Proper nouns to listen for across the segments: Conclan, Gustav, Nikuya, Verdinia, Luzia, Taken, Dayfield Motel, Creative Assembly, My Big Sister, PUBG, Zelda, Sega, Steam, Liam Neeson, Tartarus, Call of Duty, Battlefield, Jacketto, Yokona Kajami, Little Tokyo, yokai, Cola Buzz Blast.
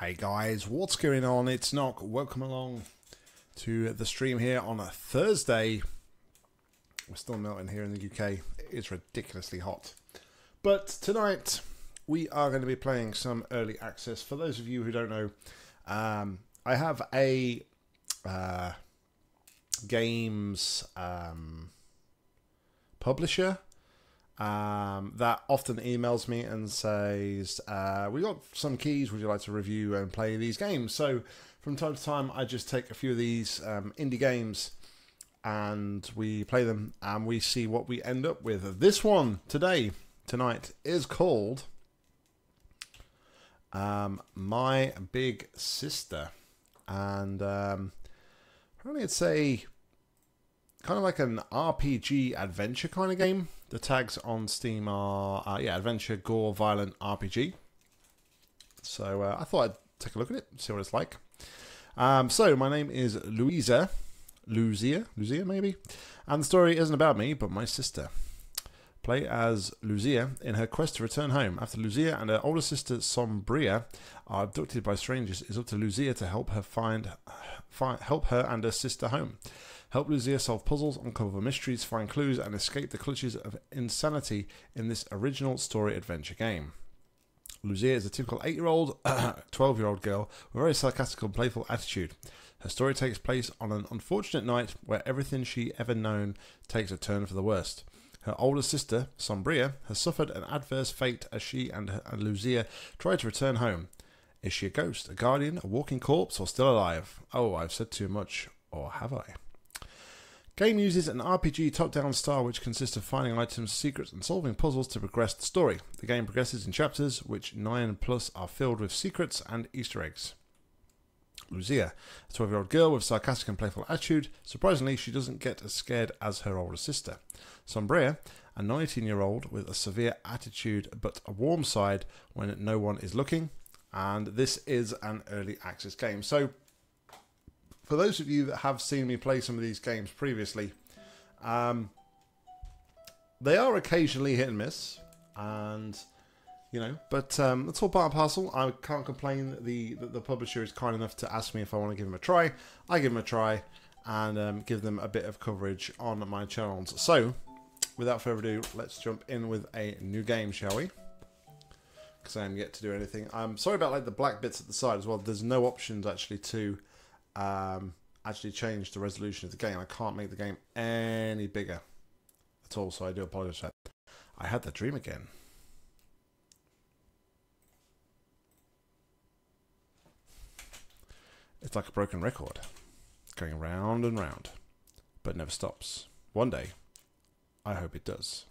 Hey guys, what's going on? It's Nock. Welcome along to the stream here on a Thursday. We're still melting here in the UK. It's ridiculously hot. But tonight we are going to be playing some early access. For those of you who don't know, I have a games publisher that often emails me and says, we got some keys, would you like to review and play these games? So from time to time I just take a few of these indie games and we play them and we see what we end up with. This one tonight is called My Big Sister, and apparently it's a kind of like an RPG adventure kind of game. The tags on Steam are, yeah, adventure, gore, violent, RPG. So I thought I'd take a look at it, see what it's like. So my name is Luzia maybe. And the story isn't about me, but my sister. Play as Luzia in her quest to return home. After Luzia and her older sister Sombria are abducted by strangers, it's up to Luzia to help her help her and her sister home. Help Luzia solve puzzles, uncover mysteries, find clues, and escape the clutches of insanity in this original story adventure game. Luzia is a typical 8-year-old, 12-year-old girl with a very sarcastic and playful attitude. Her story takes place on an unfortunate night where everything she ever known takes a turn for the worst. Her older sister, Sombria, has suffered an adverse fate as she and Luzia try to return home. Is she a ghost, a guardian, a walking corpse, or still alive? Oh, I've said too much. Or have I? Game uses an RPG top-down style which consists of finding items, secrets, and solving puzzles to progress the story. The game progresses in chapters, which 9+ are filled with secrets and Easter eggs. Luzia, a 12-year-old girl with sarcastic and playful attitude, surprisingly she doesn't get as scared as her older sister. Sombria, a 19-year-old with a severe attitude but a warm side when no one is looking. And this is an early access game. So, for those of you that have seen me play some of these games previously, they are occasionally hit and miss, and you know, but that's all part and parcel. I can't complain that the publisher is kind enough to ask me if I want to give them a try. I give them a try and give them a bit of coverage on my channels. So, without further ado, let's jump in with a new game, shall we? Because I am yet to do anything. I'm sorry about like the black bits at the side as well. There's no options actually to actually change the resolution of the game. I can't make the game any bigger at all, so I do apologize. I had that dream again. It's like a broken record. It's going round and round, but never stops. One day, I hope it does.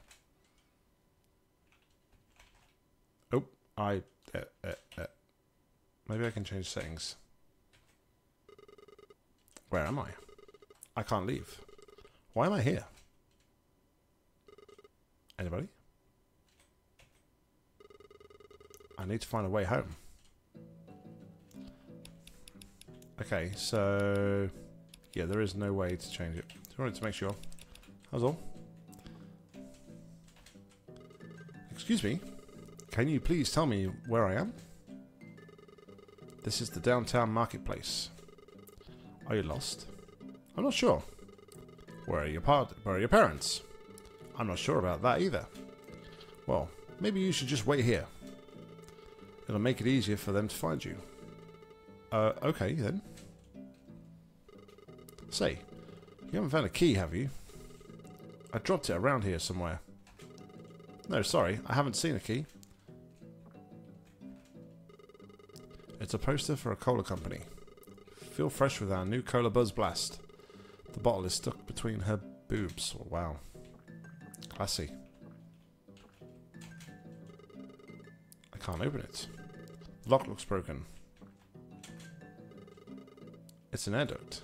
Oh, maybe I can change settings. Where am I? I can't leave. Why am I here? Anybody? I need to find a way home. Okay, so yeah, there is no way to change it. Just wanted to make sure. That's all. Excuse me. Can you please tell me where I am? This is the downtown marketplace. Are you lost? I'm not sure. Where are your parents? I'm not sure about that either. Well, maybe you should just wait here. It'll make it easier for them to find you. Okay then. Say, you haven't found a key, have you? I dropped it around here somewhere. No, sorry, I haven't seen a key. It's a poster for a cola company. Feel fresh with our new Cola Buzz Blast. The bottle is stuck between her boobs. Oh, wow. Classy. I can't open it. The lock looks broken. It's an air duct.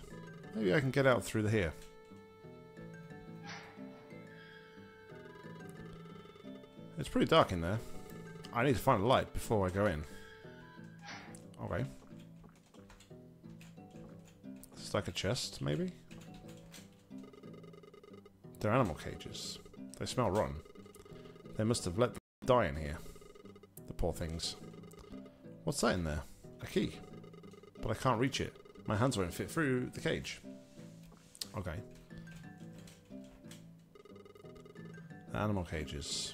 Maybe I can get out through here. It's pretty dark in there. I need to find a light before I go in. Okay. It's like a chest, maybe? They're animal cages. They smell rotten. They must have let them die in here. The poor things. What's that in there? a key, but I can't reach it. My hands won't fit through the cage. Okay. Animal cages.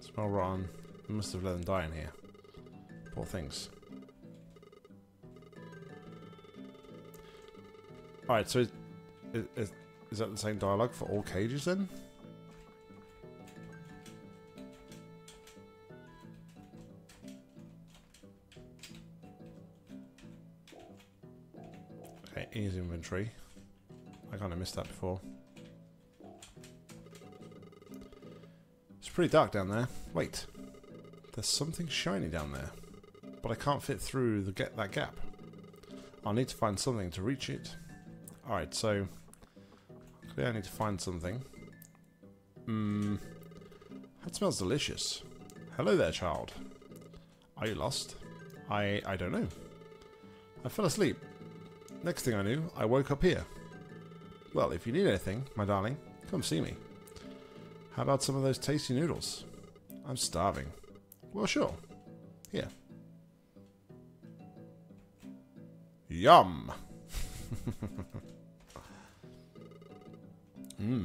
Smell rotten. We must have let them die in here. Poor things. Alright, so is that the same dialogue for all cages then? Okay, in his inventory. I kind of missed that before. It's pretty dark down there. Wait. There's something shiny down there. But I can't fit through that gap. I'll need to find something to reach it. Alright, so clearly I need to find something. That smells delicious. Hello there, child. Are you lost? I don't know. I fell asleep. Next thing I knew, I woke up here. Well, if you need anything, my darling, come see me. How about some of those tasty noodles? I'm starving. Well, sure. Here. Yum!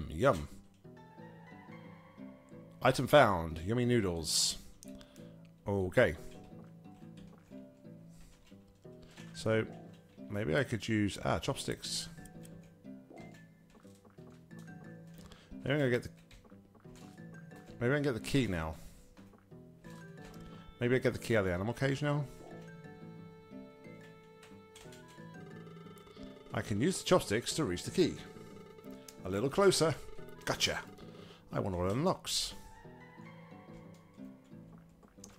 Yum. Item found. Yummy noodles. Okay. So, maybe I could use... chopsticks. Maybe I'm gonna get the... Maybe I can get the key now. Maybe I get the key out of the animal cage now. I can use the chopsticks to reach the key. A little closer. Gotcha. I wonder what it unlocks.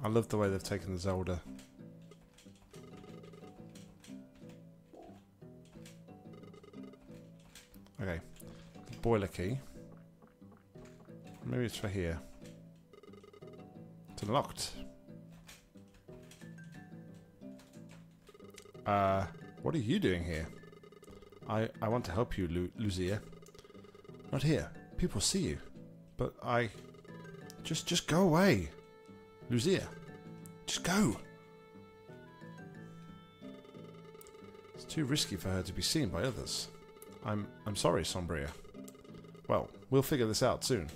I love the way they've taken the Zelda. Okay. The boiler key. Maybe it's for here. It's unlocked. What are you doing here? I want to help you, Luzia. Not here. People see you. But I... Just go away. Luzia. Just go. It's too risky for her to be seen by others. I'm sorry, Sombria. Well, we'll figure this out soon.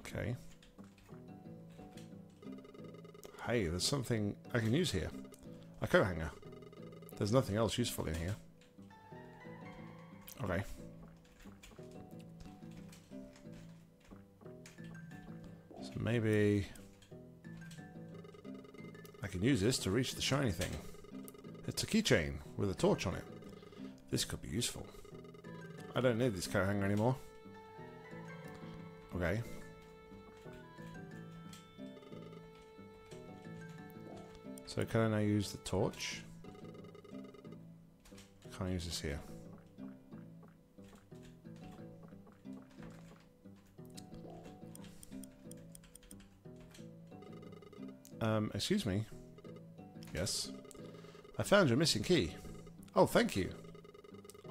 Okay. Hey, there's something I can use here. A coat hanger. There's nothing else useful in here. Okay. So maybe... I can use this to reach the shiny thing. It's a keychain with a torch on it. This could be useful. I don't need this coat hanger anymore. Okay. So can I now use the torch? Can't use this here. Excuse me. Yes. I found your missing key. Oh, thank you.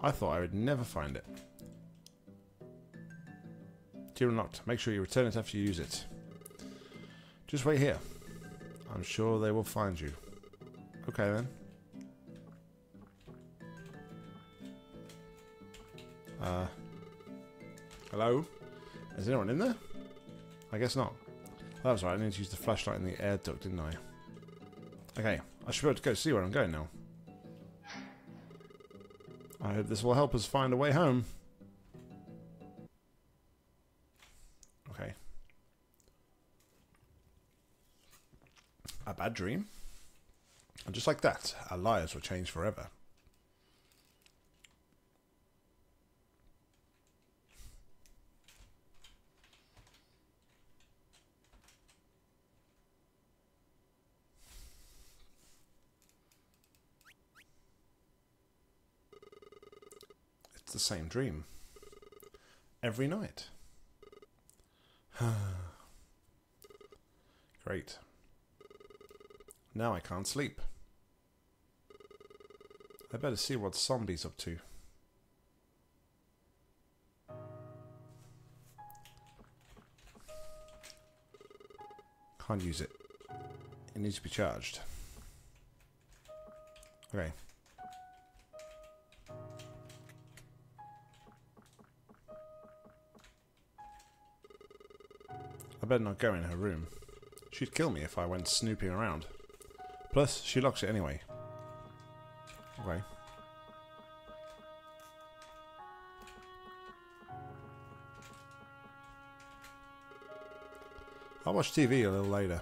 I thought I would never find it. Key unlocked. Make sure you return it after you use it. Just wait here. I'm sure they will find you. Okay then. Hello? Is anyone in there? I guess not. That was right, I need to use the flashlight in the air duct, didn't I? Okay, I should be able to go see where I'm going now. I hope this will help us find a way home. Okay. A bad dream? And just like that, our lives will change forever. The same dream every night. Great. Now I can't sleep. I better see what Zombie's up to. Can't use it. It needs to be charged. Okay. I better not go in her room. She'd kill me if I went snooping around. Plus, she locks it anyway. Okay. I'll watch TV a little later.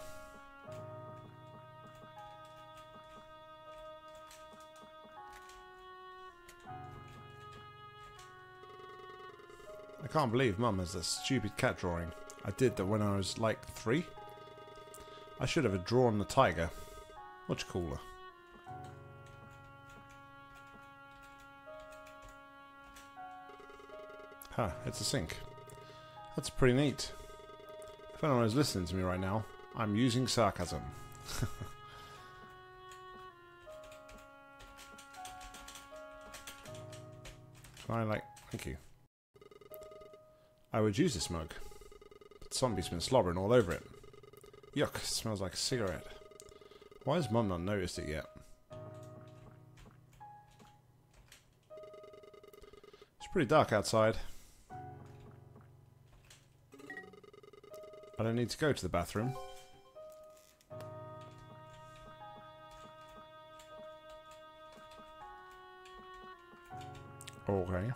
I can't believe Mum has that stupid cat drawing. I did that when I was like 3. I should have drawn the tiger. Much cooler. Huh, it's a sink. That's pretty neat. If anyone is listening to me right now, I'm using sarcasm. Try like, thank you. I would use this mug. But Zombie's been slobbering all over it. Yuck, it smells like a cigarette. Why has Mum not noticed it yet? It's pretty dark outside. I don't need to go to the bathroom. Okay.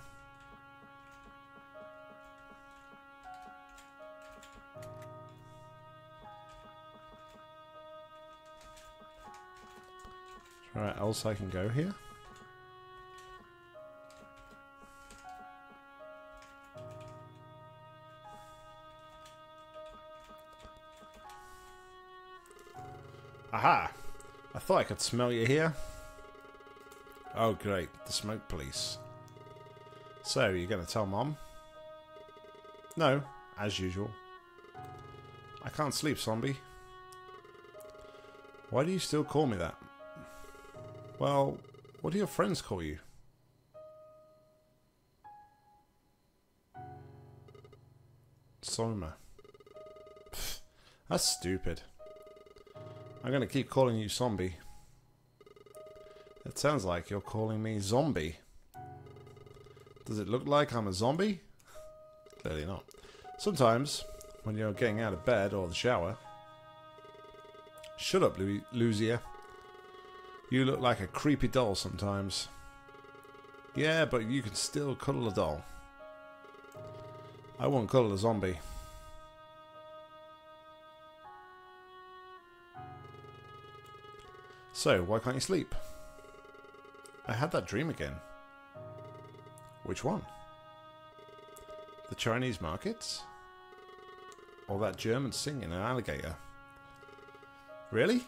Alright, else I can go here. Aha! I thought I could smell you here. Oh great, the smoke police. So, you're gonna tell Mom? No, as usual. I can't sleep, Zombie. Why do you still call me that? Well, what do your friends call you? Soma. Pfft, that's stupid. I'm going to keep calling you Zombie. It sounds like you're calling me Zombie. Does it look like I'm a zombie? Clearly not. Sometimes, when you're getting out of bed or the shower... Shut up, Luzia. You look like a creepy doll sometimes. Yeah, but you can still cuddle a doll. I won't cuddle a zombie. So, why can't you sleep? I had that dream again. Which one? The Chinese markets? Or that German singing an alligator? Really?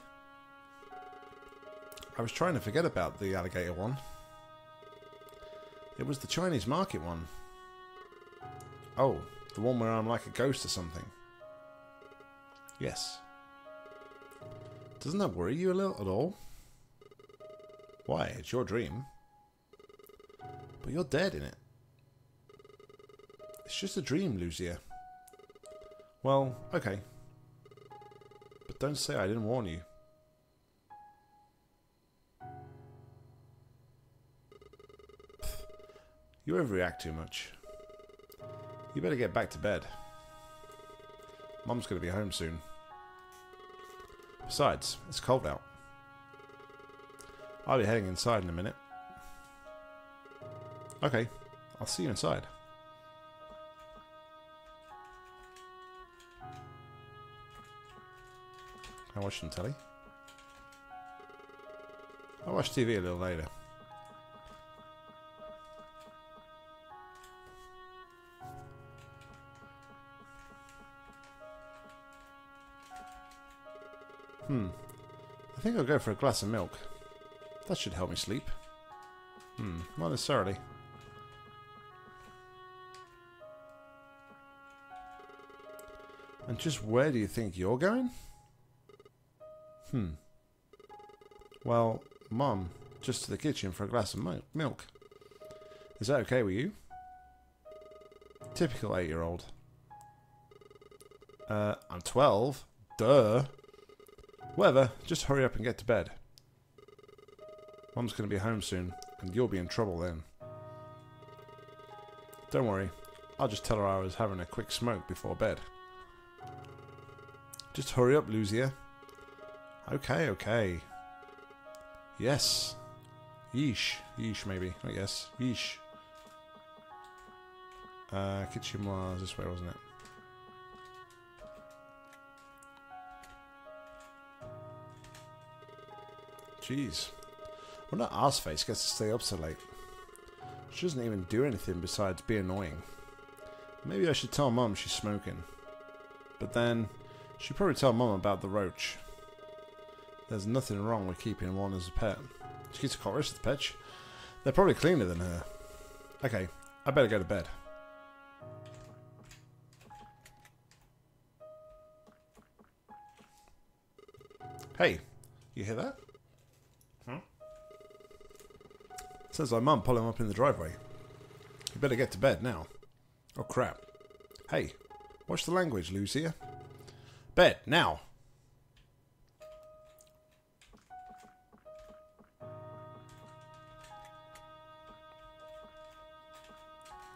I was trying to forget about the alligator one. It was the Chinese market one. Oh, the one where I'm like a ghost or something. Yes. Doesn't that worry you a little at all? Why, it's your dream. But you're dead in it. It's just a dream, Luzia. Well, okay. But don't say I didn't warn you. You overreact too much. You better get back to bed. Mum's gonna be home soon. Besides, it's cold out. I'll be heading inside in a minute. Okay, I'll see you inside. I watch some telly. I'll watch TV a little later. I think I'll go for a glass of milk. That should help me sleep. Not necessarily. And just where do you think you're going? Well, Mum, just to the kitchen for a glass of milk. Is that okay with you? Typical 8-year-old. I'm 12. Duh. Whatever, just hurry up and get to bed. Mom's going to be home soon, and you'll be in trouble then. Don't worry, I'll just tell her I was having a quick smoke before bed. Just hurry up, Luzia. Okay, okay. Yes. Yeesh. Yeesh, maybe. I guess. Yeesh. Kitchimwa was this way, wasn't it? Jeez. Well, that arseface gets to stay up so late. She doesn't even do anything besides be annoying. Maybe I should tell Mum she's smoking. But then, she'd probably tell Mum about the roach. There's nothing wrong with keeping one as a pet. She keeps a cockroach as a pet. They're probably cleaner than her. Okay, I better go to bed. Hey, you hear that? Huh? It sounds like Mum pulling up in the driveway. You better get to bed now. Oh crap. Hey, watch the language, Luzia. Bed, now!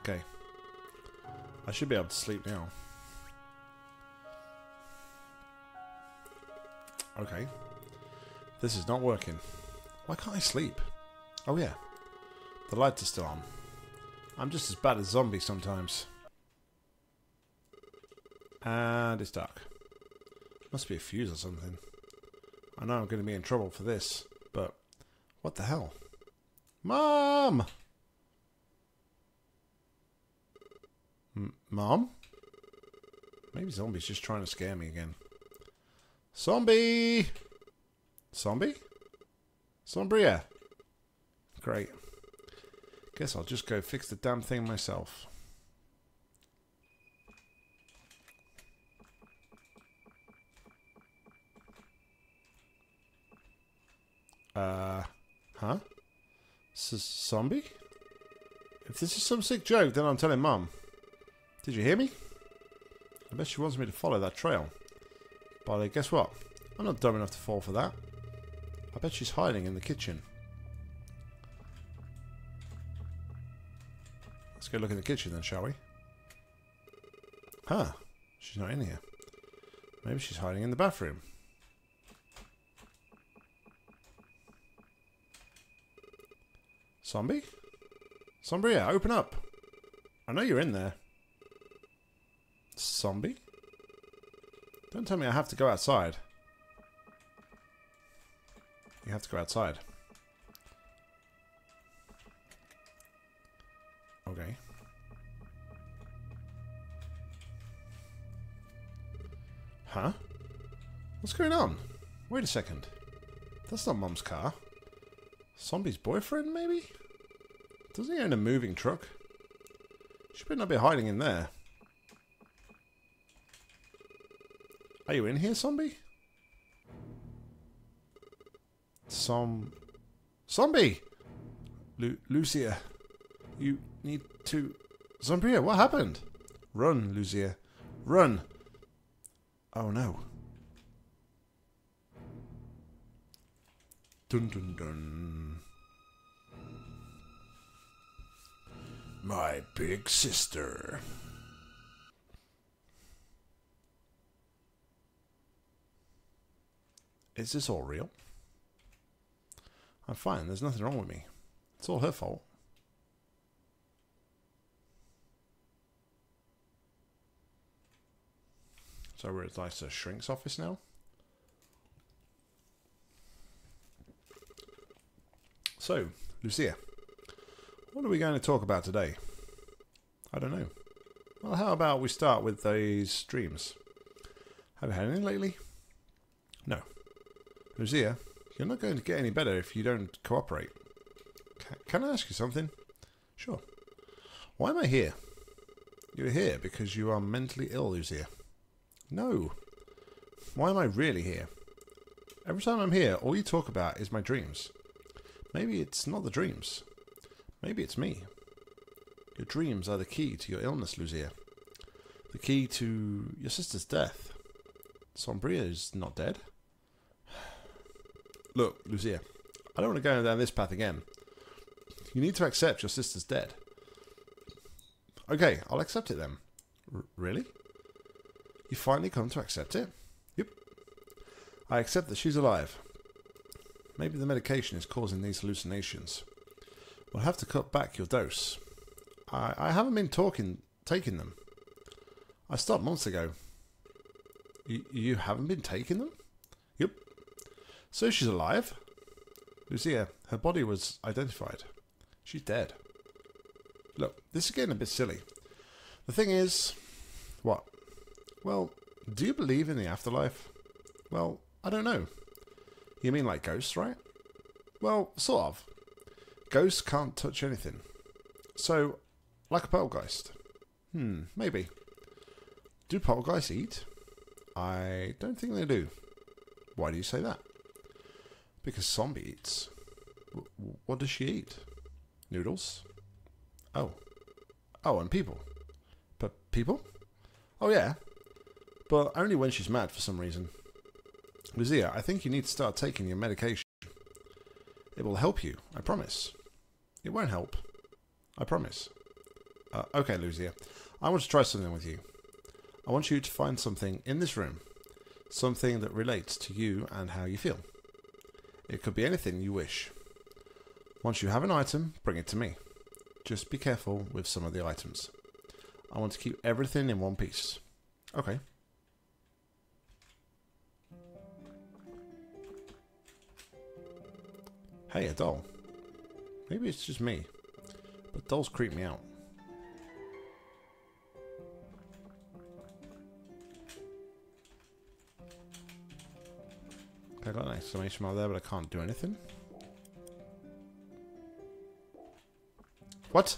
Okay. I should be able to sleep now. Okay. This is not working. Why can't I sleep? Oh yeah. The lights are still on. I'm just as bad as zombies sometimes. And it's dark. Must be a fuse or something. I know I'm going to be in trouble for this, but what the hell? Mom! Mom? Maybe zombie's just trying to scare me again. Zombie! Zombie? Sombria! Great. Guess I'll just go fix the damn thing myself. Huh? Zombie? If this is some sick joke, then I'm telling Mum. Did you hear me? I bet she wants me to follow that trail. But guess what? I'm not dumb enough to fall for that. I bet she's hiding in the kitchen. Let's go look in the kitchen then, shall we? Huh. She's not in here. Maybe she's hiding in the bathroom. Zombie? Sombria, open up! I know you're in there. Zombie? Don't tell me I have to go outside. You have to go outside. Okay. Huh? What's going on? Wait a second. That's not Mum's car. Zombie's boyfriend, maybe? Doesn't he own a moving truck? She better not be hiding in there. Are you in here, zombie? Zombie! Luzia, you need to... Zombria, what happened? Run, Luzia. Run! Oh no. Dun dun dun. My Big Sister. Is this all real? I'm fine, there's nothing wrong with me. It's all her fault. So we're at Lysa Shrink's office now. So, Luzia, what are we going to talk about today? I don't know. Well, how about we start with these dreams? Have you had any lately? No. Luzia, you're not going to get any better if you don't cooperate. Can I ask you something? Sure. Why am I here? You're here because you are mentally ill, Luzia. No. Why am I really here? Every time I'm here, all you talk about is my dreams. Maybe it's not the dreams. Maybe it's me. Your dreams are the key to your illness, Luzia. The key to your sister's death. Sombria is not dead. Look, Luzia, I don't want to go down this path again. You need to accept your sister's dead. Okay, I'll accept it then. Really? You finally come to accept it? Yep. I accept that she's alive. Maybe the medication is causing these hallucinations. We'll have to cut back your dose. I haven't been taking them. I stopped months ago. You haven't been taking them? Yep. So she's alive? Luzia, her body was identified. She's dead. Look, this is getting a bit silly. The thing is... What? Well, do you believe in the afterlife? Well, I don't know. You mean like ghosts, right? Well, sort of. Ghosts can't touch anything. So, like a poltergeist. Hmm, maybe. Do poltergeists eat? I don't think they do. Why do you say that? Because Zombie eats. What does she eat? Noodles? Oh. Oh, and people. But people? Oh, yeah. But only when she's mad for some reason. Luzia, I think you need to start taking your medication. It will help you, I promise. It won't help. I promise. Okay, Luzia. I want to try something with you. I want you to find something in this room. Something that relates to you and how you feel. It could be anything you wish. Once you have an item, bring it to me. Just be careful with some of the items. I want to keep everything in one piece. Okay. Hey, a doll. Maybe it's just me, but dolls creep me out. I got an exclamation mark there, but I can't do anything. What?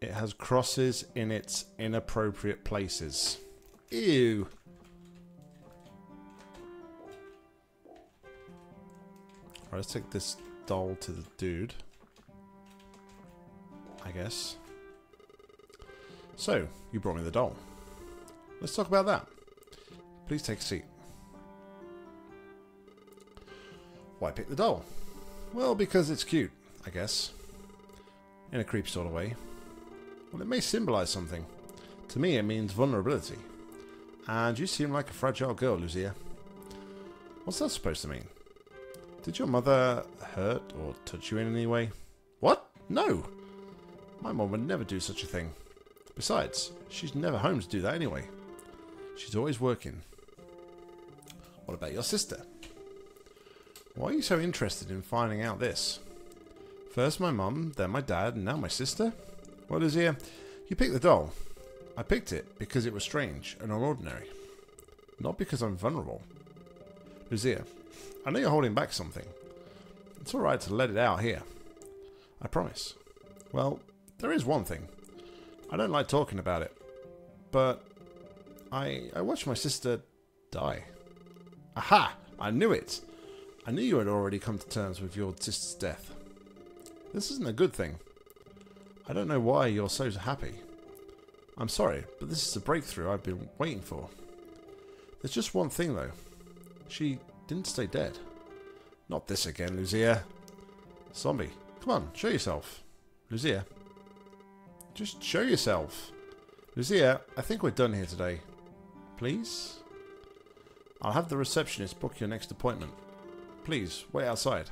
It has crosses in its inappropriate places. Ew. Alright, let's take this doll to the dude, I guess. So, you brought me the doll. Let's talk about that. Please take a seat. Why pick the doll? Well, because it's cute, I guess. In a creepy sort of way. Well, it may symbolize something. To me, it means vulnerability. And you seem like a fragile girl, Luzia. What's that supposed to mean? Did your mother hurt or touch you in any way? What? No! My mom would never do such a thing. Besides, she's never home to do that anyway. She's always working. What about your sister? Why are you so interested in finding out this? First my mum, then my dad, and now my sister? Well, Luzia, you picked the doll. I picked it because it was strange and unordinary. Not because I'm vulnerable. Luzia, I know you're holding back something. It's alright to let it out here. I promise. Well, there is one thing. I don't like talking about it. But I watched my sister die. Aha! I knew it! I knew you had already come to terms with your sister's death. This isn't a good thing. I don't know why you're so happy. I'm sorry, but this is the breakthrough I've been waiting for. There's just one thing, though. She didn't stay dead. Not this again, Luzia. Zombie, come on, show yourself. Luzia. Just show yourself. Luzia, I think we're done here today. Please? I'll have the receptionist book your next appointment. Please, wait outside.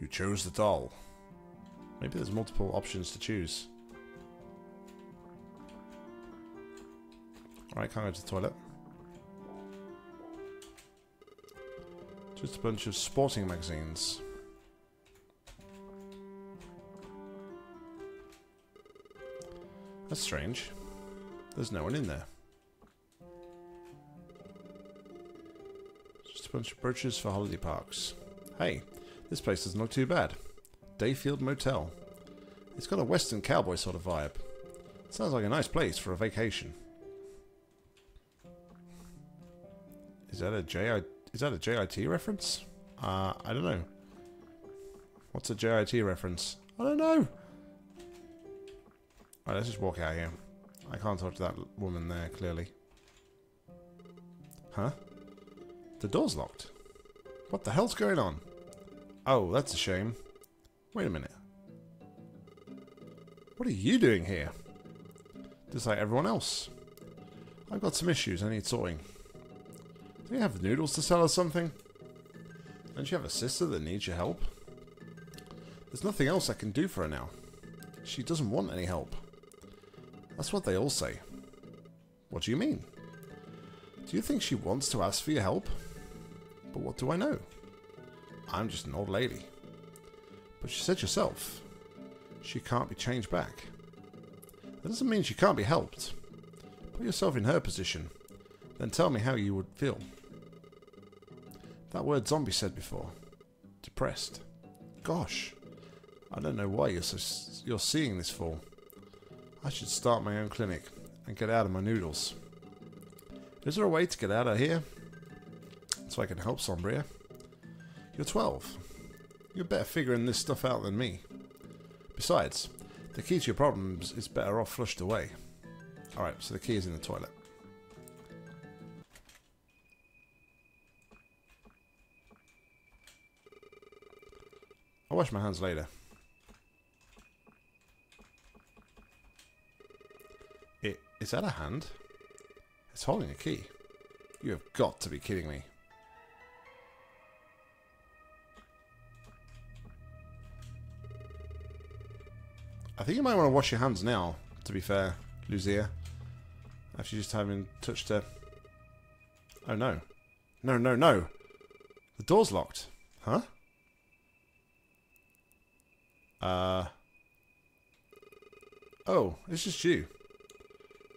You chose the doll. Maybe there's multiple options to choose. Alright, can't go to the toilet. Just a bunch of sporting magazines. That's strange. There's no one in there. Bunch of brooches for holiday parks. Hey, this place doesn't look too bad. Dayfield Motel. It's got a western cowboy sort of vibe. Sounds like a nice place for a vacation. Is that a JIT reference? I don't know. What's a JIT reference? I don't know. Alright, let's just walk out here. I can't talk to that woman there, clearly. Huh? The door's locked. What the hell's going on? Oh, that's a shame. Wait a minute. What are you doing here? Just like everyone else. I've got some issues I need sorting. Do you have noodles to sell or something? Don't you have a sister that needs your help? There's nothing else I can do for her now. She doesn't want any help. That's what they all say. What do you mean? Do you think she wants to ask for your help? But what do I know? I'm just an old lady. But she said herself, she can't be changed back. That doesn't mean she can't be helped. Put yourself in her position, then tell me how you would feel. That word zombie said before. Depressed. Gosh, I don't know why you're seeing this for. I should start my own clinic and get out of my noodles. Is there a way to get out of here? So I can help Sombria. You're 12. You're better figuring this stuff out than me. Besides, the key to your problems is better off flushed away. Alright, so the key is in the toilet. I'll wash my hands later. Is that a hand? It's holding a key. You have got to be kidding me. I think you might want to wash your hands now, to be fair, Luzia. After you just having touched her. Oh no. No, no, no! The door's locked. Huh? Oh, it's just you.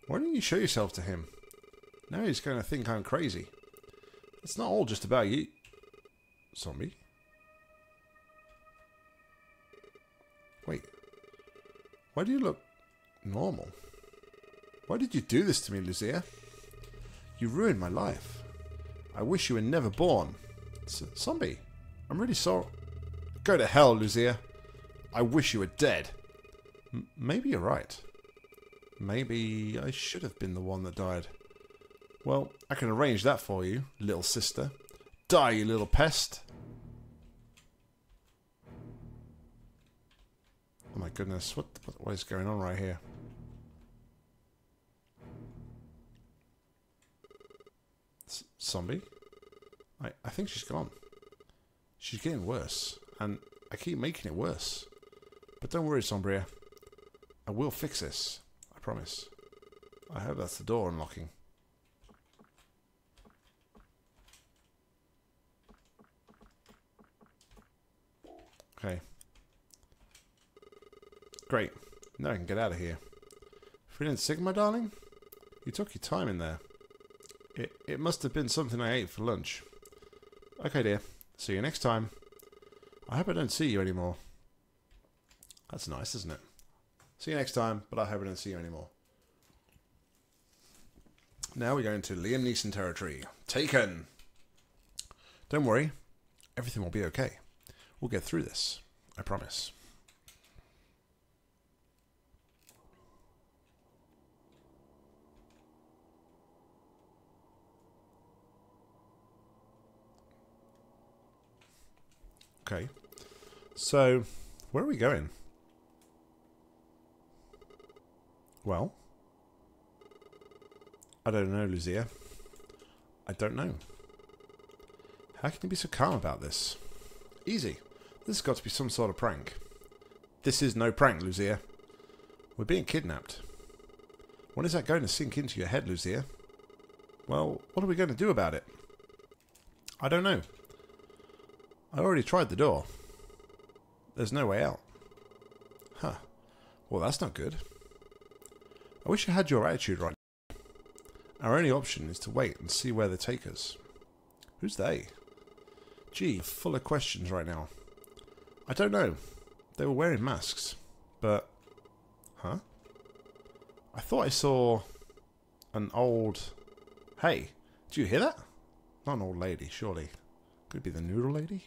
Why didn't you show yourself to him? Now he's going to think I'm crazy. It's not all just about you. Zombie? Wait. Why do you look normal? Why did you do this to me, Luzia? You ruined my life. I wish you were never born. Zombie, I'm really sorry. Go to hell, Luzia. I wish you were dead. Maybe you're right. Maybe I should have been the one that died. Well, I can arrange that for you, little sister. Die, you little pest. Oh my goodness, what is going on right here? Zombie? I think she's gone. She's getting worse, and I keep making it worse. But don't worry, Sombria. I will fix this. I promise. I hope that's the door unlocking. Okay. Great. Now I can get out of here. Feeling sick, my darling? You took your time in there. It must have been something I ate for lunch. Okay, dear. See you next time. I hope I don't see you anymore. That's nice, isn't it? See you next time, but I hope I don't see you anymore. Now we go into Liam Neeson territory. Taken! Don't worry. Everything will be okay. We'll get through this. I promise. Okay, so where are we going? Well, I don't know, Luzia. I don't know. How can you be so calm about this? Easy. This has got to be some sort of prank. This is no prank, Luzia. We're being kidnapped. When is that going to sink into your head, Luzia? Well, what are we going to do about it? I don't know. I already tried the door. There's no way out. Huh. Well, that's not good. I wish I had your attitude right now. Our only option is to wait and see where they take us. Who's they? Gee, full of questions right now. I don't know. They were wearing masks. But... Huh? I thought I saw... an old... Hey, do you hear that? Not an old lady, surely. Could it be the noodle lady?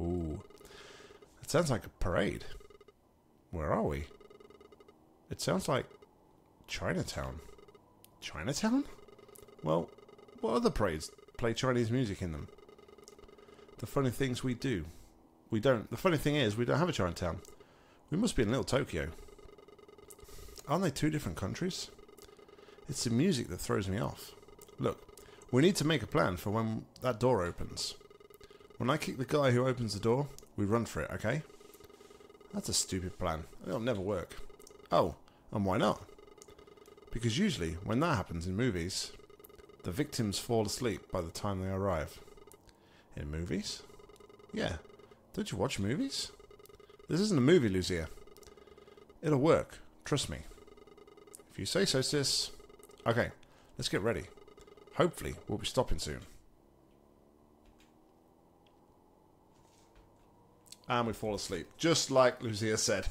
Ooh. It sounds like a parade. Where are we? It sounds like Chinatown. Chinatown? Well, what other parades play Chinese music in them. The funny things we do. We don't. The funny thing is, we don't have a Chinatown. We must be in Little Tokyo. Aren't they two different countries? It's the music that throws me off. Look, we need to make a plan for when that door opens. When I kick the guy who opens the door, we run for it, okay? That's a stupid plan. It'll never work. Oh, and why not? Because usually, when that happens in movies, the victims fall asleep by the time they arrive. In movies? Yeah. Don't you watch movies? This isn't a movie, Luzia. It'll work. Trust me. If you say so, sis. Okay, let's get ready. Hopefully, we'll be stopping soon. And we fall asleep, just like Luzia said.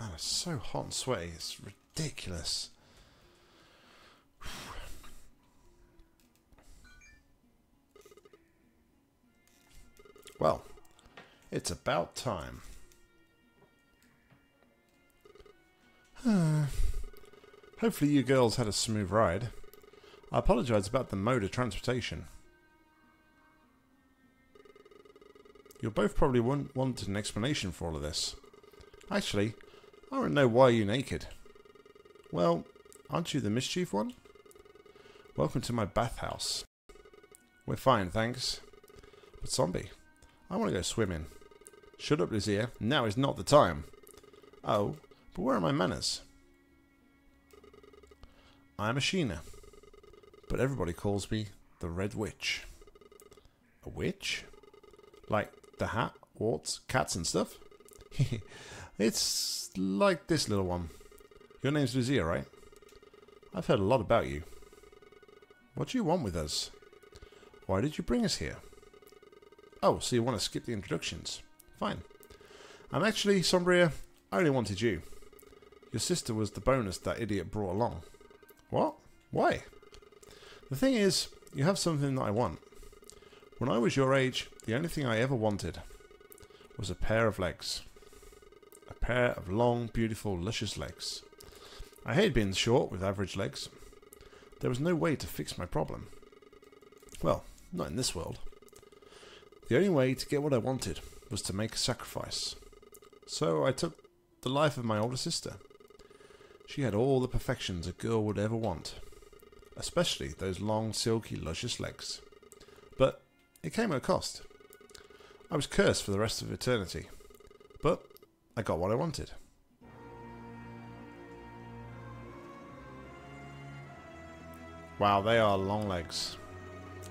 Man, it's so hot and sweaty. It's ridiculous. Well, it's about time. Hopefully you girls had a smooth ride. I apologize about the mode of transportation. You'll both probably wanted an explanation for all of this. Actually, I don't know why you're naked. Well, aren't you the mischief one? Welcome to my bathhouse. We're fine, thanks. But Zombie, I want to go swimming. Shut up, Luzia. Now is not the time. Oh, but where are my manners? I'm Ashina, but everybody calls me the Red Witch. A witch? Like the hat, warts, cats and stuff? It's like this little one. Your name's Luzia, right? I've heard a lot about you. What do you want with us? Why did you bring us here? Oh, so you want to skip the introductions. Fine. And actually, Sombria, I only wanted you. Your sister was the bonus that idiot brought along. What? Why? The thing is, you have something that I want. When I was your age, the only thing I ever wanted was a pair of legs. A pair of long, beautiful, luscious legs. I hated being short with average legs. There was no way to fix my problem. Well, not in this world. The only way to get what I wanted was to make a sacrifice. So I took the life of my older sister. She had all the perfections a girl would ever want. Especially those long, silky, luscious legs. But it came at a cost. I was cursed for the rest of eternity. But I got what I wanted. Wow, they are long legs.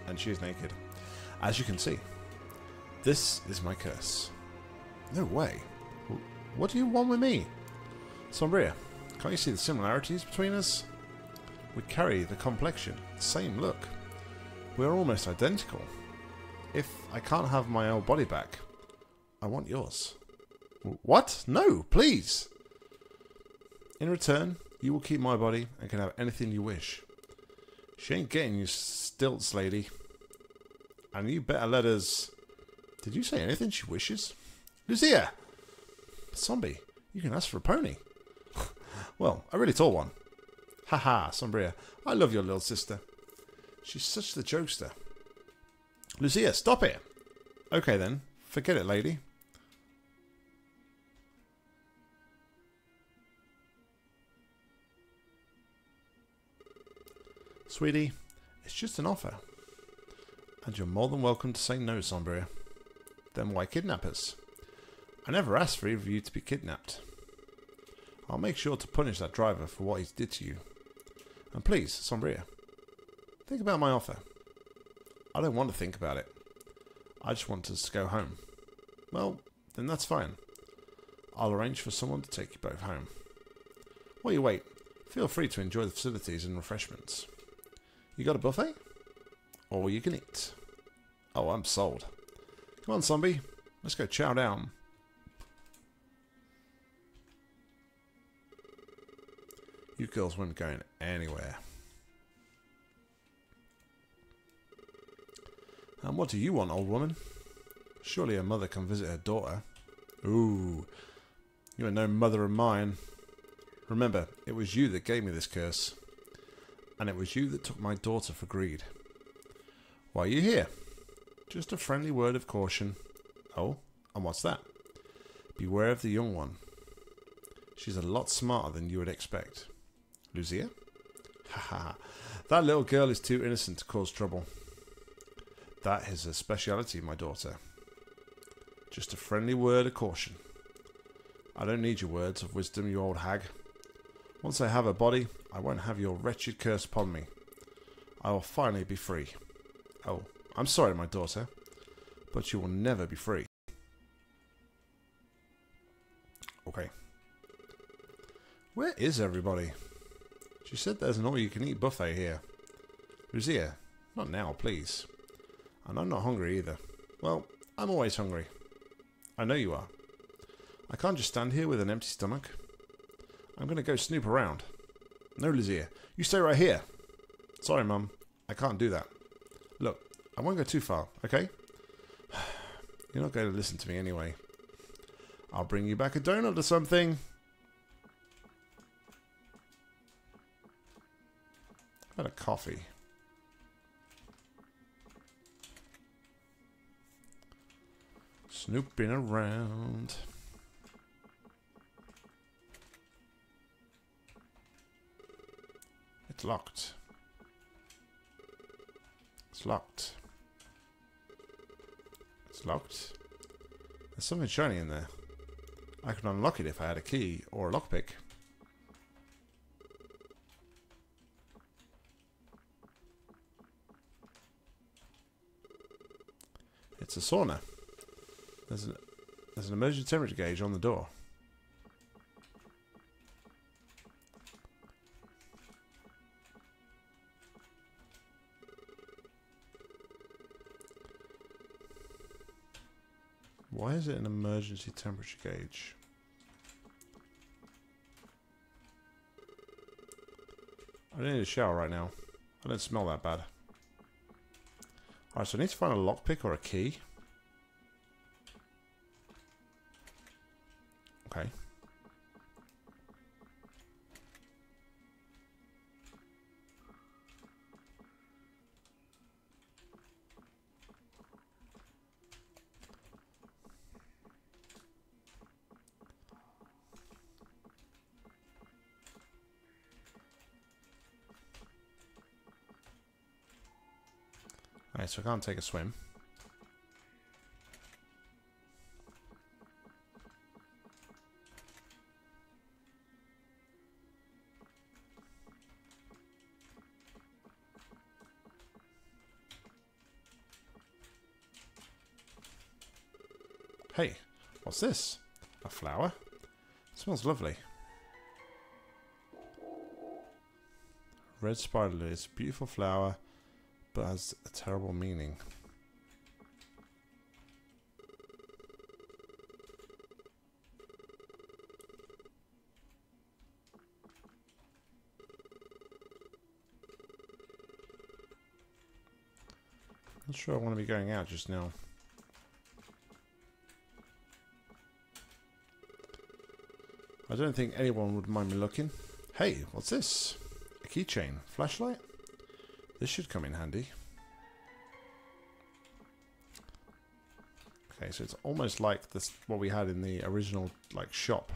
And she's naked. As you can see. This is my curse. No way. What do you want with me? Sombria, can't you see the similarities between us? We carry the complexion, the same look. We're almost identical. If I can't have my old body back, I want yours. What? No, please! In return, you will keep my body and can have anything you wish. She ain't getting you stilts, lady. And you better let us... Did you say anything she wishes? Luzia! Zombie, you can ask for a pony. Well, a really tall one. Haha, Sombria, I love your little sister. She's such the jokester. Luzia, stop it! Okay then, forget it, lady. Sweetie, it's just an offer. And you're more than welcome to say no, Sombria. Then why kidnap us? I never asked for either of you to be kidnapped. I'll make sure to punish that driver for what he did to you. And please, Sombria, think about my offer. I don't want to think about it. I just want us to go home. Well, then that's fine. I'll arrange for someone to take you both home. While you wait, feel free to enjoy the facilities and refreshments. You got a buffet? Or you can eat. Oh, I'm sold. Come on, Zombie. Let's go chow down. You girls weren't going anywhere. And what do you want, old woman? Surely a mother can visit her daughter. Ooh. You are no mother of mine. Remember, it was you that gave me this curse. and it was you that took my daughter for greed. Why are you here? Just a friendly word of caution. Oh, and what's that? Beware of the young one. She's a lot smarter than you would expect. Luzia? Haha, that little girl is too innocent to cause trouble. That is her speciality, my daughter. Just a friendly word of caution. I don't need your words of wisdom, you old hag. Once I have her body, I won't have your wretched curse upon me. I will finally be free. Oh, I'm sorry, my daughter, but you will never be free. Okay. Where is everybody? She said there's an all-you-can-eat buffet here. Luzia, not now, please. And I'm not hungry either. Well, I'm always hungry. I know you are. I can't just stand here with an empty stomach. I'm going to go snoop around. No, Luzia, you stay right here. Sorry, Mum. I can't do that. Look, I won't go too far, okay? You're not going to listen to me anyway. I'll bring you back a donut or something. I've had a coffee. Snooping around. It's locked. It's locked. It's locked. There's something shiny in there. I could unlock it if I had a key or a lockpick. It's a sauna. There's an emergency temperature gauge on the door. Why is it an emergency temperature gauge? I don't need a shower right now. I don't smell that bad. Alright, so I need to find a lockpick or a key. Okay. Alright, so I can't take a swim. Hey, what's this? A flower? It smells lovely. Red spider lily. It's a beautiful flower, but has a terrible meaning. Not sure I want to be going out just now. I don't think anyone would mind me looking. Hey, what's this? A keychain? Flashlight? This should come in handy. Okay, so it's almost like this what we had in the original like shop.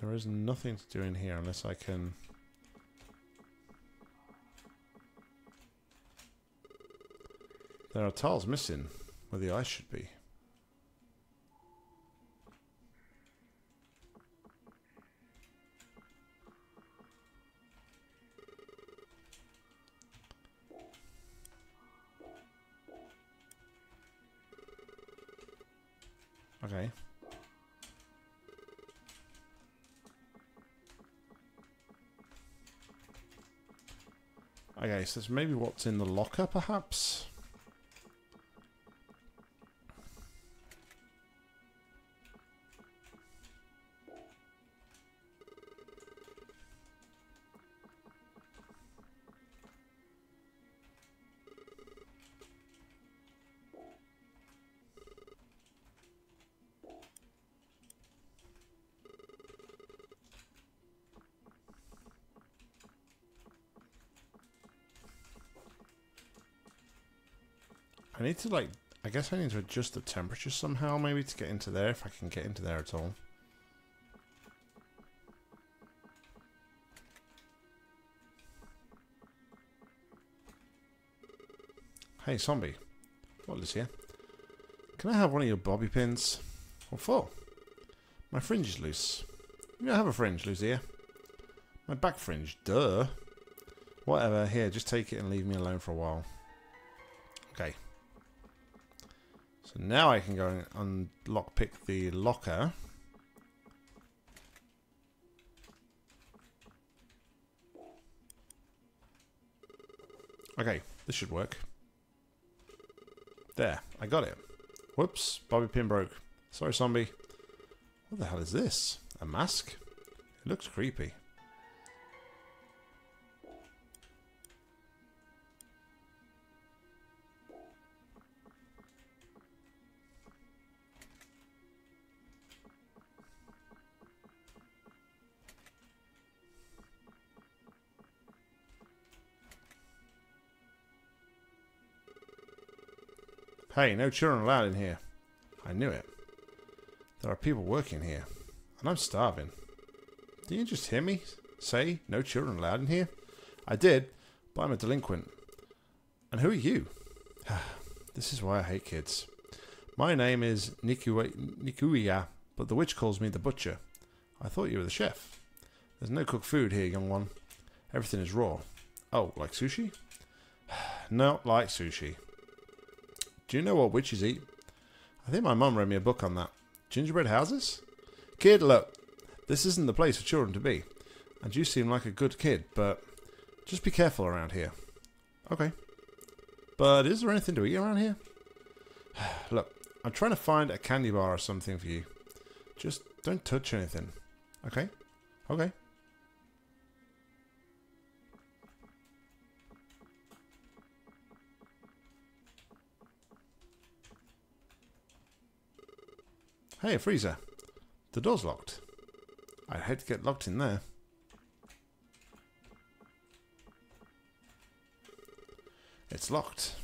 There is nothing to do in here unless I can. There are tiles missing where the ice should be. Okay. Okay, so that's maybe what's in the locker, perhaps? I need to, like, I guess I need to adjust the temperature somehow, maybe, to get into there, if I can get into there at all. Hey, zombie. What, Luzia? Can I have one of your bobby pins? What for? My fringe is loose. You don't have a fringe, Luzia. My back fringe, duh. Whatever, here, just take it and leave me alone for a while. Okay. So now I can go and lockpick the locker. Okay, this should work. There, I got it. Whoops, bobby pin broke. Sorry, zombie. What the hell is this? A mask? It looks creepy. Hey, no children allowed in here. I knew it. There are people working here, and I'm starving. Did you just hear me say no children allowed in here? I did, but I'm a delinquent. And who are you? This is why I hate kids. My name is Nikuya, but the witch calls me the butcher. I thought you were the chef. There's no cooked food here, young one. Everything is raw. Oh, like sushi? Not like sushi. Do you know what witches eat? I think my mum read me a book on that. Gingerbread houses? Kid, look. This isn't the place for children to be. And you seem like a good kid, but just be careful around here. Okay. But is there anything to eat around here? Look, I'm trying to find a candy bar or something for you. Just don't touch anything. Okay? Okay. Hey, a freezer. The door's locked. I'd hate to get locked in there. It's locked.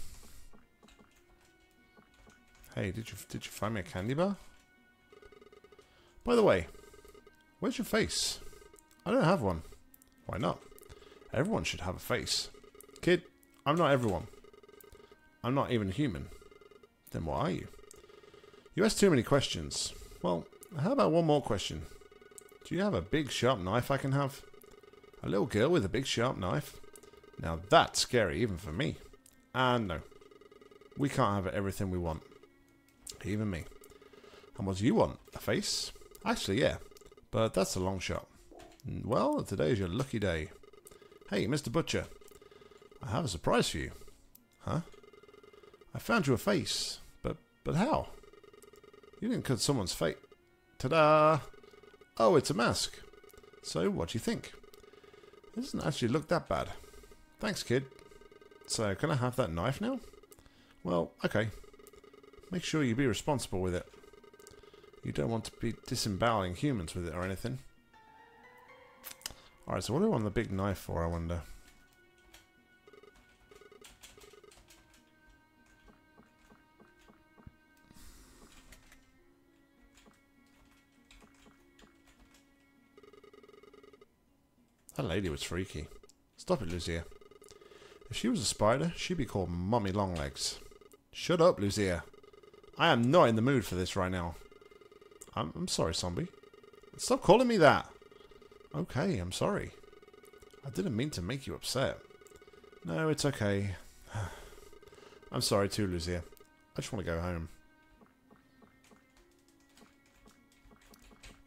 Hey, did you find me a candy bar? By the way, where's your face? I don't have one. Why not? Everyone should have a face. Kid, I'm not everyone. I'm not even human. Then what are you? You asked too many questions. Well, how about one more question? Do you have a big sharp knife I can have? A little girl with a big sharp knife? Now that's scary even for me. And no. We can't have everything we want. Even me. And what do you want? A face? Actually, yeah. But that's a long shot. Well, today's your lucky day. Hey, Mr. Butcher. I have a surprise for you. Huh? I found you a face. But how? You didn't cut someone's face. Ta-da! Oh, it's a mask. So, what do you think? It doesn't actually look that bad. Thanks, kid. So, can I have that knife now? Well, okay. Make sure you be responsible with it. You don't want to be disemboweling humans with it or anything. Alright, so what do I want the big knife for, I wonder? That lady was freaky. Stop it, Luzia. If she was a spider, she'd be called Mummy Longlegs. Shut up, Luzia. I am not in the mood for this right now. I'm sorry, zombie. Stop calling me that. Okay, I'm sorry. I didn't mean to make you upset. No, it's okay. I'm sorry too, Luzia. I just want to go home.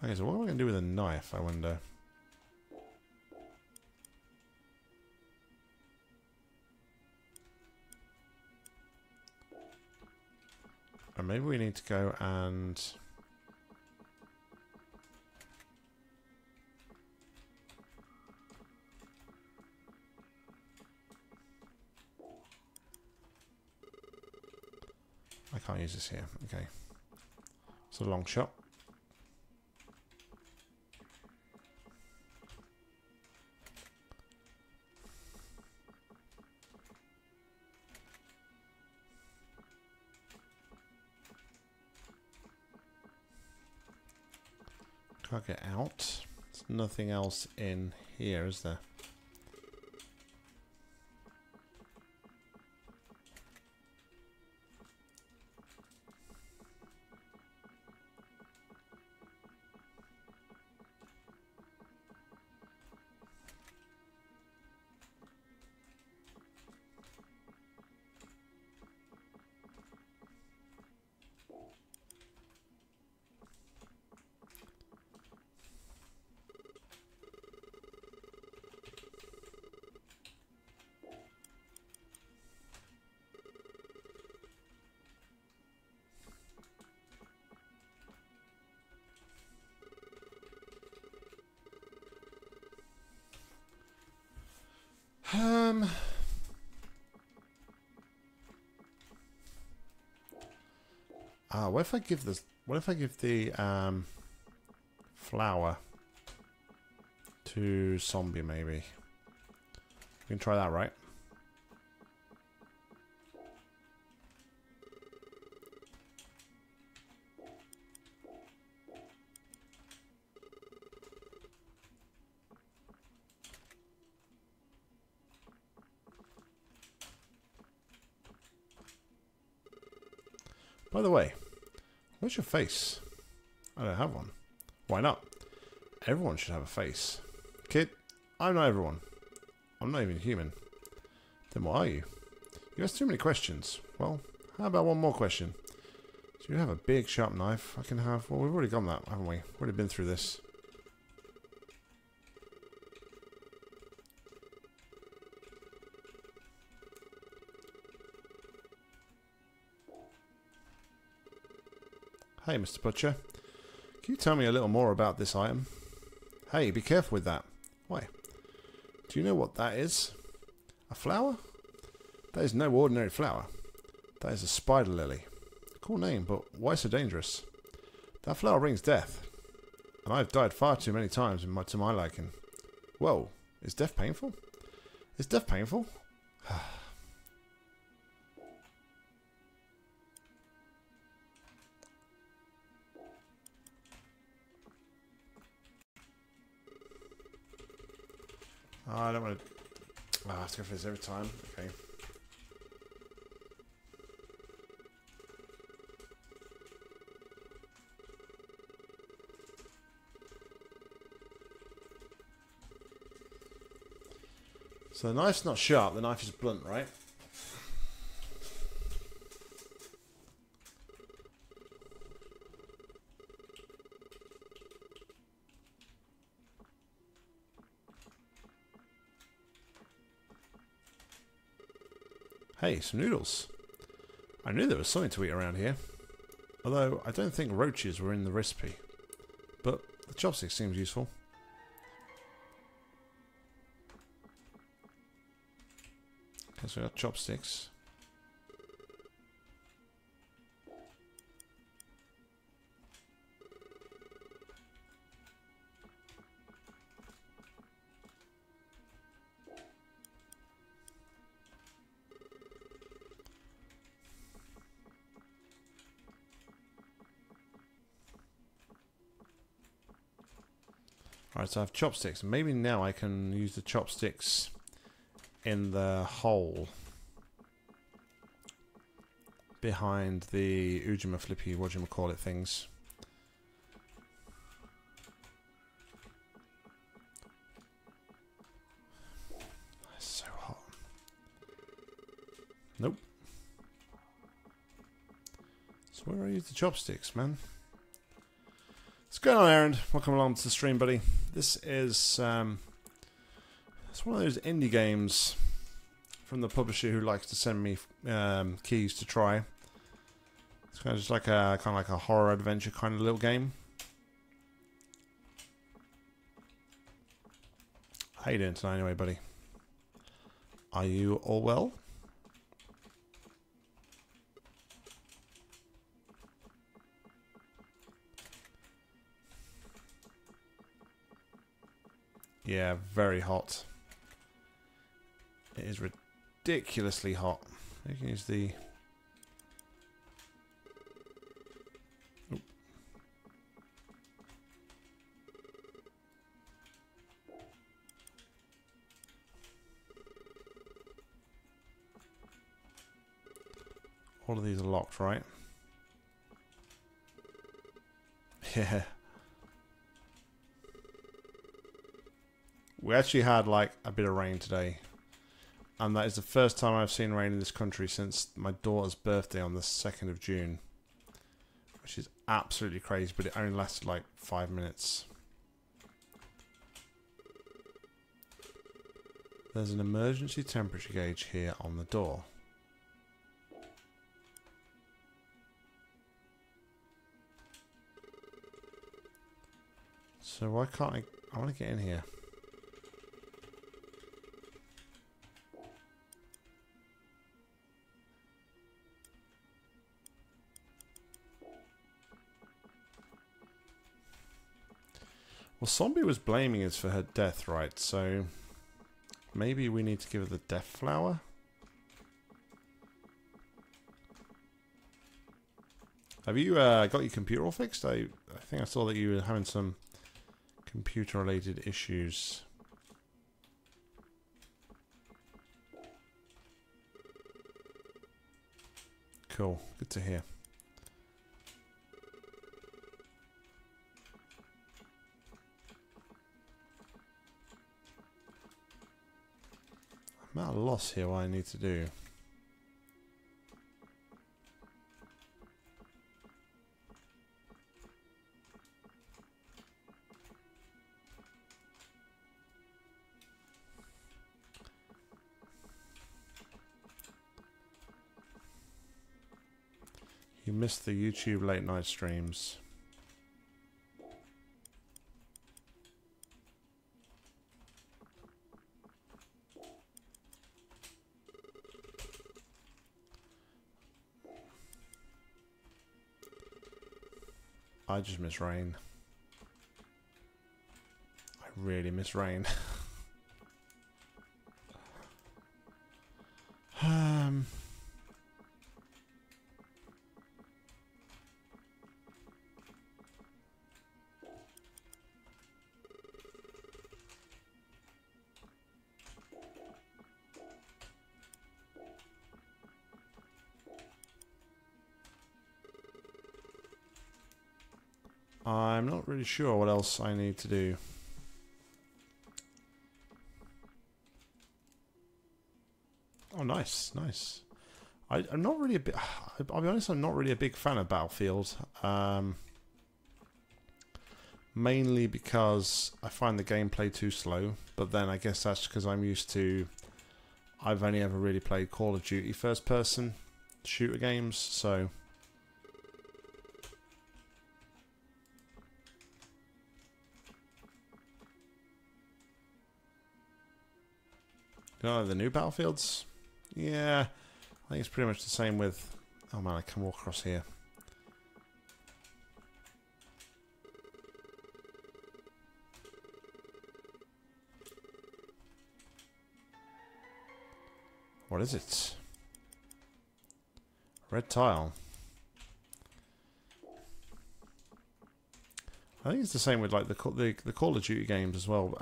Okay, so what am I going to do with a knife, I wonder? Maybe we need to go and... I can't use this here. Okay. It's a long shot. Chug it out. There's nothing else in here, is there? What if I give this? What if I give the flower to Sombria? Maybe we can try that, right? By the way, where's your face? I don't have one. Why not? Everyone should have a face. Kid, I'm not everyone. I'm not even human. Then what are you? You asked too many questions. Well, how about one more question? Do you have a big sharp knife? I can have... Well, we've already gone that, haven't we? We've already been through this. Hey, Mr. Butcher, can you tell me a little more about this item? Hey, be careful with that. Why? Do you know what that is? A flower? That is no ordinary flower. That is a spider lily. Cool name, but why so dangerous? That flower brings death, and I've died far too many times to my liking. Whoa, is death painful? Is death painful? I don't want to... Oh, I have to go for this every time. Okay. So the knife's not sharp, the knife is blunt, right? Hey, some noodles. I knew there was something to eat around here. Although, I don't think roaches were in the recipe. But the chopstick seems useful. Okay, so we got chopsticks. Alright, so I have chopsticks. Maybe now I can use the chopsticks in the hole behind the Ujima Flippy, what do you call it, things. It's so hot. Nope. So where do I use the chopsticks, man? What's going on, Aaron? Welcome along to the stream, buddy. This is it's one of those indie games from the publisher who likes to send me keys to try. It's kind of just like a horror adventure kind of little game. How you doing tonight, anyway, buddy? Are you all well? Yeah, very hot. It is ridiculously hot. You can use the... Oop. All of these are locked, right? Yeah. We actually had like a bit of rain today. And that is the first time I've seen rain in this country since my daughter's birthday on the 2nd of June. Which is absolutely crazy, but it only lasted like 5 minutes. There's an emergency temperature gauge here on the door. So why can't I want to get in here. Well, Sombria was blaming us for her death, right? So maybe we need to give her the death flower? Have you got your computer all fixed? I think I saw that you were having some computer-related issues. Cool. Good to hear. I'm at a loss here what I need to do. You missed the YouTube late night streams. I just miss rain. I really miss rain. I'm not really sure what else I need to do. Oh, nice, nice. I'm not really a big... I'll be honest, I'm not really a big fan of Battlefield. Mainly because I find the gameplay too slow. But then I guess that's because I'm used to... I've only ever really played Call of Duty first-person shooter games, so... You know, the new Battlefields? Yeah, I think it's pretty much the same with... Oh man, I can walk across here. What is it? Red tile. I think it's the same with like the Call of Duty games as well.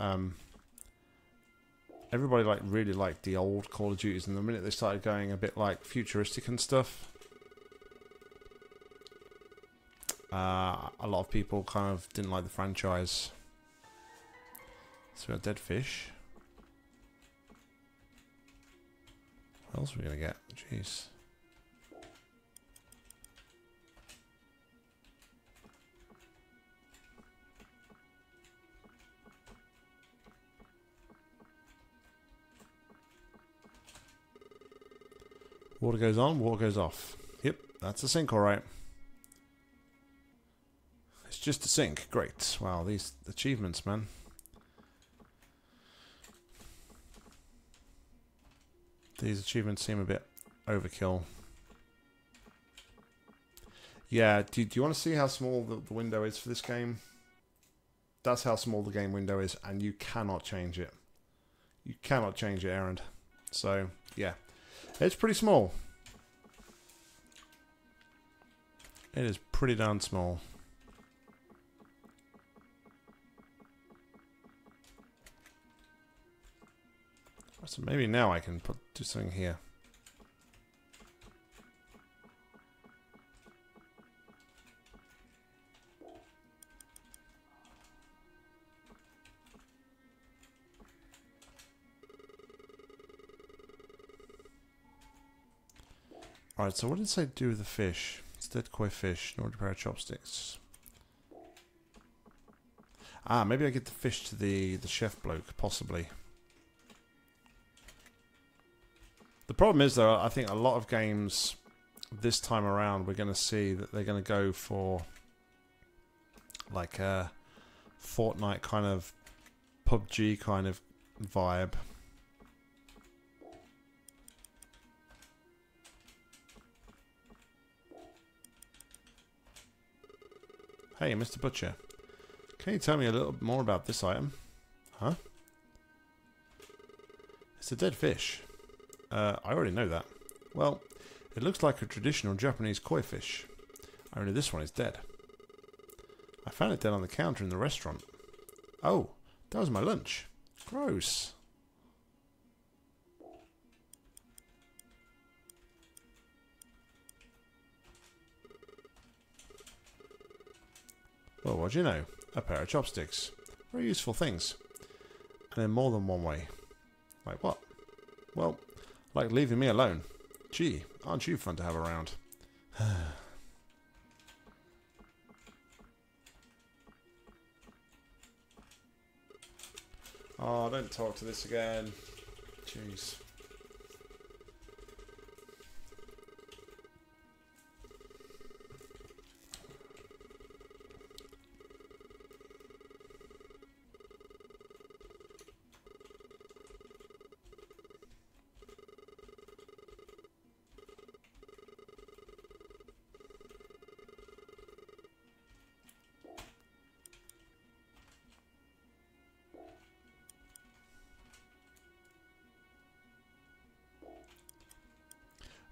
Everybody like really liked the old Call of Duties, and the minute they started going a bit like futuristic and stuff, a lot of people kind of didn't like the franchise. So we got dead fish. What else are we gonna get? Jeez. Water goes on, water goes off. Yep, that's a sink, all right. It's just a sink. Great. Wow, these achievements, man. These achievements seem a bit overkill. Yeah, do you want to see how small the window is for this game? That's how small the game window is, and you cannot change it. You cannot change it, Aaron. So, yeah. It's pretty small. It is pretty darn small. So maybe now I can do something here. Alright, so what did I do with the fish? It's dead koi fish, nor prepare chopsticks. Ah, maybe I get the fish to the chef bloke, possibly. The problem is, though, I think a lot of games this time around, we're going to see that they're going to go for like a Fortnite kind of, PUBG kind of vibe. Hey, Mr. Butcher, can you tell me a little more about this item? Huh? It's a dead fish. I already know that. Well, it looks like a traditional Japanese koi fish. Only this one is dead. I found it dead on the counter in the restaurant. Oh, that was my lunch. Gross. Well, what do you know? A pair of chopsticks. Very useful things. And in more than one way. Like what? Well, like leaving me alone. Gee, aren't you fun to have around? Oh, don't talk to this again. Jeez.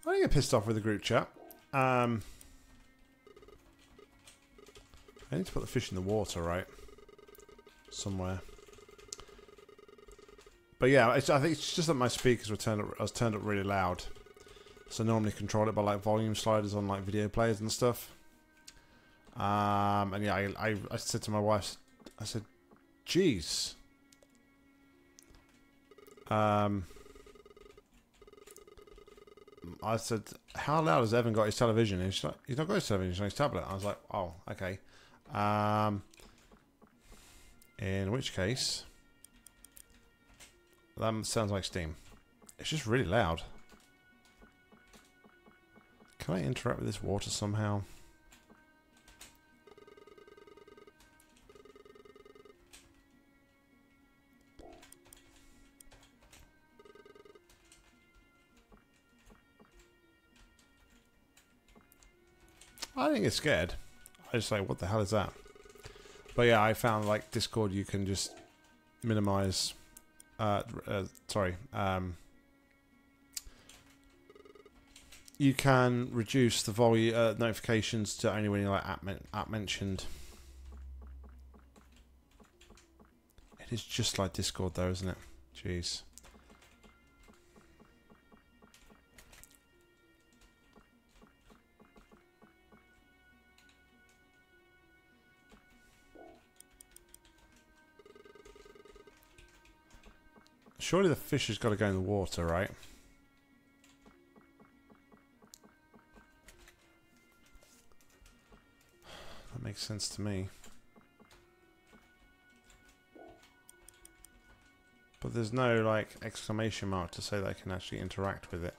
I don't get pissed off with the group chat. I need to put the fish in the water, right? Somewhere. But yeah, I think it's just that my speakers were turned up really loud. So I normally control it by like volume sliders on like video players and stuff. And yeah, I said to my wife, I said, "Jeez." I said, "How loud has Evan got his television?" And she's like, "He's not got his television, he's on his tablet." I was like, "Oh, okay." In which case, that sounds like Steam. It's just really loud. Can I interact with this water somehow? I think it's scared. I just like, what the hell is that? But yeah, I found like Discord, you can just minimize. You can reduce the volume notifications to only when you're like app mentioned. It is just like Discord, though, isn't it? Jeez. Surely the fish has got to go in the water, right? That makes sense to me. But there's no, like, exclamation mark to say that I can actually interact with it.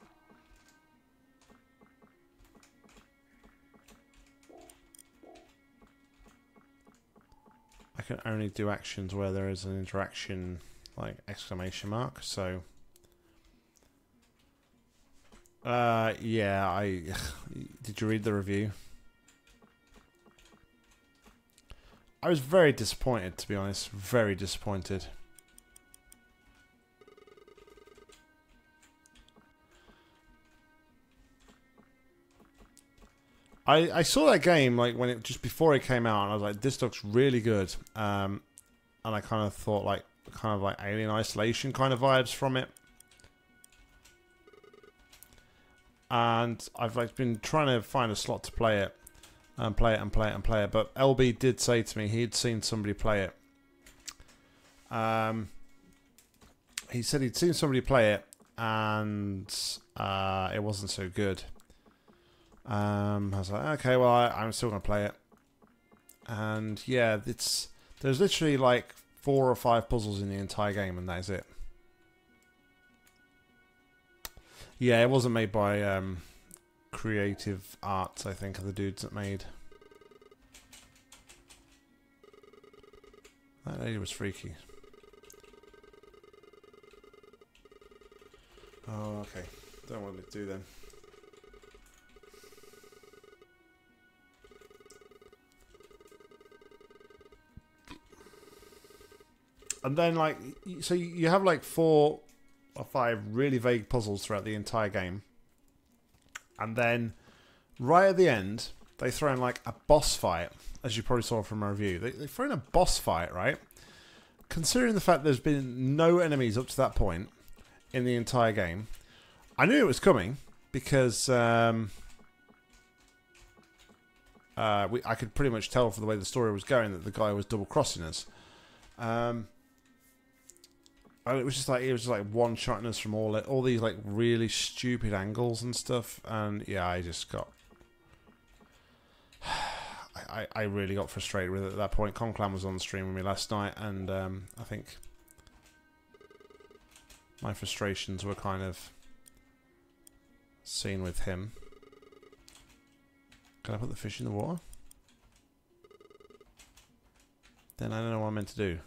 I can only do actions where there is an interaction... like exclamation mark. So yeah, I did you read the review? I was very disappointed, to be honest, very disappointed. I saw that game like when it just before it came out and I was like, this looks really good. And I kind of thought like Alien Isolation kind of vibes from it, and I've like been trying to find a slot to play it and play it and play it and play it. But LB did say to me he'd seen somebody play it. He said he'd seen somebody play it, and it wasn't so good. I was like, okay, well, I'm still going to play it. And yeah, it's, there's literally like 4 or 5 puzzles in the entire game, and that is it. Yeah, it wasn't made by Creative Arts, I think, are the dudes that made. That lady was freaky. Oh, okay. Don't want to do then. And then, like, so you have like 4 or 5 really vague puzzles throughout the entire game. And then, right at the end, they throw in like a boss fight, as you probably saw from my review. They throw in a boss fight, right? Considering the fact there's been no enemies up to that point in the entire game, I knew it was coming because I could pretty much tell from the way the story was going that the guy was double-crossing us. And it was just like one-shotting us from all these like really stupid angles and stuff, and yeah, I just got I really got frustrated with it at that point. Conclan was on the stream with me last night, and I think my frustrations were kind of seen with him. Can I put the fish in the water? Then I don't know what I'm meant to do.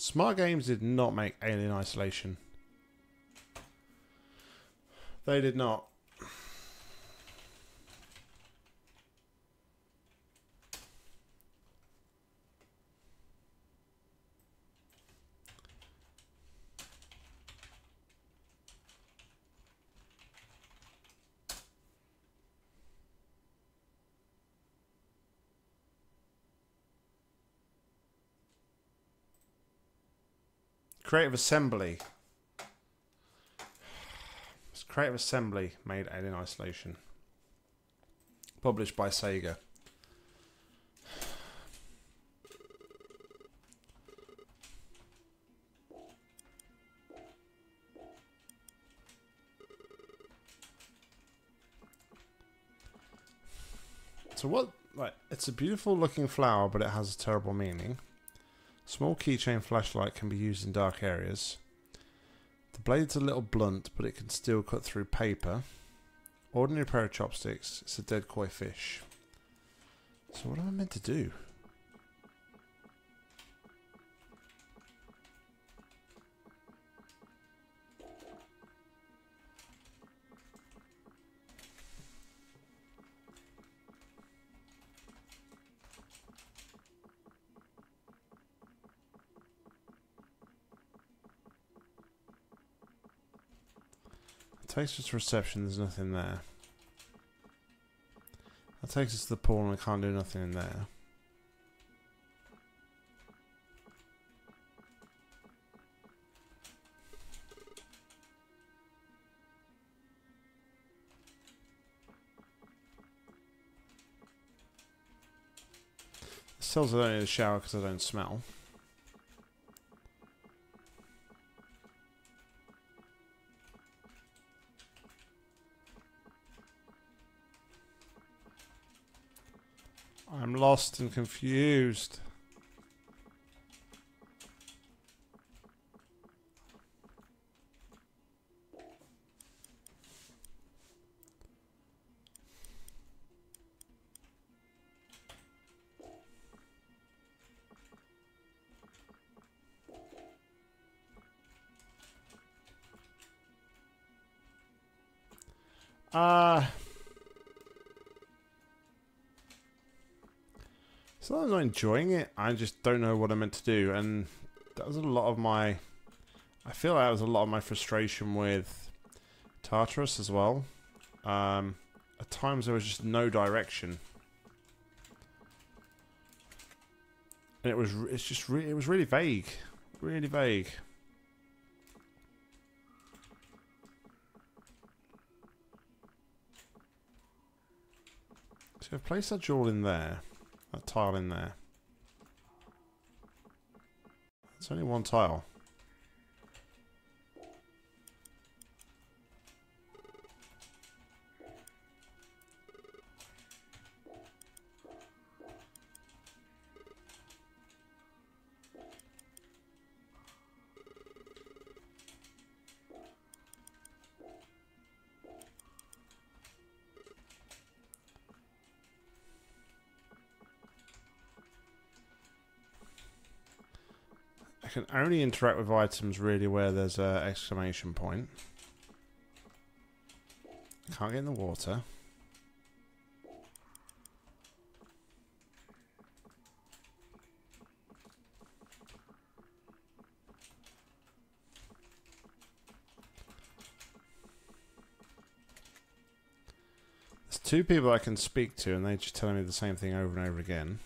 Smart Games did not make Alien Isolation. They did not. Creative Assembly. It's Creative Assembly made Alien Isolation. Published by Sega. So what? Right, it's a beautiful looking flower, but it has a terrible meaning. Small keychain flashlight can be used in dark areas. The blade's a little blunt, but it can still cut through paper. Ordinary pair of chopsticks. It's a dead koi fish. So what am I meant to do? Takes us to reception, there's nothing there. That takes us to the pool and we can't do nothing in there. This tells I don't need a shower because I don't smell. I'm lost and confused. It's not that I'm not enjoying it, I just don't know what I'm meant to do. And that was a lot of my... I feel like that was a lot of my frustration with Tartarus as well. At times there was just no direction. And it was really vague. Really vague. So I've placed that jewel in there. That tile in there. It's only one tile. I can only interact with items really where there's an exclamation point. I can't get in the water. There's two people I can speak to and they're just telling me the same thing over and over again.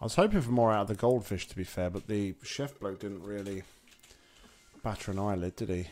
I was hoping for more out of the goldfish, to be fair, but the chef bloke didn't really batter an eyelid, did he?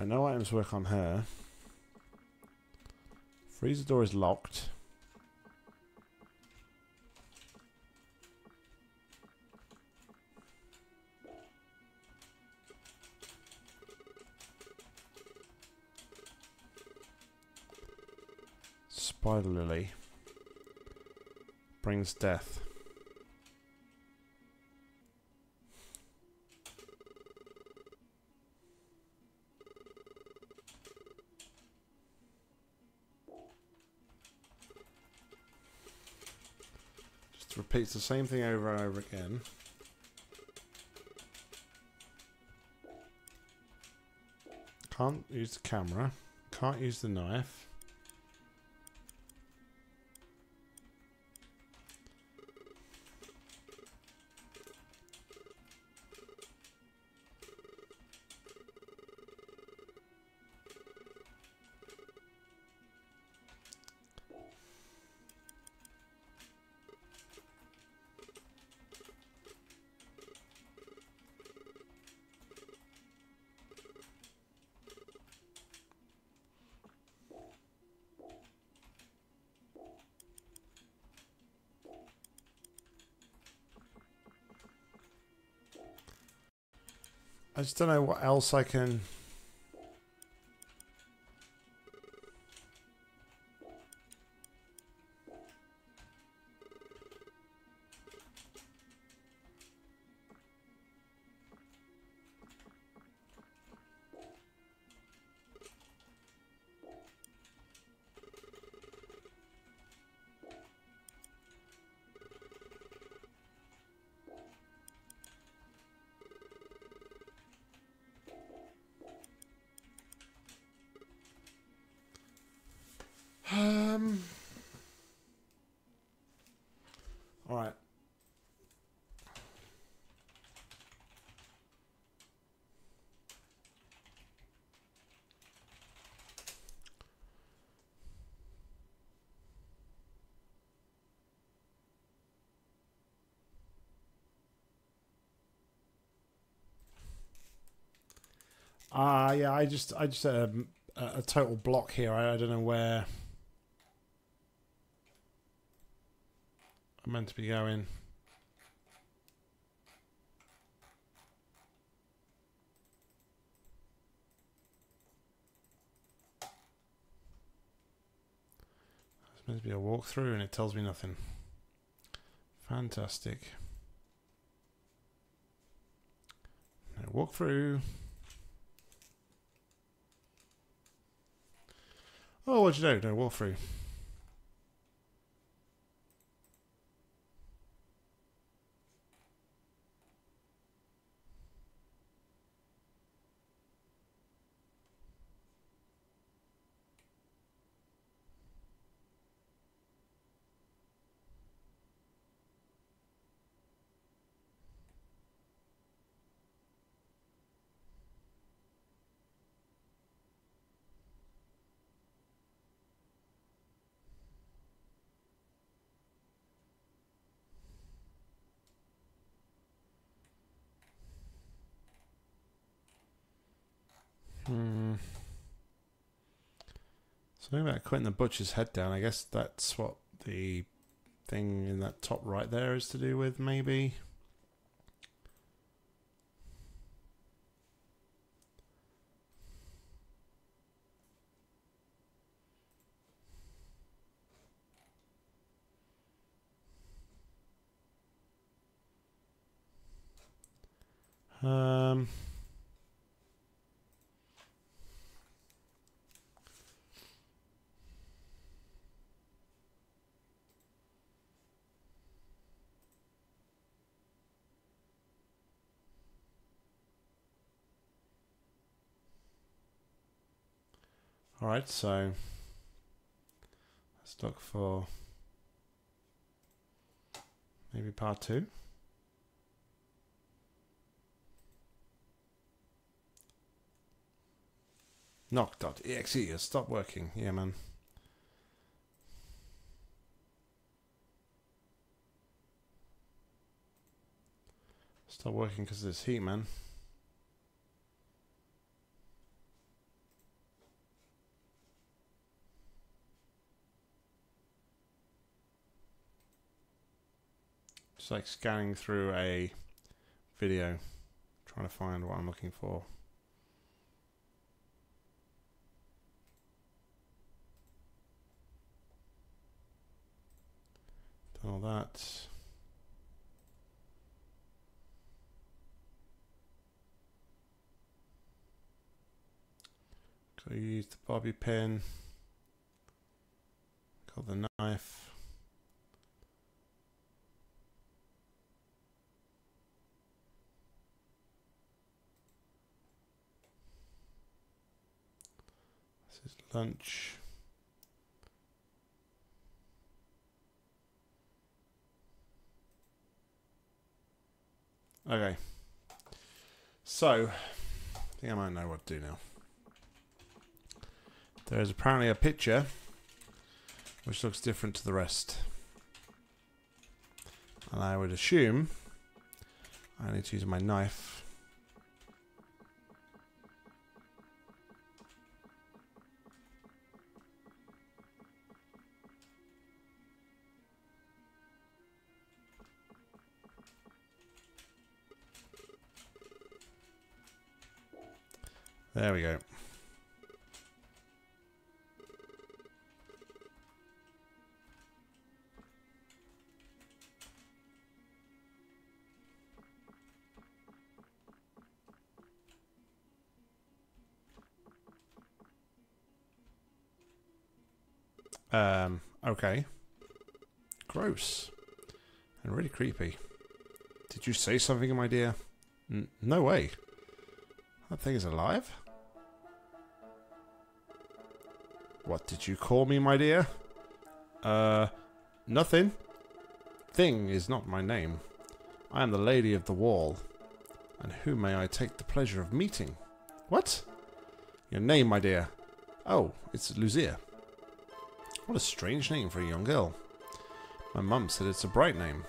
I know items work on her. Freezer door is locked. Spider lily brings death. Repeats the same thing over and over again. Can't use the camera. Can't use the knife. I just don't know what else I can... All right. Yeah, I just a total block here. I don't know where I'm meant to be going. It's meant to be a walkthrough, and it tells me nothing. Fantastic. Now walkthrough. Oh, what do you know? No, walkthrough. Something about quitting the butcher's head down. I guess that's what the thing in that top right there is to do with, maybe. Alright, so let's look for maybe part two. Knock.exe has stopped working. Yeah, man. Stopped working because of this heat, man. It's like scanning through a video, trying to find what I'm looking for. Done all that. So you use the bobby pin, got the knife. Lunch. Okay. So, I think I might know what to do now. There is apparently a picture which looks different to the rest. And I would assume I need to use my knife. There we go. Okay. Gross. And really creepy. Did you say something, my dear? No way. That thing is alive? What did you call me, my dear? Nothing. Thing is not my name. I am the Lady of the Wall. And who may I take the pleasure of meeting? What? Your name, my dear. Oh, it's Luzia. What a strange name for a young girl. My mum said it's a bright name.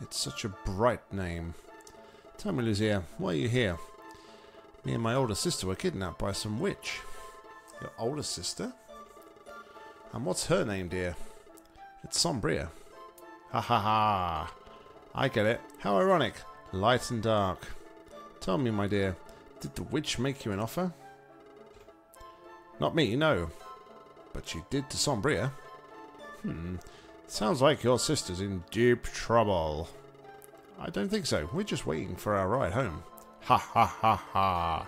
It's such a bright name. Tell me, Luzia, why are you here? Me and my older sister were kidnapped by some witch. Your older sister? And what's her name, dear? It's Sombria. Ha ha ha! I get it. How ironic. Light and dark. Tell me, my dear, did the witch make you an offer? Not me, no. But she did to Sombria. Sounds like your sister's in deep trouble. I don't think so. We're just waiting for our ride home. Ha ha ha ha.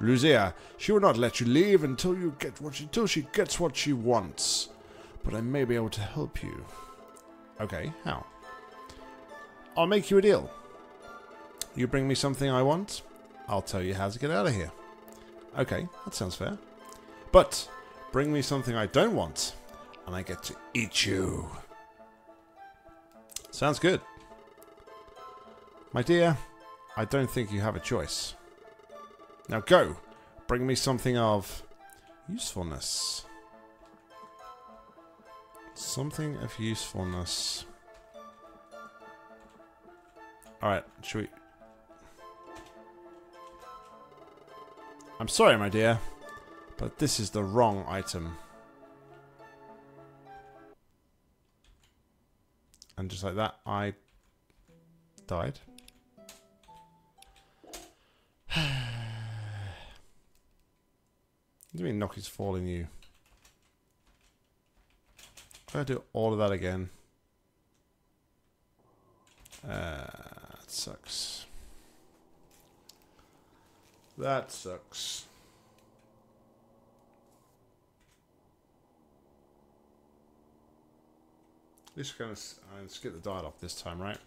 Luzia, she will not let you leave until she gets what she wants. But I may be able to help you. Okay, how? I'll make you a deal. You bring me something I want, I'll tell you how to get out of here. Okay, that sounds fair. But bring me something I don't want, and I get to eat you. Sounds good. My dear, I don't think you have a choice. Now go, bring me something of usefulness. Something of usefulness. Alright, should we... I'm sorry, my dear, but this is the wrong item. And just like that, I died. What do you mean Nock is falling you? Gotta do all of that again. That sucks. That sucks. This kind of let's get the dial off this time, right?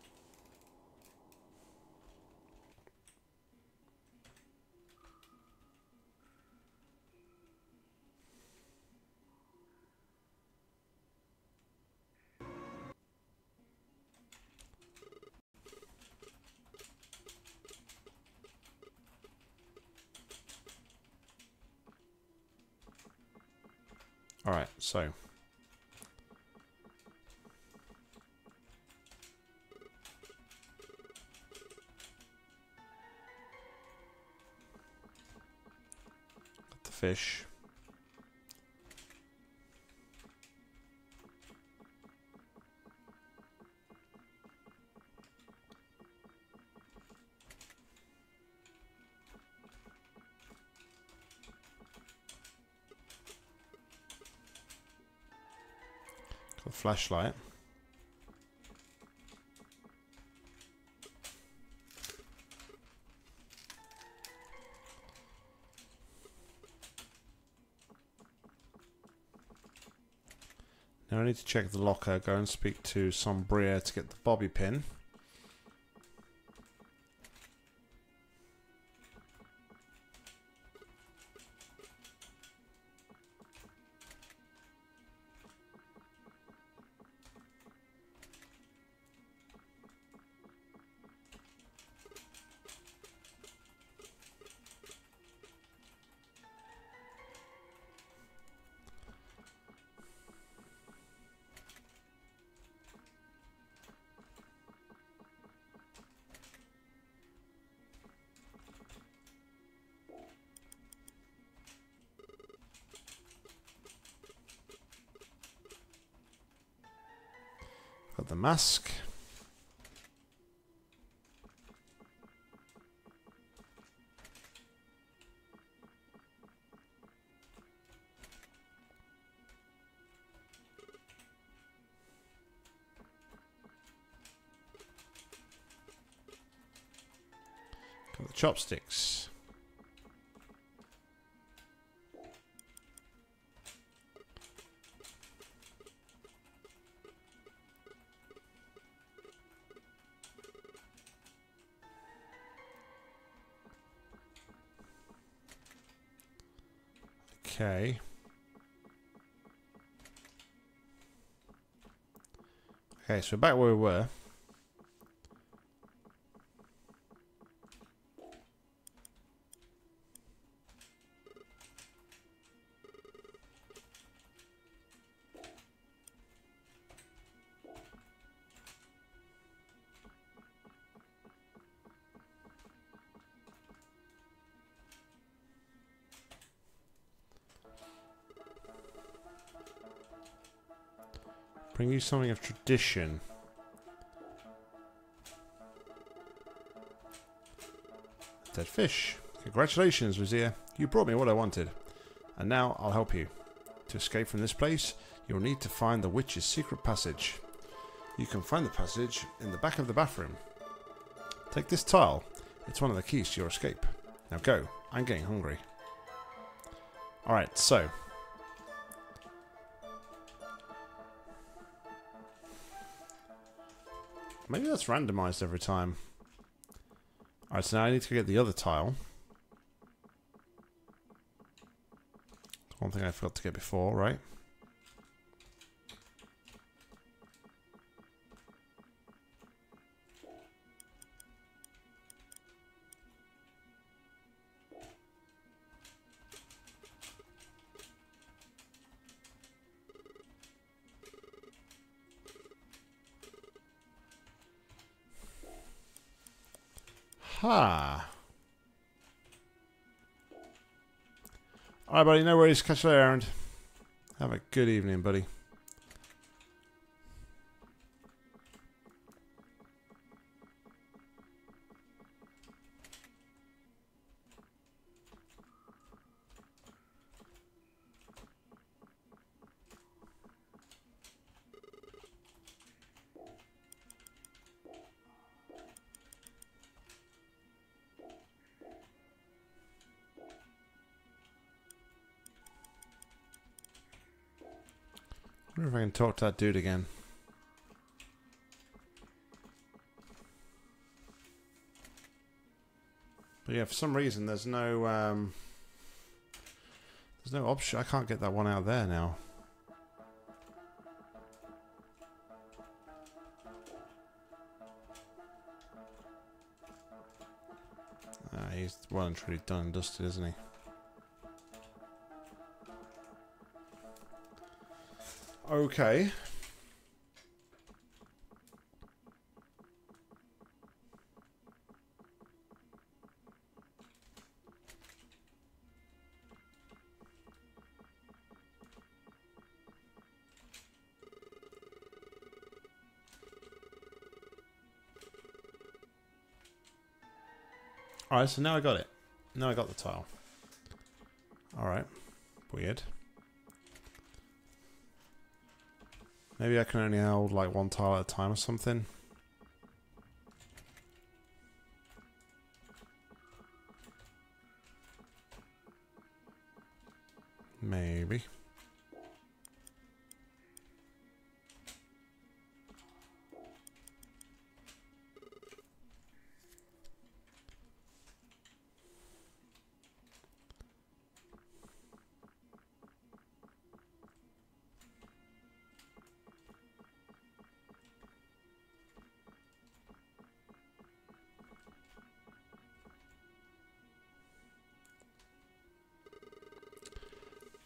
Alright, so. Got the fish. Flashlight. Now I need to check the locker, go and speak to Sombria to get the bobby pin. The mask. Got the chopsticks. Okay. Okay, so back where we were. Bring you something of tradition. Dead fish. Congratulations, Luzia. You brought me what I wanted. And now I'll help you. To escape from this place, you'll need to find the witch's secret passage. You can find the passage in the back of the bathroom. Take this tile. It's one of the keys to your escape. Now go. I'm getting hungry. Alright, so... maybe that's randomized every time. Alright, so now I need to go get the other tile. That's one thing I forgot to get before, right? Ha! Alright, buddy, no worries. Catch you later, Aaron. Have a good evening, buddy. I wonder if I can talk to that dude again. But yeah, for some reason there's no option. I can't get that one out there now. He's well and truly done and dusted, isn't he? Okay. Alright, so now I got it. Now I got the tile. Alright. Weird. Maybe I can only hold like one tile at a time or something. Maybe.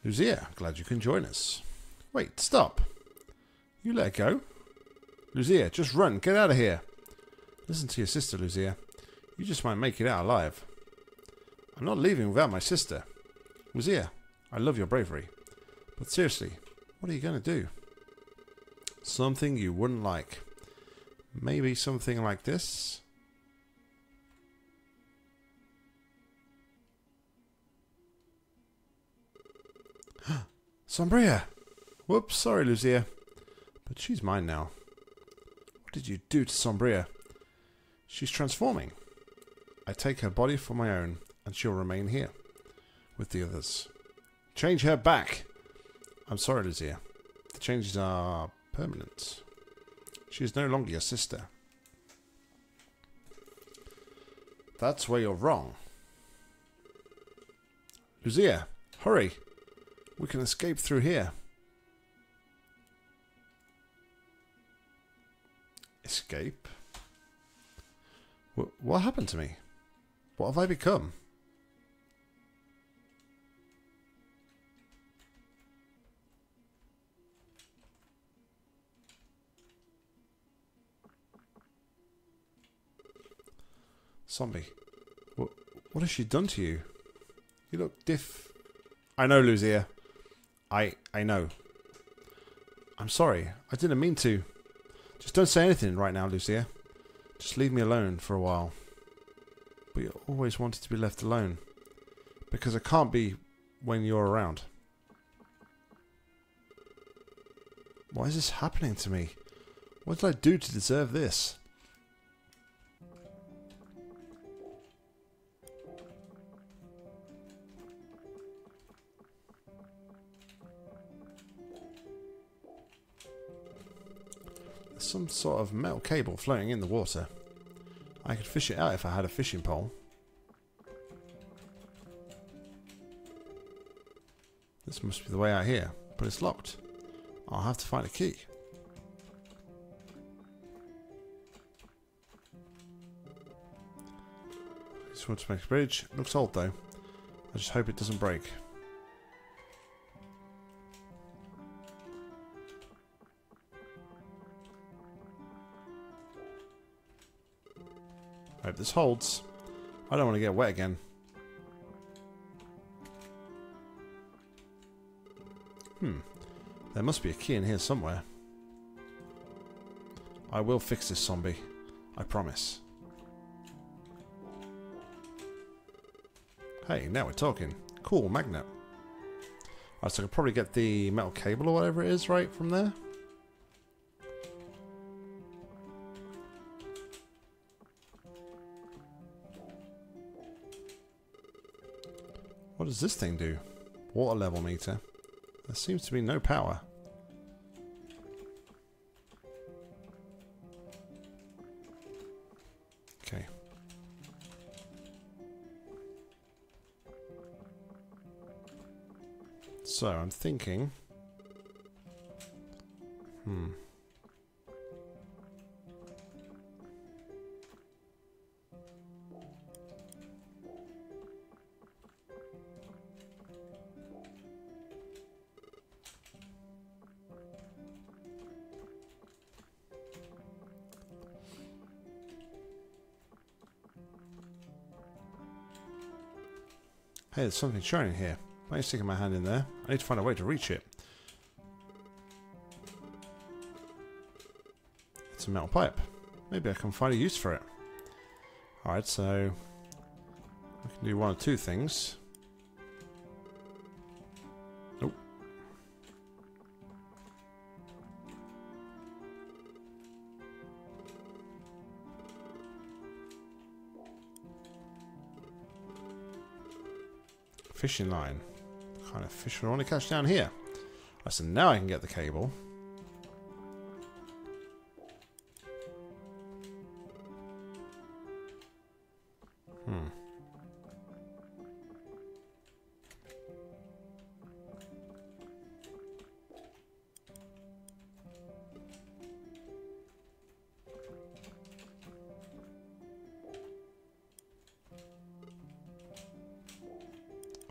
Luzia, glad you can join us. Wait, stop. You let go. Luzia, just run. Get out of here. Listen to your sister, Luzia. You just might make it out alive. I'm not leaving without my sister. Luzia, I love your bravery. But seriously, what are you going to do? Something you wouldn't like. Maybe something like this? Sombria! Whoops, sorry Luzia. But she's mine now. What did you do to Sombria? She's transforming. I take her body for my own, and she'll remain here. With the others. Change her back! I'm sorry Luzia. The changes are permanent. She is no longer your sister. That's where you're wrong. Luzia, hurry! We can escape through here. escape. What happened to me? What have I become? Zombie. What has she done to you? You look diff... I know, Luzia. I know. I'm sorry. I didn't mean to. Just don't say anything right now, Luzia. Just leave me alone for a while. But you always wanted to be left alone. Because I can't be when you're around. Why is this happening to me? What did I do to deserve this? Some sort of metal cable floating in the water. I could fish it out if I had a fishing pole. This must be the way out here, but it's locked. I'll have to find a key. I just want to make a bridge. It looks old though. I just hope it doesn't break. Hope this holds. I don't want to get wet again. There must be a key in here somewhere. I will fix this, zombie. I promise. Hey, now we're talking. Cool magnet. Alright, so I could probably get the metal cable or whatever it is right from there. What does this thing do? Water level meter. There seems to be no power. Okay. So I'm thinking. Hey, there's something shiny here. Why are you sticking my hand in there? I need to find a way to reach it. It's a metal pipe. Maybe I can find a use for it. Alright, so... I can do one of two things. Nope. Fishing line. What kind of fish would I want to catch down here? Right, so now I can get the cable.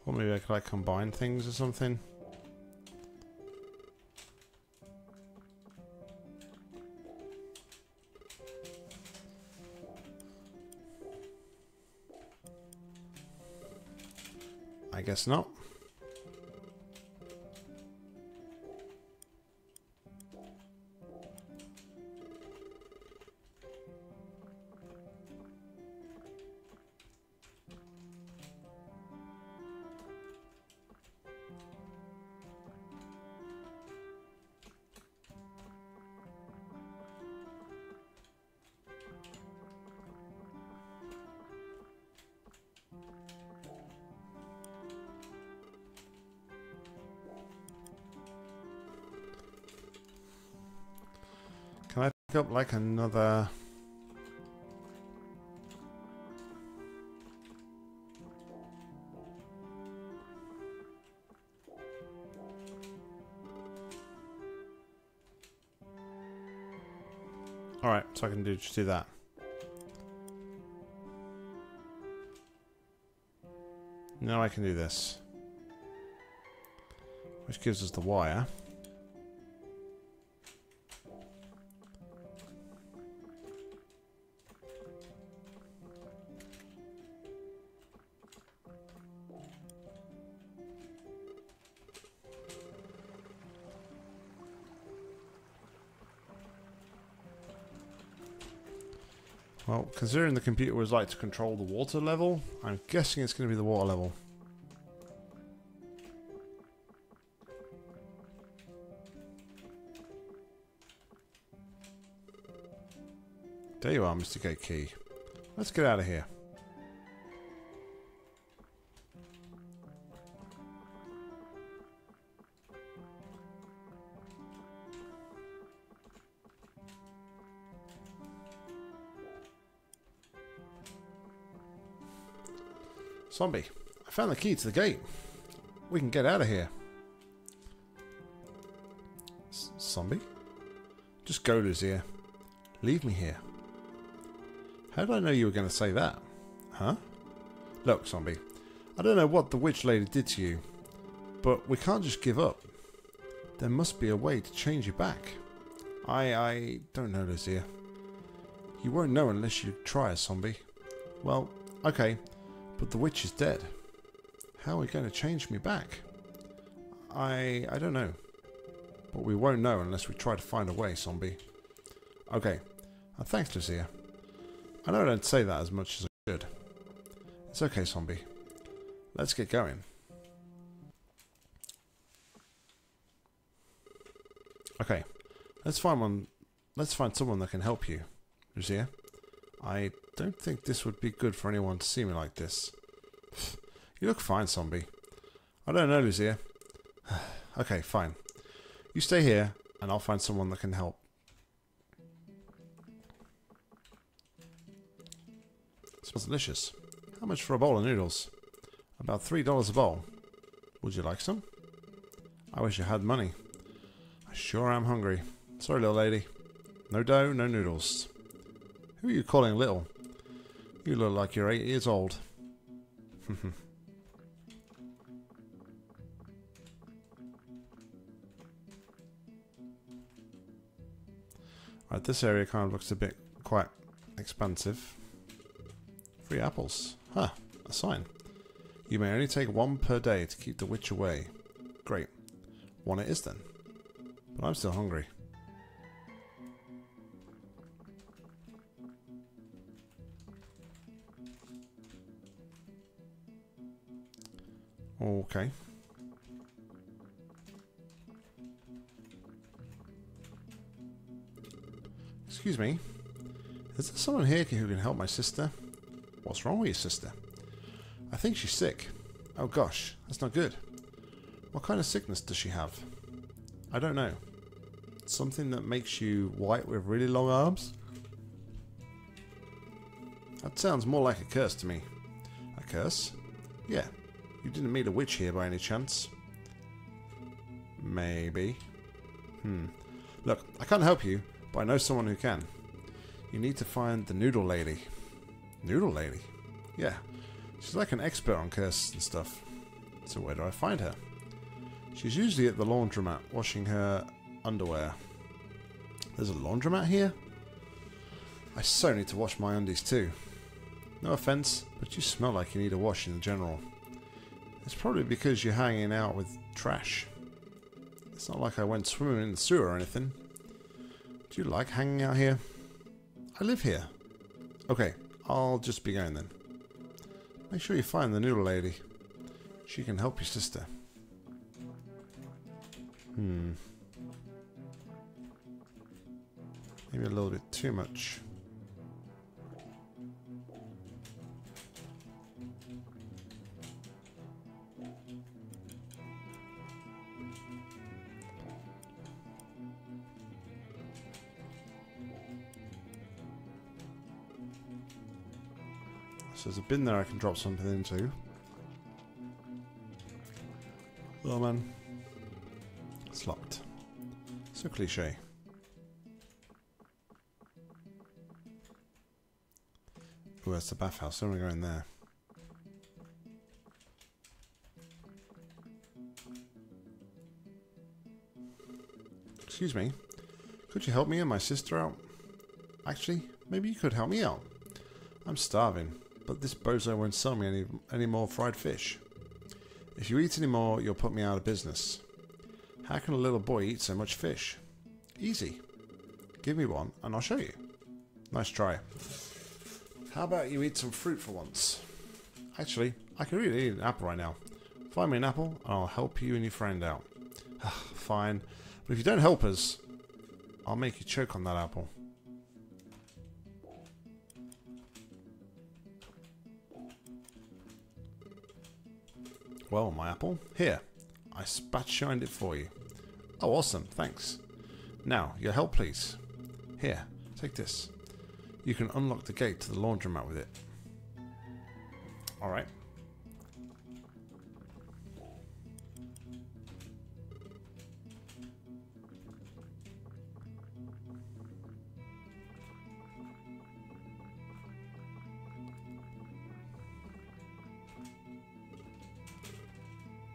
Or maybe I could like combine things or something. I guess not. Up like another Alright, so I can do just do that. Now I can do this. Which gives us the wire. Well, considering the computer was like to control the water level, I'm guessing it's going to be the water level. There you are, Mr. Gate Key. Let's get out of here. Zombie, I found the key to the gate. We can get out of here. Zombie? Just go, Luzia. Leave me here. How did I know you were going to say that? Huh? Look, Zombie. I don't know what the witch lady did to you, but we can't just give up. There must be a way to change you back. I don't know, Luzia. You won't know unless you try a Zombie. Well, okay. But the witch is dead. How are we going to change me back? I don't know. But we won't know unless we try to find a way, Zombie. Okay. And thanks, Luzia. I know I don't say that as much as I should. It's okay, Zombie. Let's get going. Okay. Let's find someone that can help you, Luzia. I don't think this would be good for anyone to see me like this. You look fine, Zombie. I don't know, Luzia. Okay, fine. You stay here, and I'll find someone that can help. It smells delicious. How much for a bowl of noodles? About $3 a bowl. Would you like some? I wish I had money. I sure am hungry. Sorry, little lady. No dough, no noodles. Who are you calling little? You look like you're 8 years old. Right, this area kind of looks a bit quite expansive. Free apples. Huh, a sign. You may only take one per day to keep the witch away. Great. One it is then. But I'm still hungry. Okay. Excuse me. Is there someone here who can help my sister? What's wrong with your sister? I think she's sick. Oh gosh, that's not good. What kind of sickness does she have? I don't know. Something that makes you white with really long arms? That sounds more like a curse to me. A curse? Yeah. You didn't meet a witch here by any chance? Maybe. Look, I can't help you, but I know someone who can. You need to find the Noodle Lady. Noodle Lady? Yeah. She's like an expert on curses and stuff. So where do I find her? She's usually at the laundromat, washing her underwear. There's a laundromat here? I so need to wash my undies too. No offense, but you smell like you need a wash in general. It's probably because you're hanging out with trash. It's not like I went swimming in the sewer or anything. Do you like hanging out here? I live here. Okay, I'll just be going then. Make sure you find the Noodle Lady. She can help your sister. Maybe a little bit too much. There's a bin there I can drop something into. Oh man. It's locked. So cliche. Ooh, that's the bathhouse. So I'm going to go in there. Excuse me. Could you help me and my sister out? Actually, maybe you could help me out. I'm starving, but this bozo won't sell me any more fried fish. If you eat any more, you'll put me out of business. How can a little boy eat so much fish? Easy. Give me one, and I'll show you. Nice try. How about you eat some fruit for once? Actually, I could really eat an apple right now. Find me an apple, and I'll help you and your friend out. Fine. But if you don't help us, I'll make you choke on that apple. Well, my apple. Here. I spat-shined it for you. Oh, awesome. Thanks. Now, your help, please. Here. Take this. You can unlock the gate to the laundromat with it. Alright.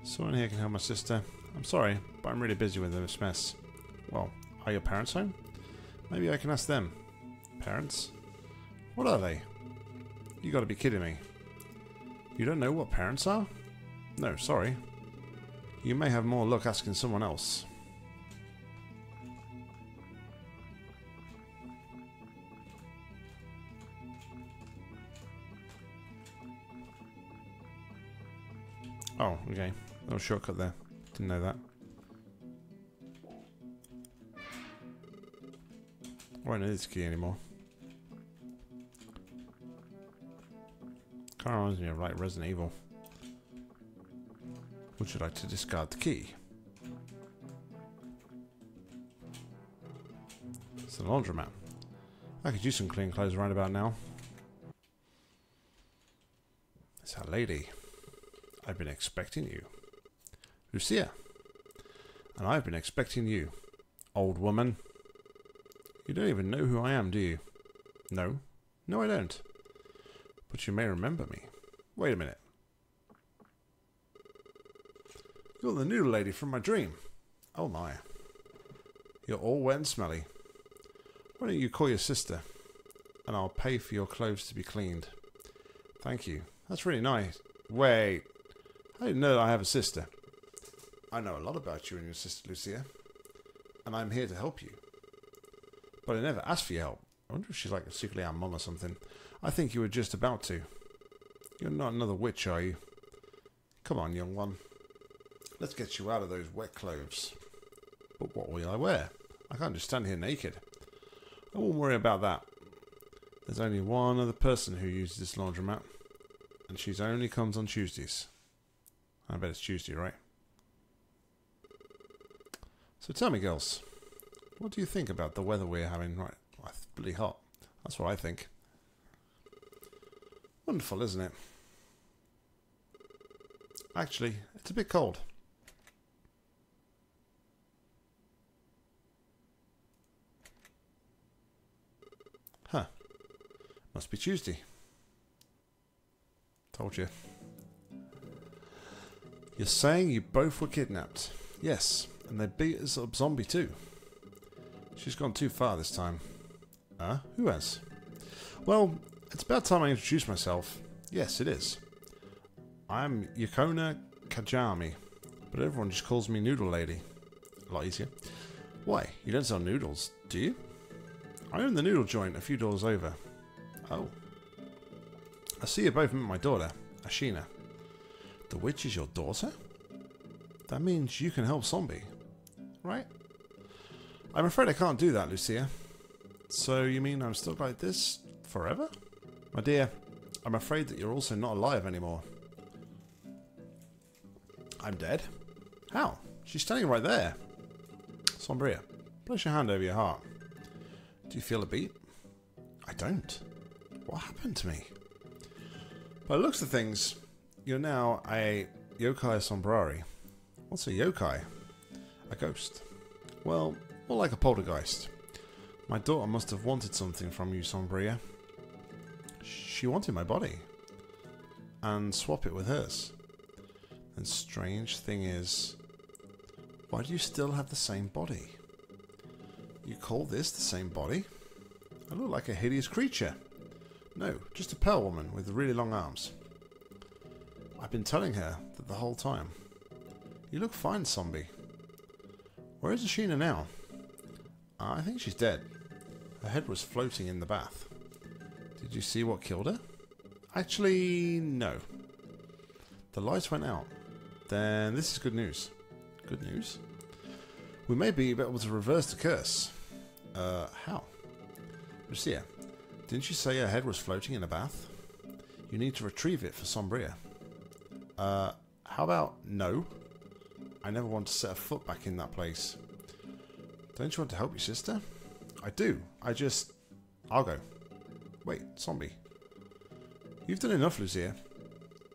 Someone here can help my sister. I'm sorry, but I'm really busy with this mess. Well, are your parents home? Maybe I can ask them. Parents? What are they? You gotta be kidding me. You don't know what parents are? No, sorry. You may have more luck asking someone else. Oh, okay. Little shortcut there. Didn't know that. I won't need this key anymore. Kind of reminds me of like Resident Evil. Would you like to discard the key? It's the laundromat. I could use some clean clothes right about now. It's our lady. I've been expecting you. Luzia. And I've been expecting you, old woman. You don't even know who I am, do you? No. No, I don't. But you may remember me. Wait a minute. You're the noodle lady from my dream. Oh my. You're all wet and smelly. Why don't you call your sister? And I'll pay for your clothes to be cleaned. Thank you. That's really nice. Wait. I didn't know that I have a sister. I know a lot about you and your sister, Luzia. And I'm here to help you. But I never asked for your help. I wonder if she's like secretly our mum or something. I think you were just about to. You're not another witch, are you? Come on, young one. Let's get you out of those wet clothes. But what will I wear? I can't just stand here naked. I won't worry about that. There's only one other person who uses this laundromat. And she only comes on Tuesdays. I bet it's Tuesday, right? So tell me, girls, what do you think about the weather we're having? Right, well, it's pretty hot. That's what I think. Wonderful, isn't it? Actually, it's a bit cold. Huh. Must be Tuesday. Told you. You're saying you both were kidnapped. Yes, and they beat us up zombie too. She's gone too far this time. Who has? Well, it's about time I introduce myself. Yes, it is. I'm Yokona Kajami, but everyone just calls me Noodle Lady. A lot easier. Why, you don't sell noodles, do you? I own the noodle joint a few doors over. Oh. I see you both met my daughter, Ashina. The witch is your daughter? That means you can help Zombie, right? I'm afraid I can't do that, Luzia. So you mean I'm stuck like this forever? My dear, I'm afraid that you're also not alive anymore. I'm dead? How? She's standing right there. Sombria, place your hand over your heart. Do you feel a beat? I don't. What happened to me? By the looks of things, you're now a yokai sombrari. What's a yokai? A ghost. Well, more like a poltergeist. My daughter must have wanted something from you, Sombria. Shh. She wanted my body. And swap it with hers. And strange thing is, why do you still have the same body? You call this the same body? I look like a hideous creature. No, just a pearl woman with really long arms. I've been telling her that the whole time. You look fine, zombie. Where is Ashina now? I think she's dead. Her head was floating in the bath. Did you see what killed her? Actually, no. The lights went out. Then this is good news. Good news? We may be able to reverse the curse. How? Lucia, didn't you say her head was floating in a bath? You need to retrieve it for Sombria. How about no? I never want to set a foot back in that place. Don't you want to help your sister? I do. I'll go. Wait, zombie. You've done enough, Luzia.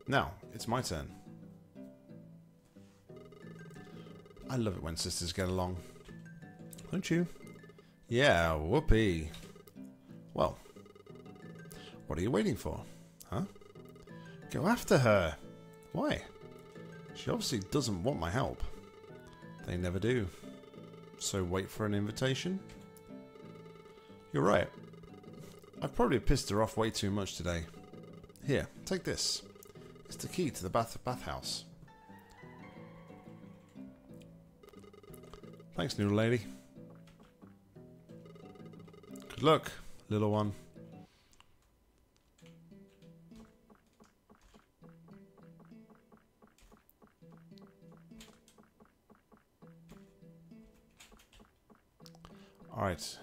Now, it's my turn. I love it when sisters get along. Don't you? Yeah, whoopee. Well, what are you waiting for? Huh? Go after her. Why? She obviously doesn't want my help. They never do. So wait for an invitation? You're right. I've probably pissed her off way too much today. Here, take this. It's the key to the bathhouse. Thanks, noodle lady. Good luck, little one. Alright.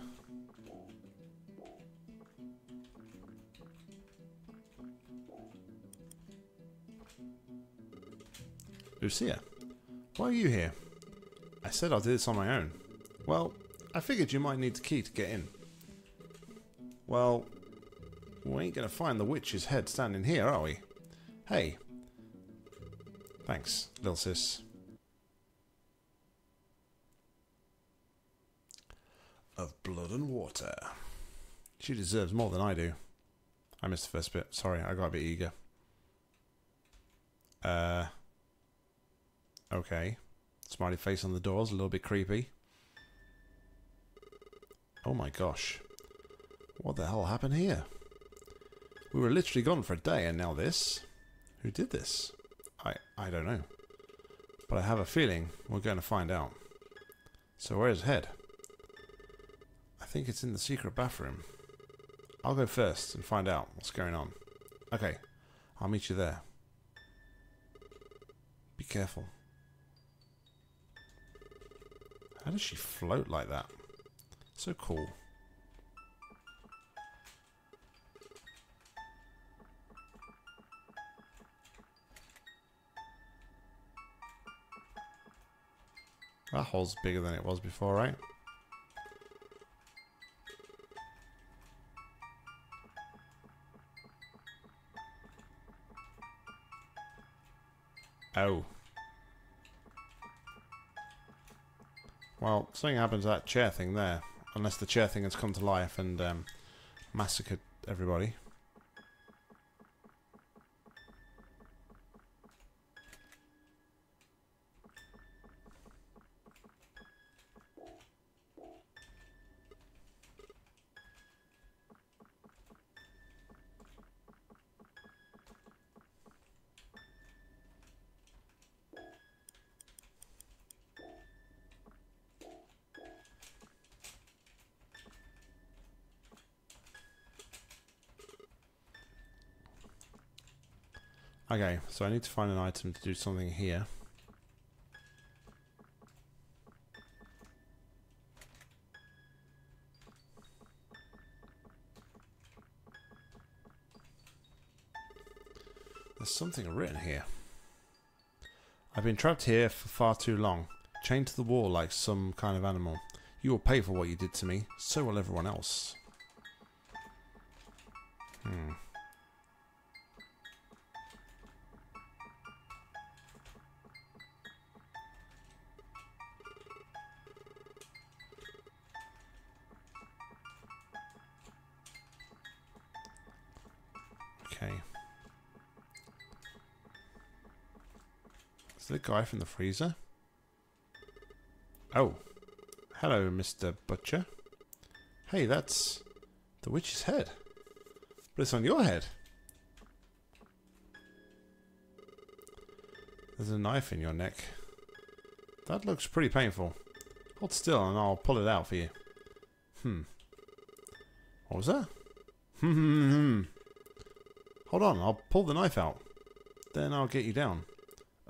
Luzia, why are you here? I said I'll do this on my own. Well, I figured you might need the key to get in. Well, we ain't gonna find the witch's head standing here, are we? Hey. Thanks, little sis. Of blood and water. She deserves more than I do. I missed the first bit. Sorry, I got a bit eager. Okay. Smiley face on the door's a little bit creepy. Oh my gosh. What the hell happened here? We were literally gone for a day and now this? Who did this? I don't know. But I have a feeling we're going to find out. So where's his head? I think it's in the secret bathroom. I'll go first and find out what's going on. Okay, I'll meet you there. Be careful. How does she float like that? So cool. That hole's bigger than it was before, right? Oh. Well, something happened to that chair thing there. Unless the chair thing has come to life and massacred everybody. Okay, so I need to find an item to do something here. There's something written here. I've been trapped here for far too long, chained to the wall like some kind of animal. You will pay for what you did to me, so will everyone else. Hmm. Okay. Is that the guy from the freezer? Oh. Hello, Mr. Butcher. Hey, that's the witch's head. But it's on your head. There's a knife in your neck. That looks pretty painful. Hold still and I'll pull it out for you. Hmm. What was that? Hmm. Hold on, I'll pull the knife out. Then I'll get you down.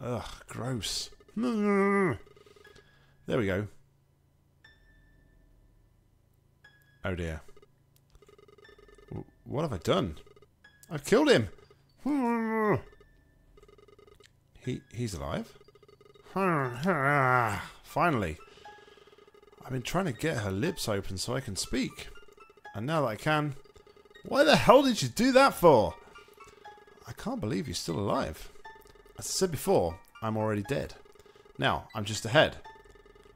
Ugh, gross. There we go. Oh dear. What have I done? I've killed him! He's alive? Finally. I've been trying to get her lips open so I can speak. And now that I can... Why the hell did you do that for? I can't believe you're still alive. As I said before, I'm already dead. Now, I'm just a head.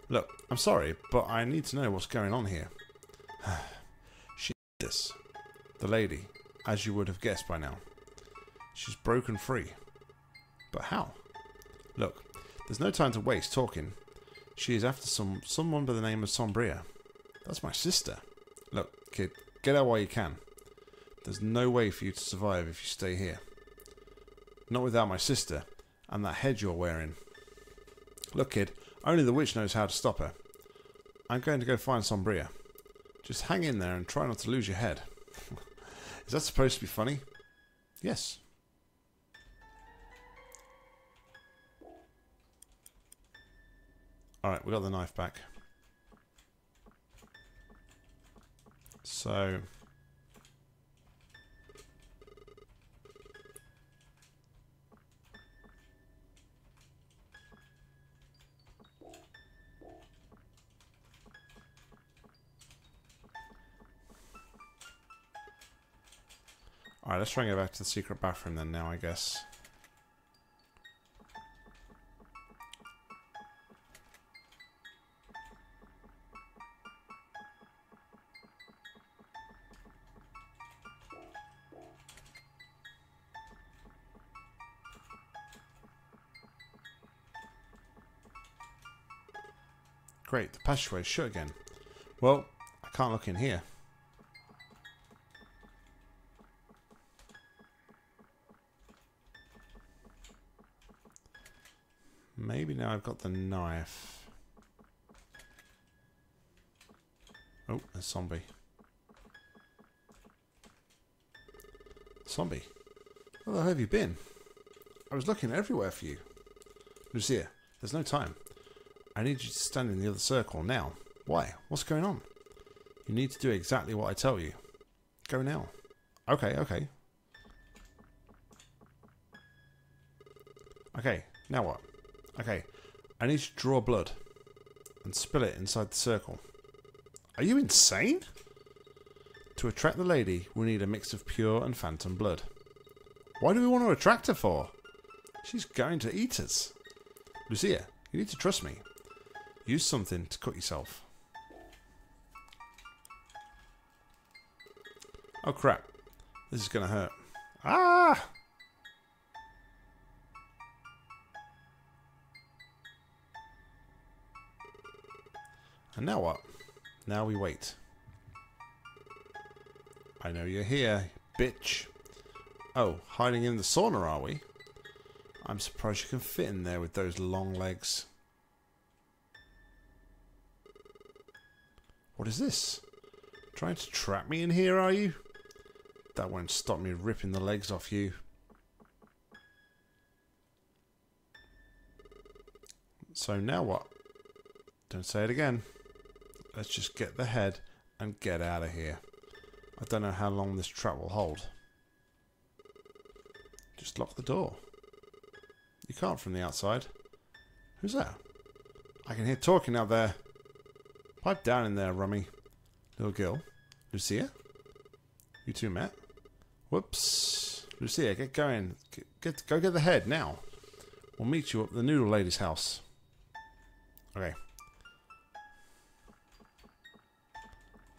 Look, I'm sorry, but I need to know what's going on here. She did this. The lady, as you would have guessed by now. She's broken free. But how? Look, there's no time to waste talking. She is after someone by the name of Sombria. That's my sister. Look, kid, get out while you can. There's no way for you to survive if you stay here. Not without my sister and that head you're wearing. Look, kid, only the witch knows how to stop her. I'm going to go find Sombria. Just hang in there and try not to lose your head. Is that supposed to be funny? Yes. Alright, we got the knife back. So... Alright, let's try and go back to the secret bathroom then now, I guess. Great, the passageway is shut again. Well, I can't look in here. Maybe now I've got the knife. Oh, a zombie. Zombie? Where the hell have you been? I was looking everywhere for you. Luzia, there's no time. I need you to stand in the other circle now. Why? What's going on? You need to do exactly what I tell you. Go now. Okay, okay. Okay, now what? Okay, I need you to draw blood and spill it inside the circle. Are you insane? To attract the lady, we need a mix of pure and phantom blood. Why do we want to attract her for? She's going to eat us. Luzia, you need to trust me. Use something to cut yourself. Oh crap, this is gonna hurt. Ah! And now what? Now we wait. I know you're here, bitch. Oh, hiding in the sauna, are we? I'm surprised you can fit in there with those long legs. What is this? Trying to trap me in here, are you? That won't stop me ripping the legs off you. So now what? Don't say it again. Let's just get the head and get out of here. I don't know how long this trap will hold. Just lock the door. You can't from the outside. Who's that? I can hear talking out there. Pipe down in there, rummy. Little girl. Luzia? You two met? Whoops. Luzia, get going. Go get the head now. We'll meet you at the noodle lady's house. Okay.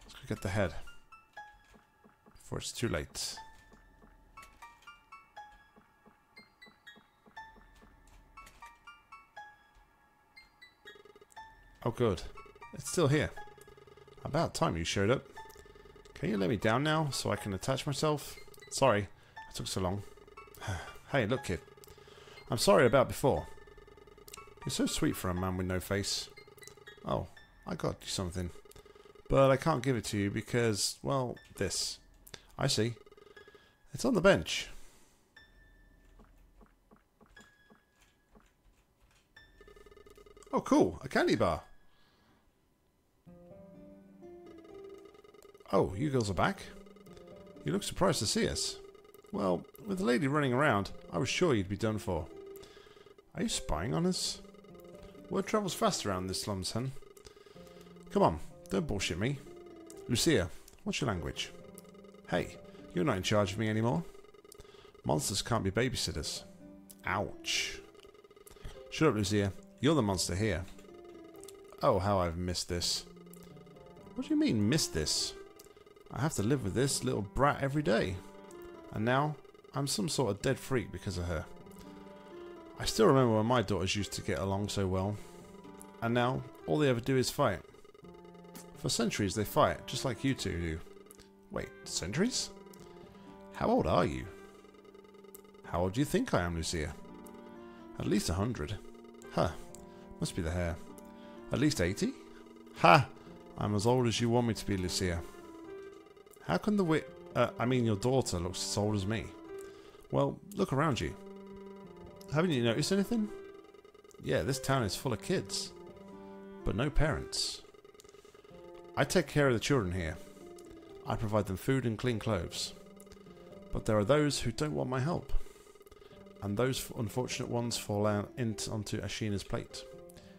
Let's go get the head. Before it's too late. Oh good, it's still here. About time you showed up. Can you let me down now so I can attach myself? Sorry, I took so long. Hey, look kid. I'm sorry about before. You're so sweet for a man with no face. Oh, I got you something. But I can't give it to you because, well, this. I see. It's on the bench. Oh, cool. A candy bar. Oh, you girls are back? You look surprised to see us. Well, with the lady running around, I was sure you'd be done for. Are you spying on us? Word travels fast around this slum, son. Come on, don't bullshit me. Luzia, what's your language? Hey, you're not in charge of me anymore. Monsters can't be babysitters. Ouch. Shut up, Luzia. You're the monster here. Oh, how I've missed this. What do you mean, missed this? I have to live with this little brat every day. And now, I'm some sort of dead freak because of her. I still remember when my daughters used to get along so well. And now, all they ever do is fight. For centuries they fight, just like you two do. Wait, centuries? How old are you? How old do you think I am, Luzia? At least 100. Huh. Must be the hair. At least 80? Ha! I'm as old as you want me to be, Luzia. How can the your daughter looks as old as me. Well, look around you. Haven't you noticed anything? Yeah, this town is full of kids. But no parents. I take care of the children here. I provide them food and clean clothes. But there are those who don't want my help. And those unfortunate ones fall onto Ashina's plate.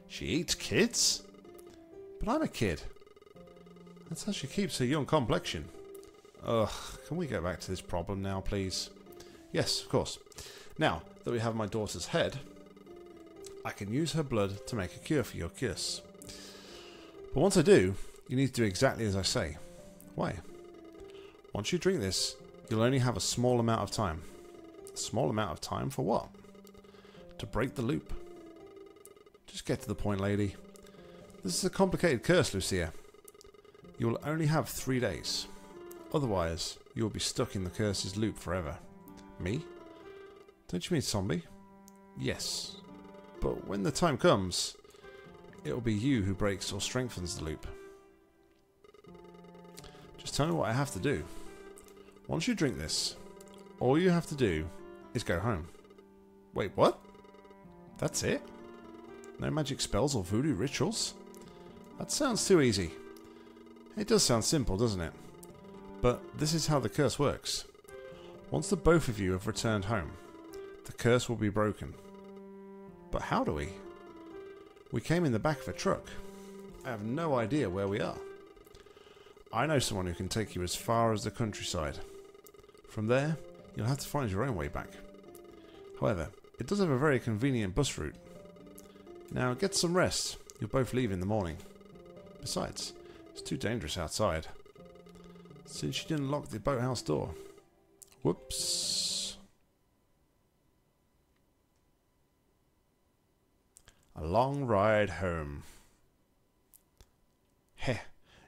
She eats kids? But I'm a kid. That's how she keeps her young complexion. Ugh, can we go back to this problem now, please? Yes, of course. Now that we have my daughter's head, I can use her blood to make a cure for your curse. But once I do, you need to do exactly as I say. Why? Once you drink this, you'll only have a small amount of time. A small amount of time for what? To break the loop. Just get to the point, lady. This is a complicated curse, Luzia. You will only have 3 days. Otherwise, you will be stuck in the curse's loop forever. Me? Don't you mean zombie? Yes. But when the time comes, it will be you who breaks or strengthens the loop. Just tell me what I have to do. Once you drink this, all you have to do is go home. Wait, what? That's it? No magic spells or voodoo rituals? That sounds too easy. It does sound simple, doesn't it? But this is how the curse works. Once the both of you have returned home, the curse will be broken. But how do we? We came in the back of a truck. I have no idea where we are. I know someone who can take you as far as the countryside. From there, you'll have to find your own way back. However, it does have a very convenient bus route. Now get some rest. You'll both leave in the morning. Besides, it's too dangerous outside. Since she didn't lock the boathouse door. Whoops. A long ride home. Heh.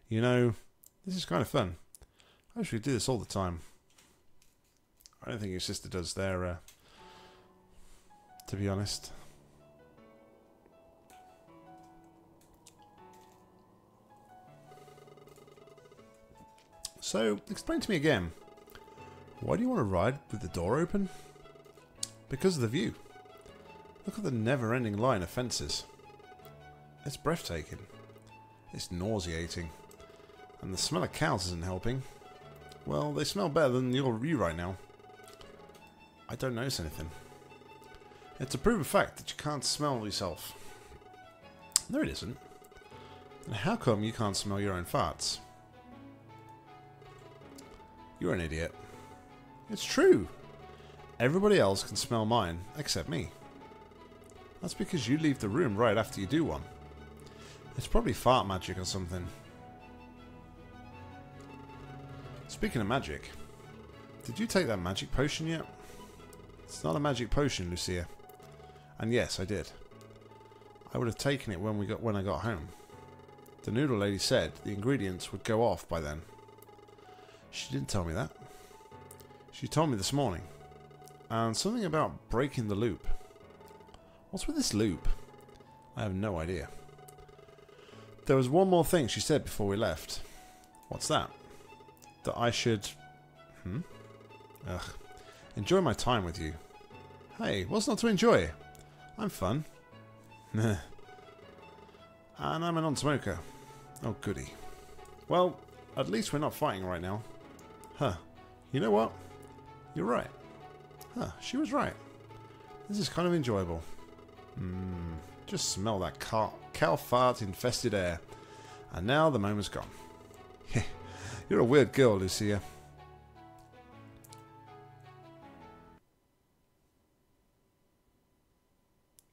You know, this is kind of fun. I wish we do this all the time. I don't think your sister does there, to be honest. So, explain to me again, why do you want to ride with the door open? Because of the view. Look at the never-ending line of fences. It's breathtaking. It's nauseating. And the smell of cows isn't helping. Well, they smell better than you right now. I don't notice anything. It's a proven fact that you can't smell yourself. No, it isn't. And how come you can't smell your own farts? You're an idiot. It's true. Everybody else can smell mine, except me. That's because you leave the room right after you do one. It's probably fart magic or something. Speaking of magic, did you take that magic potion yet? It's not a magic potion, Luzia. And yes, I did. I would have taken it when I got home. The noodle lady said the ingredients would go off by then. She didn't tell me that. She told me this morning. And something about breaking the loop. What's with this loop? I have no idea. There was one more thing she said before we left. What's that? That I should... Ugh. Enjoy my time with you. Hey, what's not to enjoy? I'm fun. And I'm a non-smoker. Oh, goody. Well, at least we're not fighting right now. Huh. You know what? You're right. Huh, she was right. This is kind of enjoyable. Just smell that cow fart infested air. And now the moment's gone. Heh. You're a weird girl, Luzia.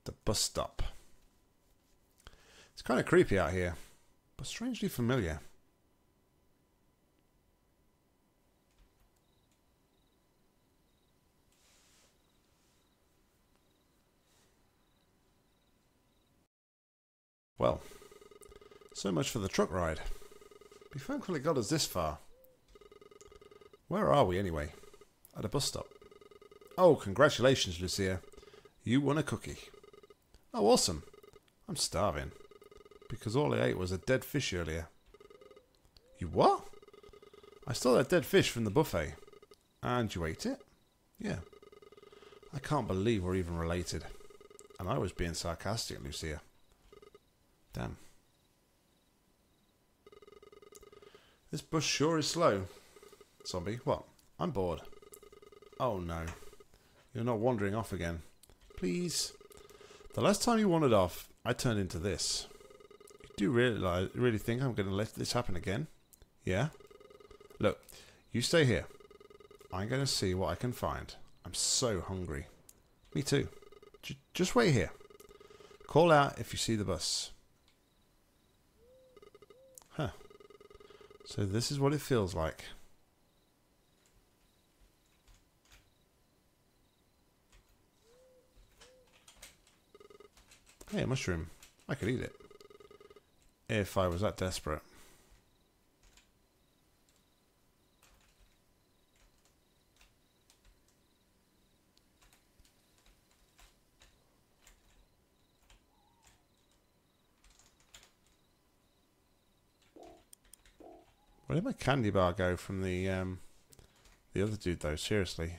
The bus stop. It's kind of creepy out here, but strangely familiar. Well, so much for the truck ride. Be thankful it got us this far. Where are we anyway? At a bus stop. Oh, congratulations, Luzia. You won a cookie. Oh, awesome. I'm starving. Because all I ate was a dead fish earlier. You what? I stole that dead fish from the buffet. And you ate it? Yeah. I can't believe we're even related. And I was being sarcastic, Luzia. Damn. This bus sure is slow. Zombie, what? I'm bored. Oh no. You're not wandering off again. Please. The last time you wandered off, I turned into this. You do really think I'm going to let this happen again? Yeah? Look, you stay here. I'm going to see what I can find. I'm so hungry. Me too. Just wait here. Call out if you see the bus. Huh. So this is what it feels like. Hey, a mushroom. I could eat it. If I was that desperate. Where did my candy bar go from the other dude though? Seriously.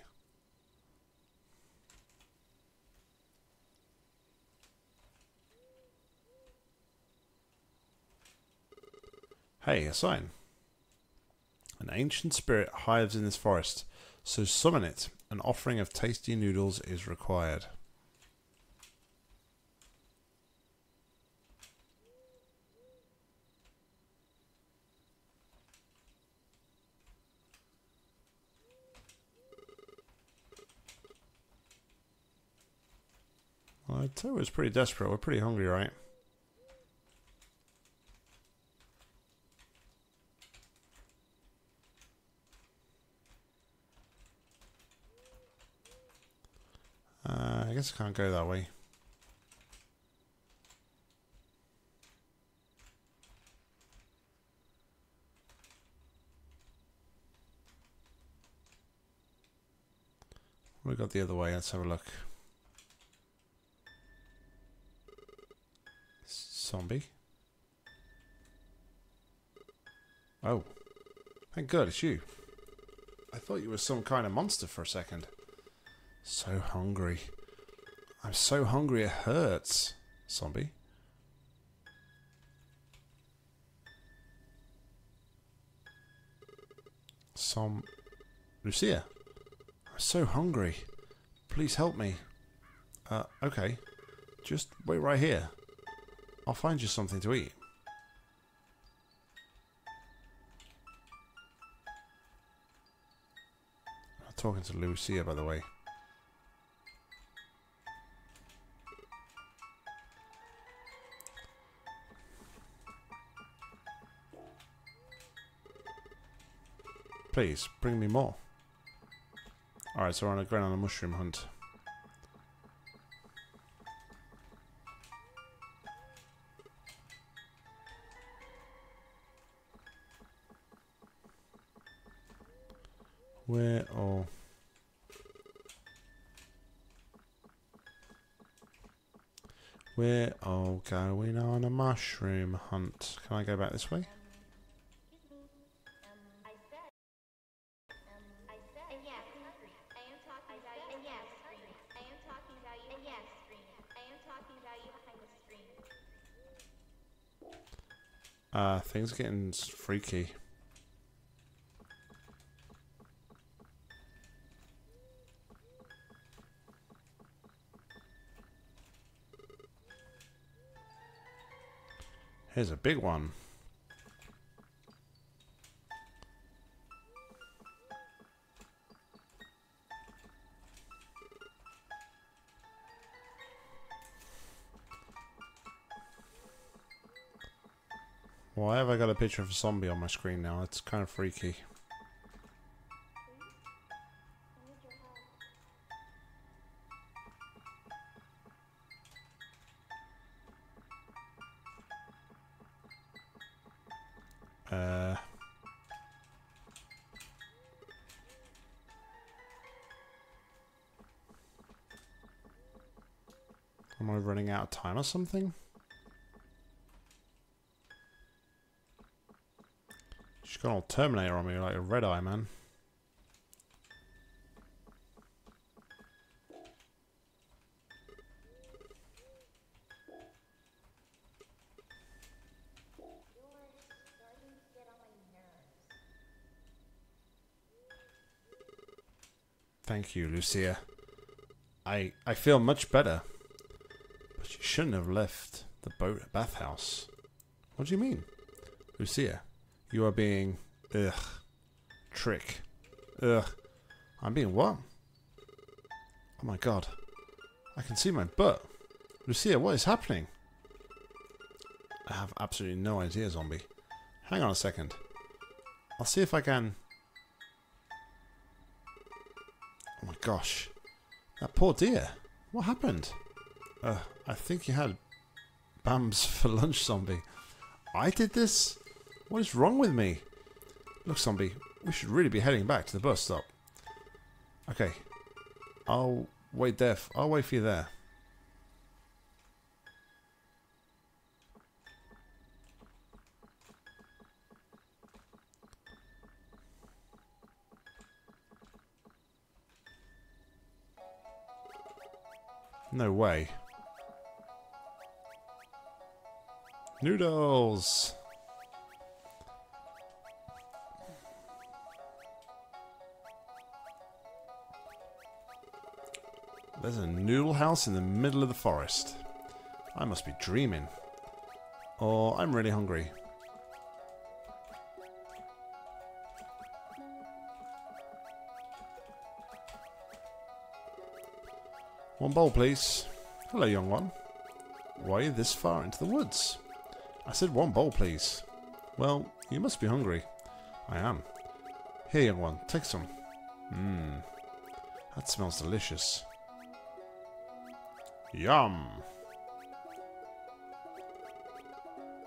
Hey, a sign. An ancient spirit hives in this forest, so summon it. An offering of tasty noodles is required. Well, I'd say it was pretty desperate. We're pretty hungry, right? I guess I can't go that way. We got the other way. Let's have a look. Zombie. Oh. Thank God it's you. I thought you were some kind of monster for a second. So hungry. I'm so hungry it hurts. Zombie. Luzia. I'm so hungry. Please help me. Okay. Just wait right here. I'll find you something to eat. I'm talking to Luzia, by the way. Please, bring me more. Alright, so we're going on a mushroom hunt. Where are... We're all going on a mushroom hunt. Can I go back this way? Things are getting freaky. Here's a big one. Why have I got a picture of a zombie on my screen now? It's kind of freaky. Am I running out of time or something? She's got an old Terminator on me, like a red eye, man. Thank you, Luzia. I feel much better. But you shouldn't have left the boat at bathhouse. What do you mean? Luzia, you are being... Trick. I'm being what? Oh my god. I can see my butt. Luzia, what is happening? I have absolutely no idea, zombie. Hang on a second. I'll see if I can... Oh my gosh. That poor dear. What happened? I think you had BAMs for lunch, zombie. I did this? What is wrong with me? Look, zombie, we should really be heading back to the bus stop. Okay. I'll wait for you there. No way. Noodles! There's a noodle house in the middle of the forest. I must be dreaming. Or I'm really hungry. One bowl, please. Hello, young one. Why are you this far into the woods? I said one bowl, please. Well, you must be hungry. I am. Here, young one, take some. Mmm. That smells delicious. Yum!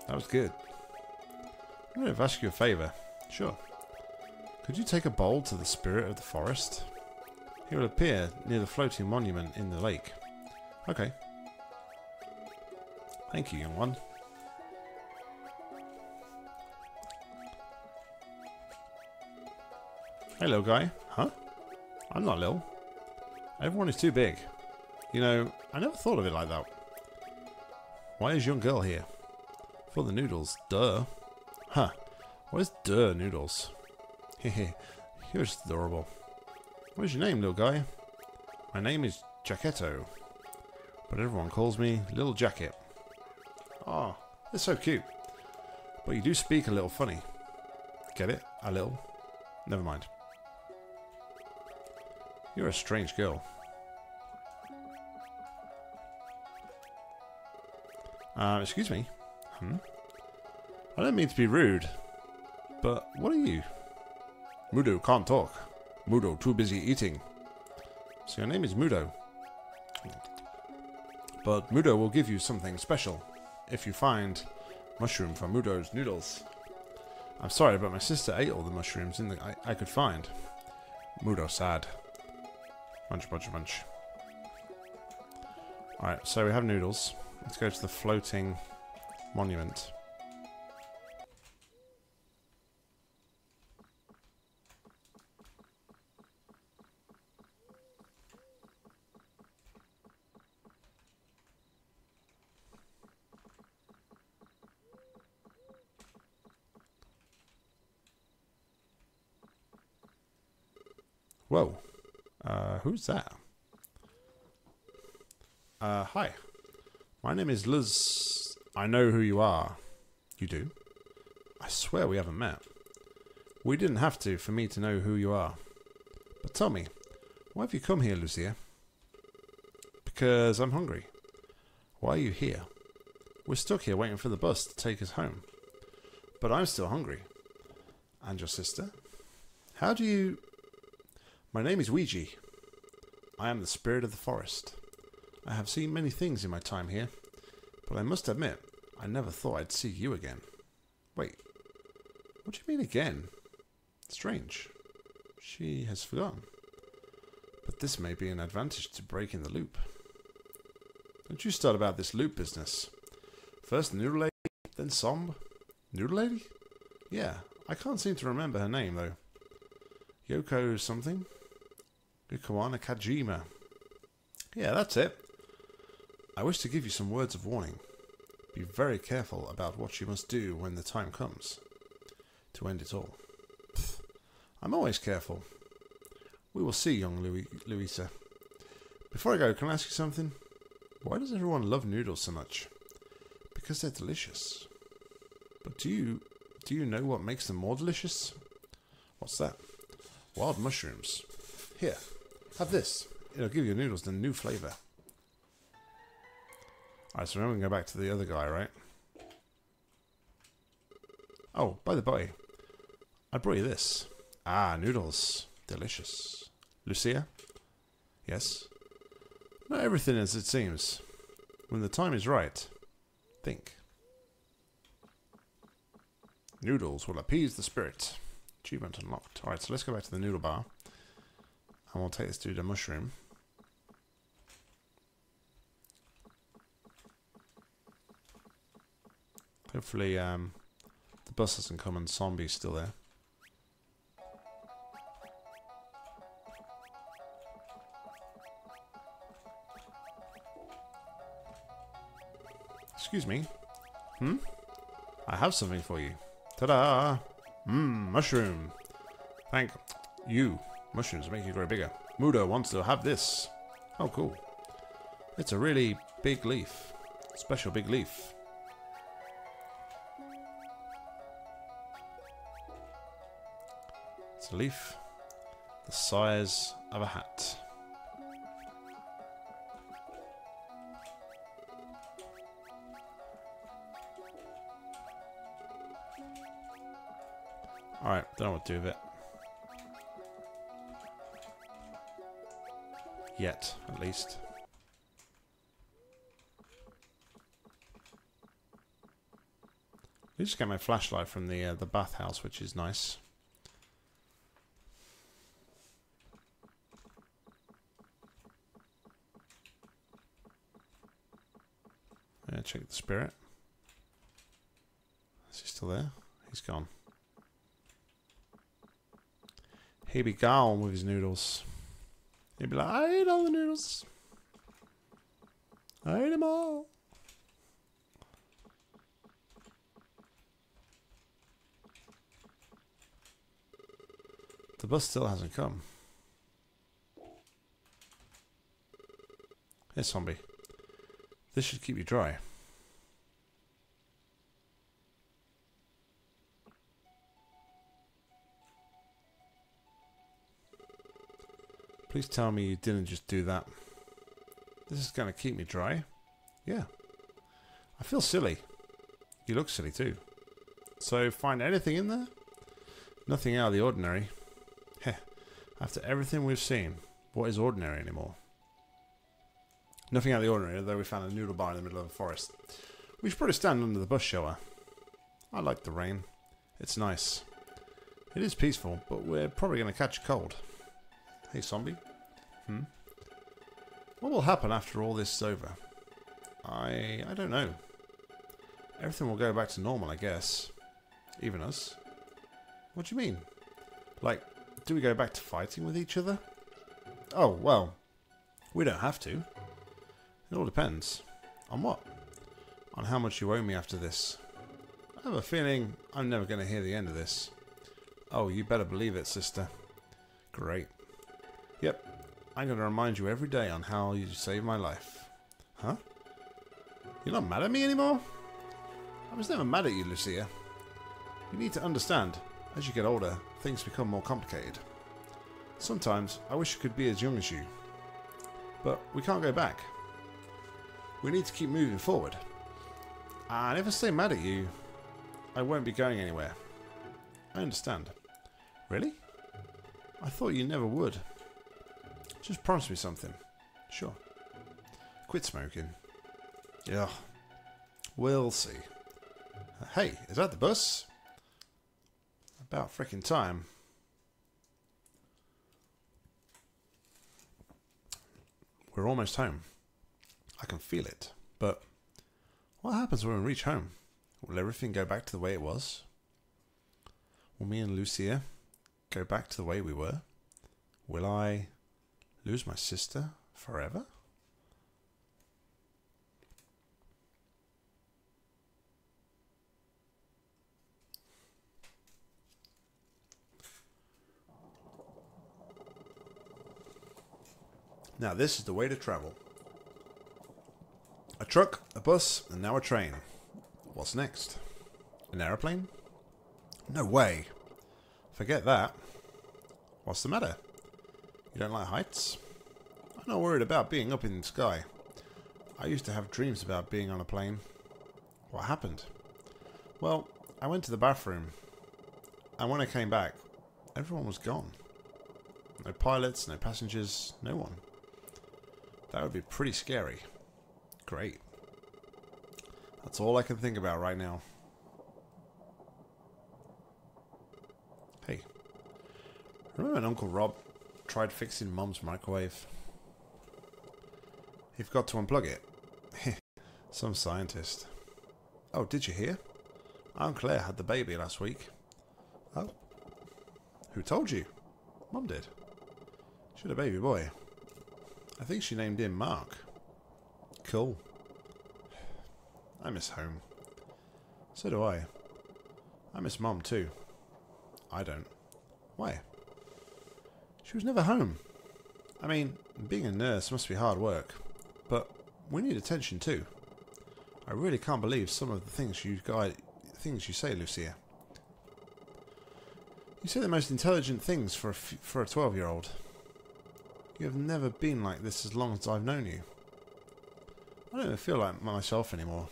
That was good. I'm going to ask you a favour. Sure. Could you take a bowl to the spirit of the forest? He will appear near the floating monument in the lake. Okay. Thank you, young one. Hey, little guy. Huh? I'm not little. Everyone is too big. You know, I never thought of it like that. Why is young girl here? For the noodles. Duh. Huh. What is duh noodles? Hehe. You're just adorable. What is your name, little guy? My name is Jacketto, but everyone calls me Little Jacket. Ah, they're so cute. But you do speak a little funny. Get it? A little? Never mind. You're a strange girl. Excuse me? Hmm? I don't mean to be rude, but what are you? Mudo can't talk. Mudo, too busy eating. So your name is Mudo. But Mudo will give you something special if you find mushroom for Mudo's noodles. I'm sorry, but my sister ate all the mushrooms I could find. Mudo sad. Munch, munch, munch. Alright, so we have noodles. Let's go to the floating monument. Whoa. Who's that? Hi. My name is Luz. I know who you are. You do? I swear we haven't met. We didn't have to for me to know who you are. But tell me, why have you come here, Luzia? Because I'm hungry. Why are you here? We're stuck here waiting for the bus to take us home. But I'm still hungry. And your sister? How do you... My name is Ouija. I am the spirit of the forest. I have seen many things in my time here, but I must admit, I never thought I'd see you again. Wait, what do you mean again? Strange. She has forgotten. But this may be an advantage to breaking the loop. Don't you start about this loop business. First Noodle Lady, then Somb. Noodle Lady? Yeah, I can't seem to remember her name though. Yoko something? Yokona Kajami. Yeah, that's it. I wish to give you some words of warning. Be very careful about what you must do when the time comes to end it all. Pfft, I'm always careful. We will see, young Luisa. Before I go, can I ask you something? Why does everyone love noodles so much? Because they're delicious. But do you know what makes them more delicious? What's that? Wild mushrooms. Here, have this. It'll give your noodles the new flavour. Alright, so now we can go back to the other guy, right? Oh, by the by, I brought you this. Ah, noodles. Delicious. Luzia? Yes? Not everything as it seems. When the time is right, think. Noodles will appease the spirit. Achievement unlocked. Alright, so let's go back to the noodle bar. And we'll take this to the mushroom. Hopefully, the bus hasn't come and Zombie's still there. Excuse me. Hmm? I have something for you. Ta-da! Mmm, mushroom. Thank you. Mushrooms make you grow bigger. Mudo wants to have this. Oh, cool. It's a really big leaf. Special big leaf. It's a leaf the size of a hat. Alright, don't know what to do with it. Yet, at least. I just got my flashlight from the bathhouse, which is nice. Yeah, check the spirit. Is he still there? He's gone. He'd be gone with his noodles. He'd be like, I ate all the noodles. I ate them all. The bus still hasn't come. Here, Zombie. This should keep you dry. Please tell me you didn't just do that. This is going to keep me dry. Yeah. I feel silly. You look silly too. So find anything in there? Nothing out of the ordinary. Heh. After everything we've seen, what is ordinary anymore? Nothing out of the ordinary, although we found a noodle bar in the middle of a forest. We should probably stand under the bus shower. I like the rain. It's nice. It is peaceful, but we're probably going to catch a cold. Hey, zombie. What will happen after all this is over? I don't know. Everything will go back to normal, I guess. Even us. What do you mean? Like, do we go back to fighting with each other? Oh, well. We don't have to. It all depends. On what? On how much you owe me after this. I have a feeling I'm never going to hear the end of this. Oh, you better believe it, sister. Great. Yep. I'm going to remind you every day on how you saved my life. Huh? You're not mad at me anymore? I was never mad at you, Luzia. You need to understand, as you get older, things become more complicated. Sometimes, I wish I could be as young as you. But we can't go back. We need to keep moving forward. I never stay mad at you. I won't be going anywhere. I understand. Really? I thought you never would. Just promise me something. Sure. Quit smoking. Yeah. We'll see. Hey, is that the bus? About frickin' time. We're almost home. I can feel it. But what happens when we reach home? Will everything go back to the way it was? Will me and Luzia go back to the way we were? Will I lose my sister forever? Now this is the way to travel. A truck, a bus, and now a train. What's next? An aeroplane? No way. Forget that. What's the matter? You don't like heights? I'm not worried about being up in the sky. I used to have dreams about being on a plane. What happened? Well, I went to the bathroom. And when I came back, everyone was gone. No pilots, no passengers, no one. That would be pretty scary. Great. That's all I can think about right now. Hey. Remember when Uncle Rob tried fixing Mum's microwave? You've got to unplug it. Some scientist. Oh, did you hear? Aunt Claire had the baby last week. Oh. Who told you? Mum did. She had a baby boy. I think she named him Mark. Cool. I miss home. So do I. I miss Mum too. I don't. Why? She was never home. I mean, being a nurse must be hard work. But we need attention too. I really can't believe some of the things you say, Luzia. You say the most intelligent things for a 12-year-old. You have never been like this as long as I've known you. I don't even feel like myself anymore.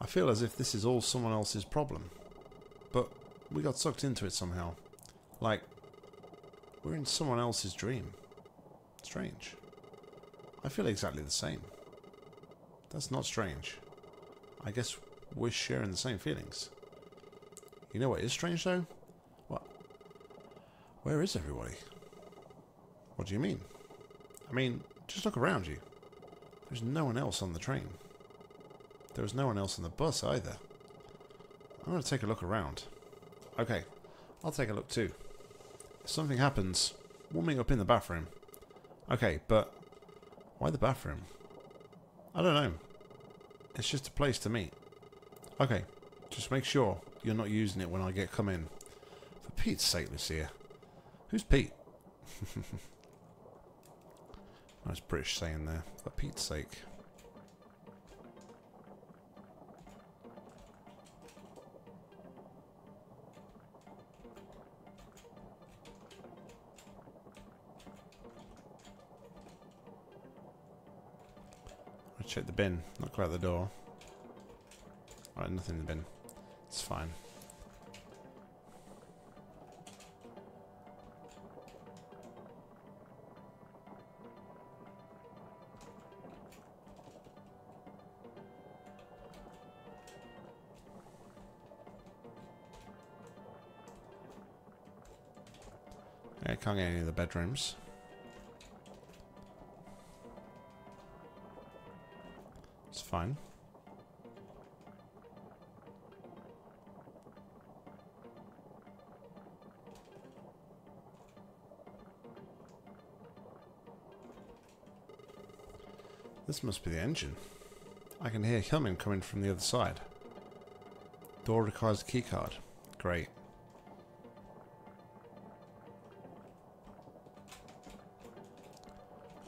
I feel as if this is all someone else's problem. But we got sucked into it somehow. Like, we're in someone else's dream. Strange. I feel exactly the same. That's not strange. I guess we're sharing the same feelings. You know what is strange though? What? Where is everybody? What do you mean? I mean, just look around you. There's no one else on the train. There was no one else on the bus either. I'm going to take a look around. Okay, I'll take a look too. If something happens, warming up in the bathroom. Okay, but why the bathroom? I don't know. It's just a place to meet. Okay, just make sure you're not using it when I come in. For Pete's sake, Luzia. Who's Pete? Nice British saying there, for Pete's sake. I'll check the bin, not go out the door. Alright, nothing in the bin. It's fine. Can't get any of the bedrooms. fine. This must be the engine. I can hear humming coming from the other side. Door requires a keycard. Great.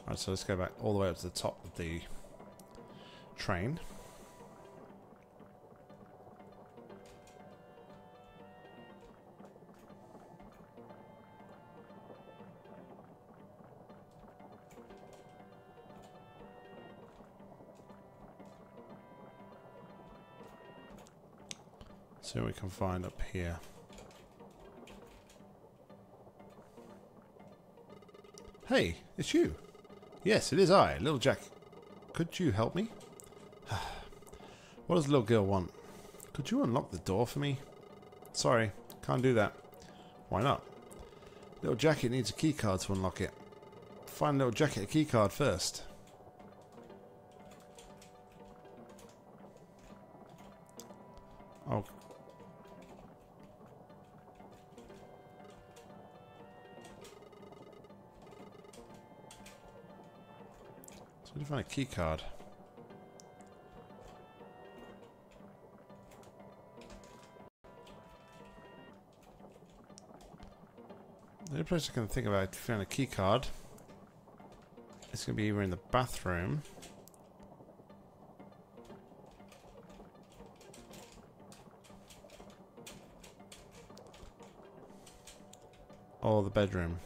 Alright, so let's go back all the way up to the top of the train. See what we can find up here. Hey, it's you. Yes, it is I, Little Jack. Could you help me? What does the little girl want? Could you unlock the door for me? Sorry, can't do that. Why not? Little Jacket needs a keycard to unlock it. Find Little Jacket a keycard first. Oh. So we find a key card. The only place I can think about finding a key card, it's going to be either in the bathroom or the bedroom.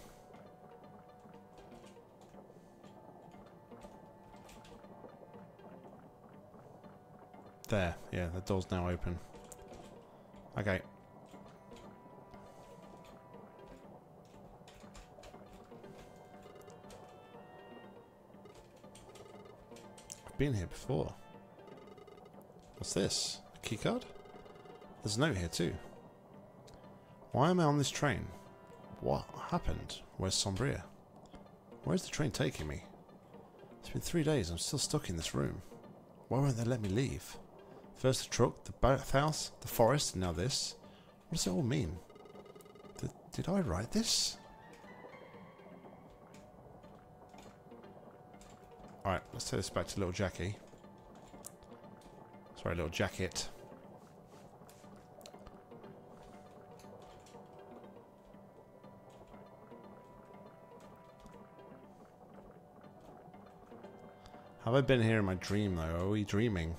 There, yeah, the door's now open. Okay. I've been here before. What's this? A keycard? There's a note here too. Why am I on this train? What happened? Where's Sombria? Where's the train taking me? It's been 3 days, I'm still stuck in this room. Why won't they let me leave? First the truck, the bathhouse, the forest, and now this. What does it all mean? Did I write this? Alright, let's take this back to Little Jackie. Sorry, Little Jacket. Have I been here in my dream, though? Are we dreaming?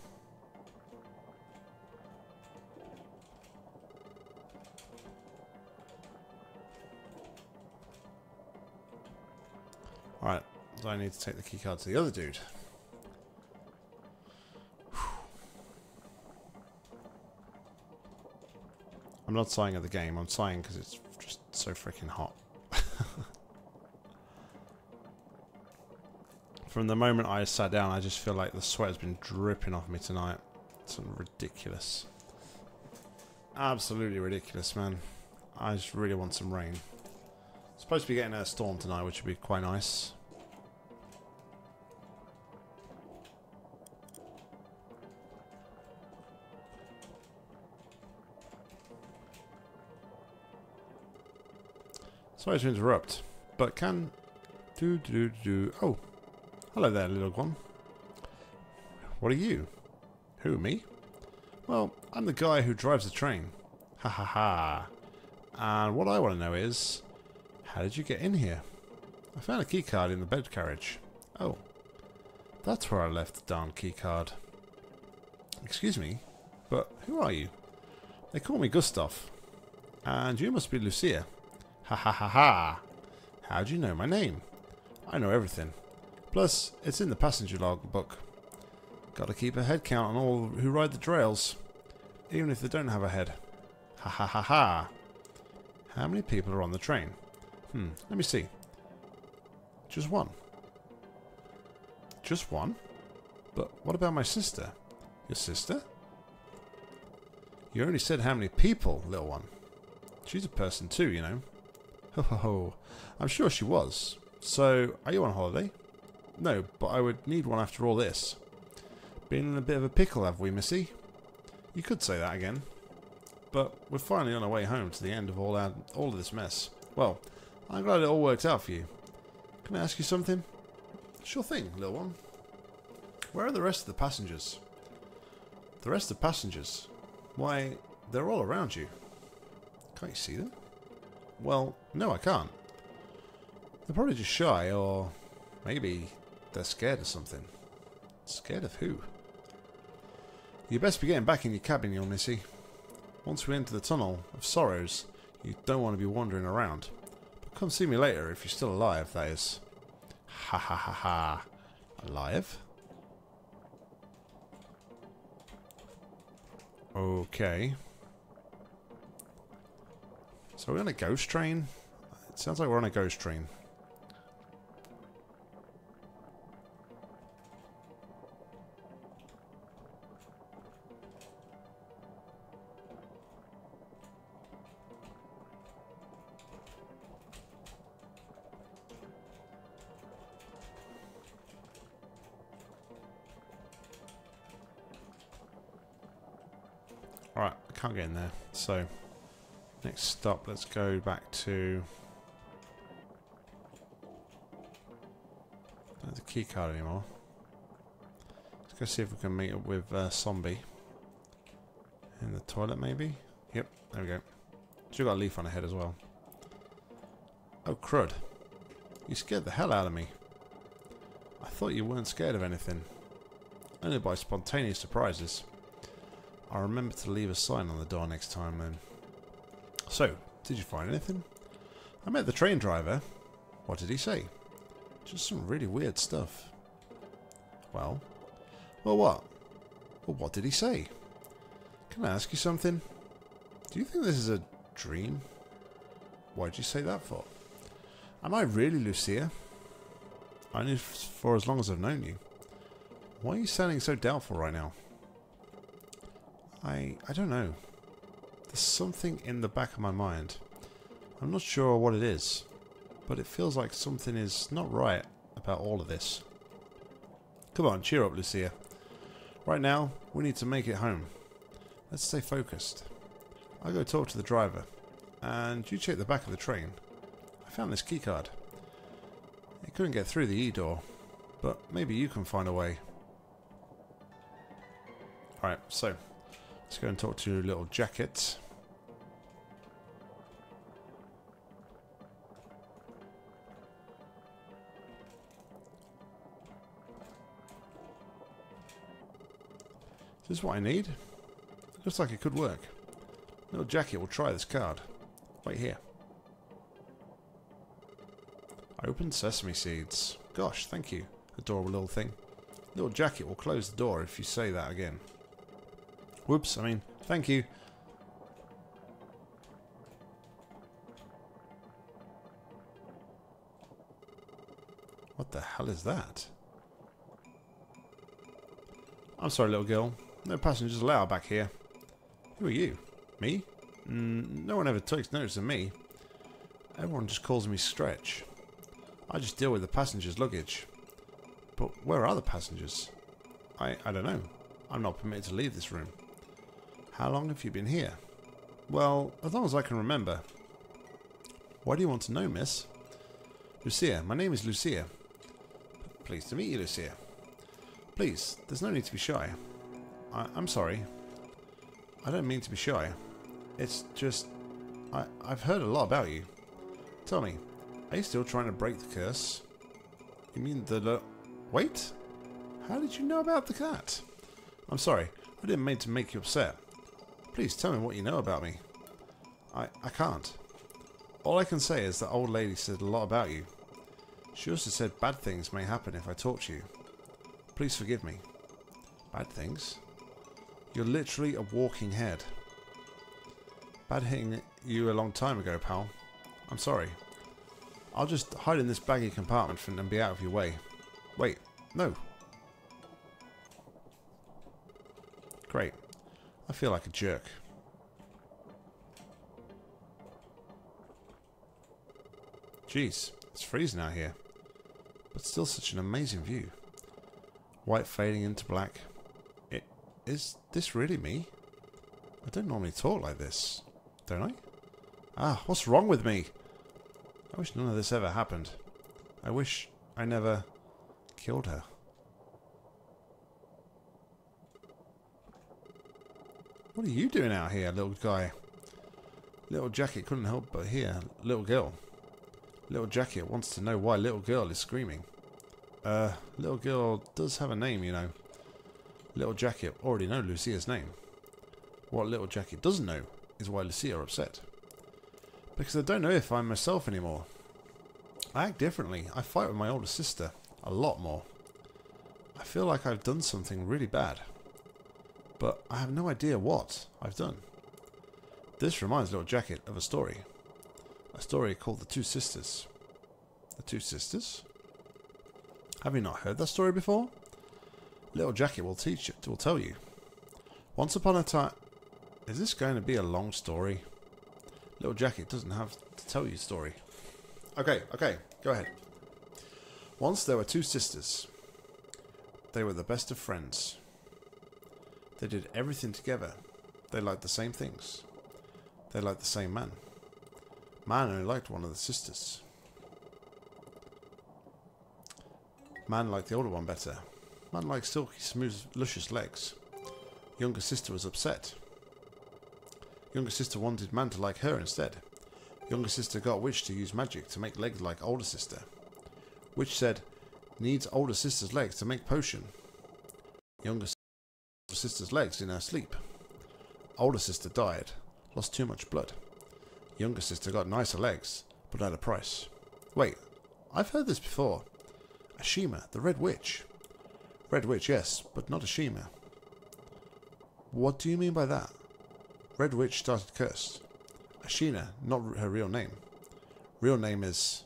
Alright, so I need to take the keycard to the other dude. Whew. I'm not sighing at the game, I'm sighing because it's just so freaking hot. From the moment I sat down, I just feel like the sweat has been dripping off me tonight. It's ridiculous. Absolutely ridiculous, man. I just really want some rain. Supposed to be getting a storm tonight, which would be quite nice. Sorry to interrupt, but can... Oh! Hello there, little one. What are you? Who, me? Well, I'm the guy who drives the train. Ha ha ha. And what I want to know is, how did you get in here? I found a keycard in the bed carriage. Oh, that's where I left the darn keycard. Excuse me, but who are you? They call me Gustav. And you must be Luzia. Ha ha ha ha. How do you know my name? I know everything. Plus, it's in the passenger log book. Gotta keep a head count on all who ride the trails, even if they don't have a head. Ha ha ha ha! How many people are on the train? Let me see. Just one. Just one? But what about my sister? Your sister? You only said how many people, little one. She's a person too, you know. Ho ho ho. I'm sure she was. So, are you on holiday? No, but I would need one after all this. Been in a bit of a pickle, have we, Missy? You could say that again. But we're finally on our way home to the end of all of this mess. Well, I'm glad it all worked out for you. Can I ask you something? Sure thing, little one. Where are the rest of the passengers? The rest of the passengers? Why, they're all around you. Can't you see them? Well, no, I can't. They're probably just shy, or maybe they're scared of something. Scared of who? You best be getting back in your cabin, young missy. Once we enter the Tunnel of Sorrows, you don't want to be wandering around. But come see me later if you're still alive, that is. Ha ha ha ha. Alive? Okay. So are we on a ghost train? It sounds like we're on a ghost train. Alright, I can't get in there, so next stop, let's go back to... I don't have the key card anymore. Let's go see if we can meet up with Zombie. In the toilet, maybe? Yep, there we go. She's got a leaf on her head as well. Oh, crud. You scared the hell out of me. I thought you weren't scared of anything. Only by spontaneous surprises. I'll remember to leave a sign on the door next time, then. So, did you find anything? I met the train driver. What did he say? Just some really weird stuff. Well, what? Well, what did he say? Can I ask you something? Do you think this is a dream? Why'd you say that for? Am I really Luzia? I knew for as long as I've known you. Why are you sounding so doubtful right now? I don't know. There's something in the back of my mind. I'm not sure what it is, but it feels like something is not right about all of this. Come on, cheer up, Luzia. Right now, we need to make it home. Let's stay focused. I'll go talk to the driver, and you check the back of the train. I found this keycard. It couldn't get through the E-door, but maybe you can find a way. Alright, so... let's go and talk to Little Jacket. Is this what I need? Looks like it could work. Little Jacket will try this card. Wait here. Open sesame seeds. Gosh, thank you. Adorable little thing. Little Jacket will close the door if you say that again. Whoops, I mean, thank you. What the hell is that? I'm sorry, little girl. No passengers allowed back here. Who are you? Me? No one ever takes notice of me. Everyone just calls me Stretch. I just deal with the passengers' luggage. But where are the passengers? I don't know. I'm not permitted to leave this room. How long have you been here? Well, as long as I can remember. Why do you want to know, miss? Luzia, my name is Luzia. Pleased to meet you, Luzia. Please, there's no need to be shy. I'm sorry. I don't mean to be shy. It's just... I've heard a lot about you. Tell me, are you still trying to break the curse? You mean the... Wait? How did you know about the cat? I'm sorry. I didn't mean to make you upset. Please tell me what you know about me. I can't. All I can say is that old lady said a lot about you. She also said bad things may happen if I talk to you. Please forgive me. Bad things? You're literally a walking head. Bad hitting you a long time ago, pal. I'm sorry. I'll just hide in this baggy compartment and be out of your way. Wait, no. Great. I feel like a jerk. Jeez, it's freezing out here. But still such an amazing view. White fading into black. Is this really me? I don't normally talk like this, don't I? Ah, what's wrong with me? I wish none of this ever happened. I wish I never killed her. What are you doing out here, little guy? Little Jacket couldn't help but hear little girl. Little Jacket wants to know why little girl is screaming. Little girl does have a name, you know. Little Jacket already know Lucia's name. What Little Jacket doesn't know is why Lucia are upset. Because I don't know if I'm myself anymore. I act differently. I fight with my older sister a lot more. I feel like I've done something really bad. But I have no idea what I've done. This reminds Little Jacket of a story. A story called The Two Sisters. The Two Sisters? Have you not heard that story before? Little Jacket will teach it, will tell you. Once upon a time... Is this going to be a long story? Little Jacket doesn't have to tell you a story. Okay, go ahead. Once there were two sisters. They were the best of friends. They did everything together. They liked the same things. They liked the same man. Man only liked one of the sisters. Man liked the older one better. Man liked silky, smooth, luscious legs. Younger sister was upset. Younger sister wanted man to like her instead. Younger sister got witch to use magic to make legs like older sister. Witch said, needs older sister's legs to make potion. Younger sister's legs in her sleep. Older sister died, lost too much blood. Younger sister got nicer legs, but at a price. Wait, I've heard this before. Ashina, the Red Witch. Red Witch, yes, but not Ashina. What do you mean by that? Red Witch started cursed. Ashina, not her real name. Real name is...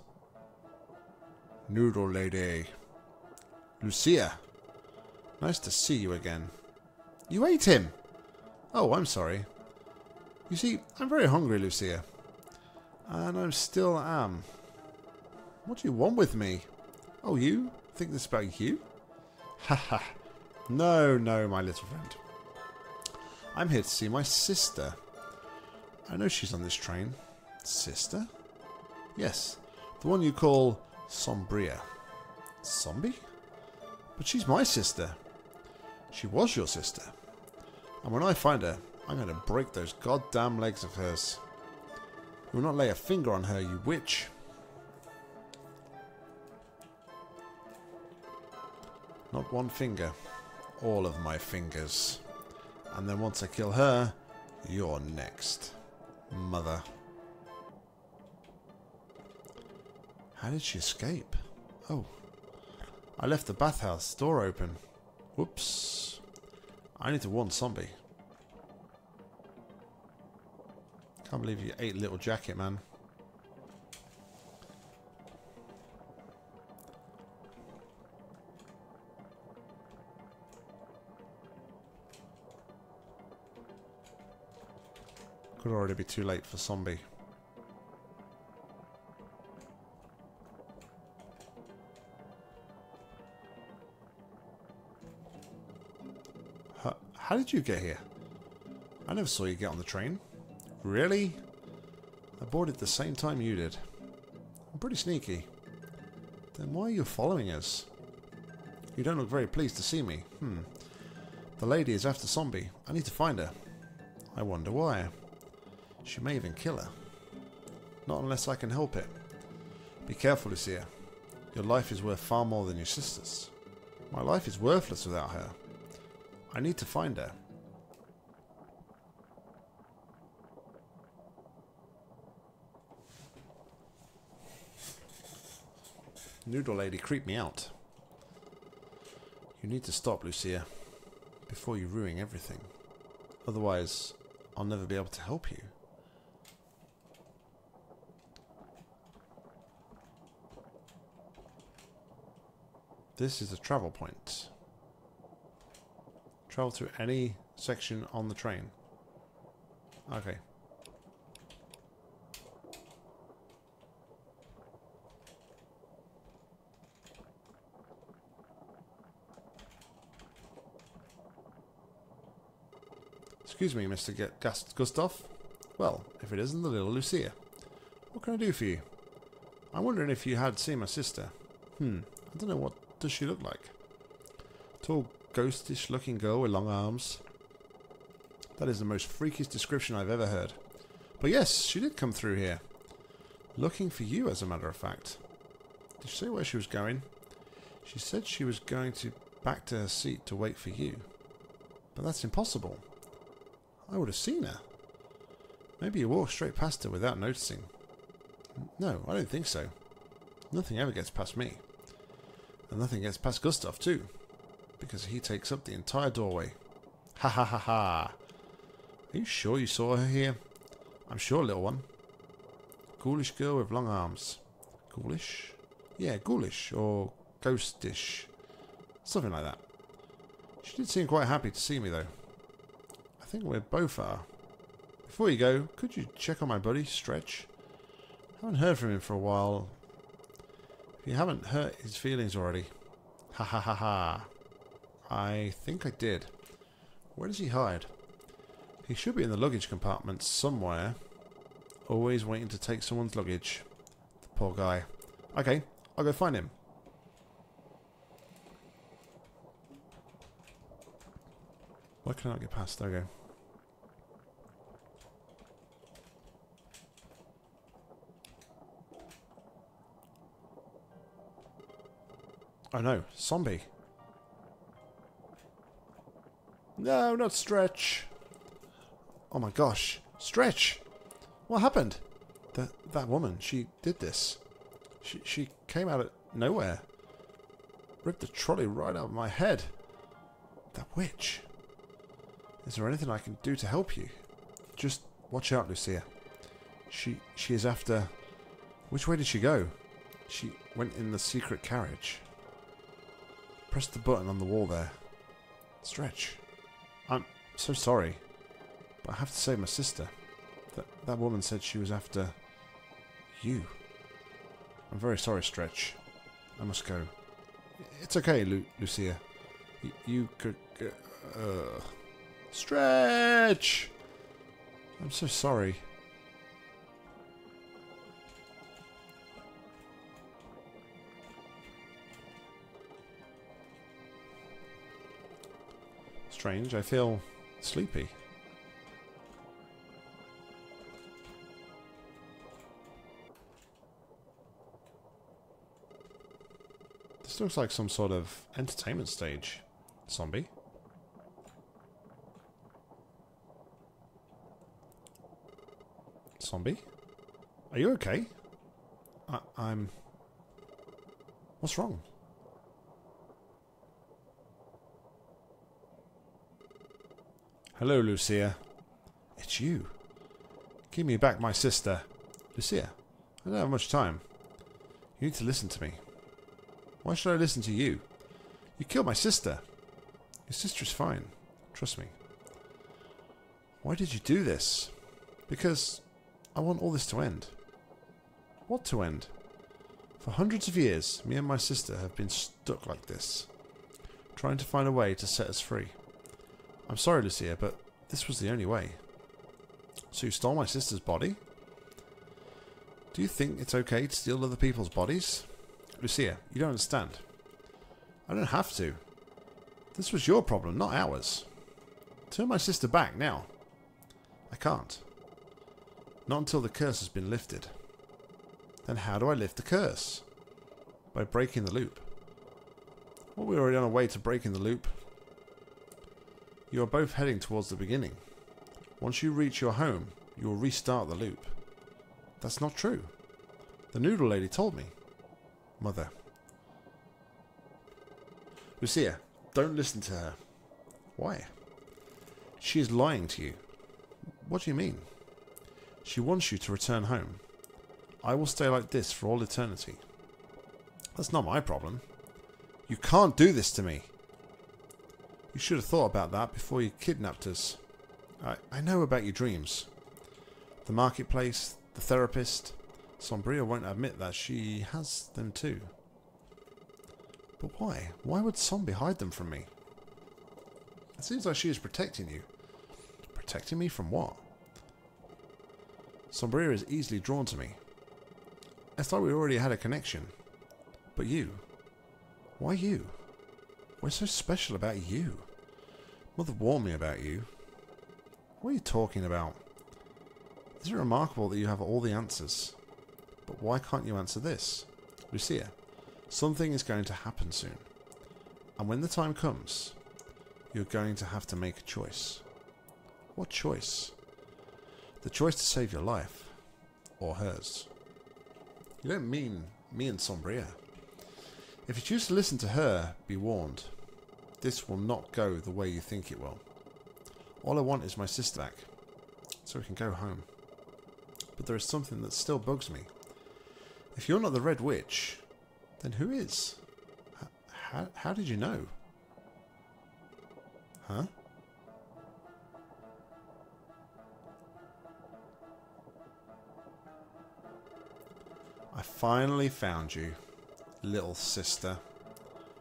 Noodle Lady. Lucia. Nice to see you again. You ate him! Oh, I'm sorry. You see, I'm very hungry, Lucia. And I still am. What do you want with me? Oh, you? Think this about you? Haha. No, my little friend. I'm here to see my sister. I know she's on this train. Sister? Yes, the one you call Sombria. Zombie? But she's my sister. She was your sister. And when I find her, I'm going to break those goddamn legs of hers. You will not lay a finger on her, you witch. Not one finger. All of my fingers. And then once I kill her, you're next. Mother. How did she escape? Oh. I left the bathhouse door open. Whoops. I need to warn Zombie. Can't believe you ate Little Jacket, man. Could already be too late for Zombie. How did you get here? I never saw you get on the train. Really? I boarded the same time you did. I'm pretty sneaky. Then why are you following us? You don't look very pleased to see me. The lady is after Zombie. I need to find her. I wonder why. She may even kill her. Not unless I can help it. Be careful, Lucia. Your life is worth far more than your sister's. My life is worthless without her. I need to find her. Noodle Lady creeped me out. You need to stop, Lucia, before you ruin everything. Otherwise, I'll never be able to help you. This is a travel point. Travel to any section on the train. Okay. Excuse me, Mr. Gustav. Well, if it isn't the little Luzia. What can I do for you? I'm wondering if you had seen my sister. I don't know, what does she look like? Tall, ghostish-looking girl with long arms. That is the most freakiest description I've ever heard. But yes, she did come through here. Looking for you, as a matter of fact. Did she say where she was going? She said she was going to back to her seat to wait for you. But that's impossible. I would have seen her. Maybe you walked straight past her without noticing. No, I don't think so. Nothing ever gets past me. And nothing gets past Gustav, too. Because he takes up the entire doorway. Ha ha ha ha. Are you sure you saw her here? I'm sure, little one. Ghoulish girl with long arms. Ghoulish? Yeah, ghoulish or ghostish. Something like that. She did seem quite happy to see me, though. I think we're both are. Before you go, could you check on my buddy, Stretch? I haven't heard from him for a while. If you haven't hurt his feelings already. Ha ha ha ha. I think I did. Where does he hide? He should be in the luggage compartment somewhere. Always waiting to take someone's luggage. The poor guy. Okay, I'll go find him. Why can I not get past? There we go. Oh no, zombie. No, not Stretch. Oh my gosh. Stretch! What happened? That woman, she did this. She came out of nowhere. Ripped the trolley right out of my head. That witch. Is there anything I can do to help you? Just watch out, Luzia. She is after... Which way did she go? She went in the secret carriage. Press the button on the wall there. Stretch. I'm so sorry. But I have to save my sister. That woman said she was after... you. I'm very sorry, Stretch. I must go. It's okay, Luzia. You could... Stretch! I'm so sorry. Strange, I feel sleepy. This looks like some sort of entertainment stage. Zombie. Zombie? Are you okay? I'm... What's wrong? Hello, Luzia. It's you. Give me back my sister. Luzia, I don't have much time. You need to listen to me. Why should I listen to you? You killed my sister. Your sister's fine. Trust me. Why did you do this? Because... I want all this to end. What to end? For hundreds of years, me and my sister have been stuck like this, trying to find a way to set us free. I'm sorry, Luzia, but this was the only way. So you stole my sister's body? Do you think it's okay to steal other people's bodies? Luzia, you don't understand. I don't have to. This was your problem, not ours. Turn my sister back now. I can't. Not until the curse has been lifted. Then how do I lift the curse? By breaking the loop. Well, we're already on our way to breaking the loop. You are both heading towards the beginning. Once you reach your home, you will restart the loop. That's not true. The noodle lady told me. Mother. Luzia, don't listen to her. Why? She is lying to you. What do you mean? She wants you to return home. I will stay like this for all eternity. That's not my problem. You can't do this to me. You should have thought about that before you kidnapped us. I know about your dreams. The marketplace, the therapist. Sombria won't admit that she has them too. But why? Why would Sombria hide them from me? It seems like she is protecting you. Protecting me from what? Sombria is easily drawn to me. I thought we already had a connection. But you? Why you? What's so special about you? Mother warned me about you. What are you talking about? Is it remarkable that you have all the answers? But why can't you answer this? Luzia, something is going to happen soon. And when the time comes, you're going to have to make a choice. What choice? The choice to save your life. Or hers. You don't mean me and Sombria. If you choose to listen to her, be warned. This will not go the way you think it will. All I want is my sister back, so we can go home. But there is something that still bugs me. If you're not the Red Witch, then who is? How did you know? Huh? I finally found you, little sister,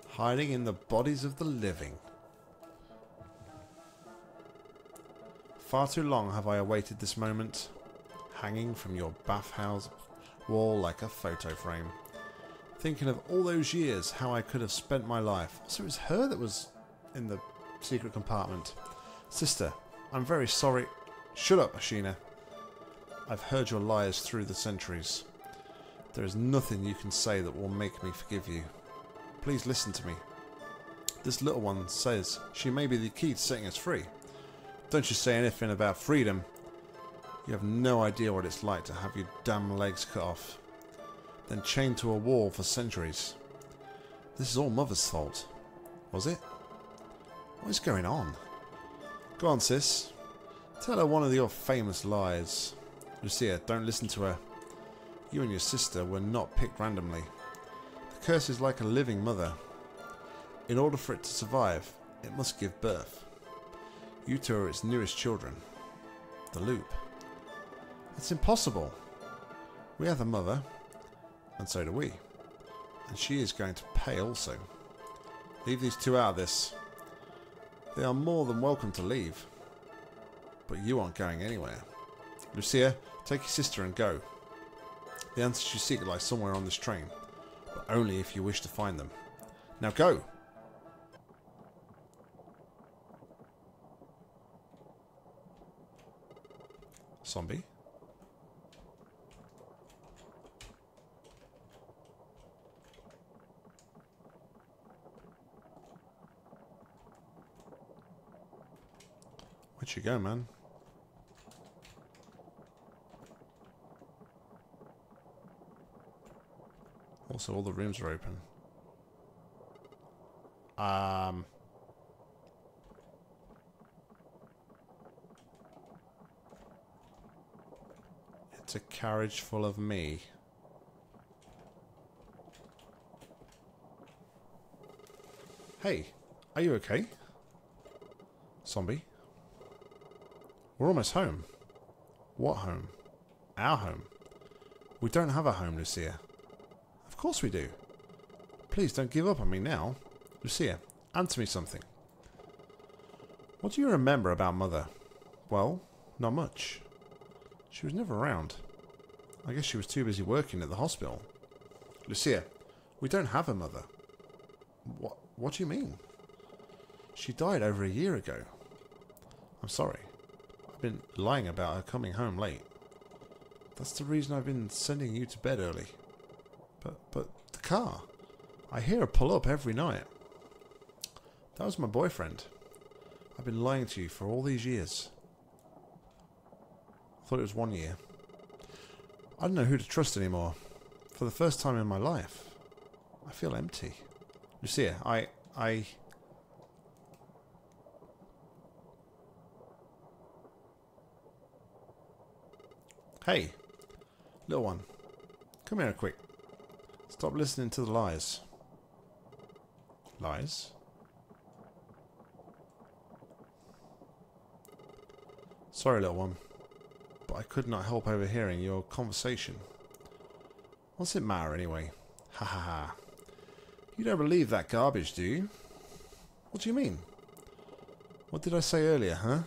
hiding in the bodies of the living. Far too long have I awaited this moment, hanging from your bathhouse wall like a photo frame. Thinking of all those years, how I could have spent my life. So it was her that was in the secret compartment. Sister, I'm very sorry. Shut up, Ashina. I've heard your lies through the centuries. There is nothing you can say that will make me forgive you. Please listen to me. This little one says she may be the key to setting us free. Don't you say anything about freedom. You have no idea what it's like to have your damn legs cut off, then chained to a wall for centuries. This is all Mother's fault, was it? What is going on? Go on, sis. Tell her one of your famous lies. Luzia, don't listen to her. You and your sister were not picked randomly. The curse is like a living mother. In order for it to survive, it must give birth. You two are its newest children. The loop. It's impossible. We are the mother, and so do we. And she is going to pay also. Leave these two out of this. They are more than welcome to leave. But you aren't going anywhere. Luzia, take your sister and go. The answers you seek lie somewhere on this train, but only if you wish to find them. Now go! Zombie? Where'd you go, man? Also, all the rooms are open. It's a carriage full of me. Hey, are you okay? Zombie? We're almost home. What home? Our home. We don't have a home, Luzia. Of course we do. Please don't give up on me now. Luzia, answer me something. What do you remember about Mother? Well, not much. She was never around. I guess she was too busy working at the hospital. Luzia, we don't have a mother. What do you mean? She died over a year ago. I'm sorry. I've been lying about her coming home late. That's the reason I've been sending you to bed early. But the car. I hear her pull up every night. That was my boyfriend. I've been lying to you for all these years. I thought it was 1 year. I don't know who to trust anymore. For the first time in my life, I feel empty. Luzia, I... Hey, little one. Come here quick. Stop listening to the lies. Lies? Sorry, little one. But I could not help overhearing your conversation. What's it matter anyway? Ha ha ha. You don't believe that garbage, do you? What do you mean? What did I say earlier, huh?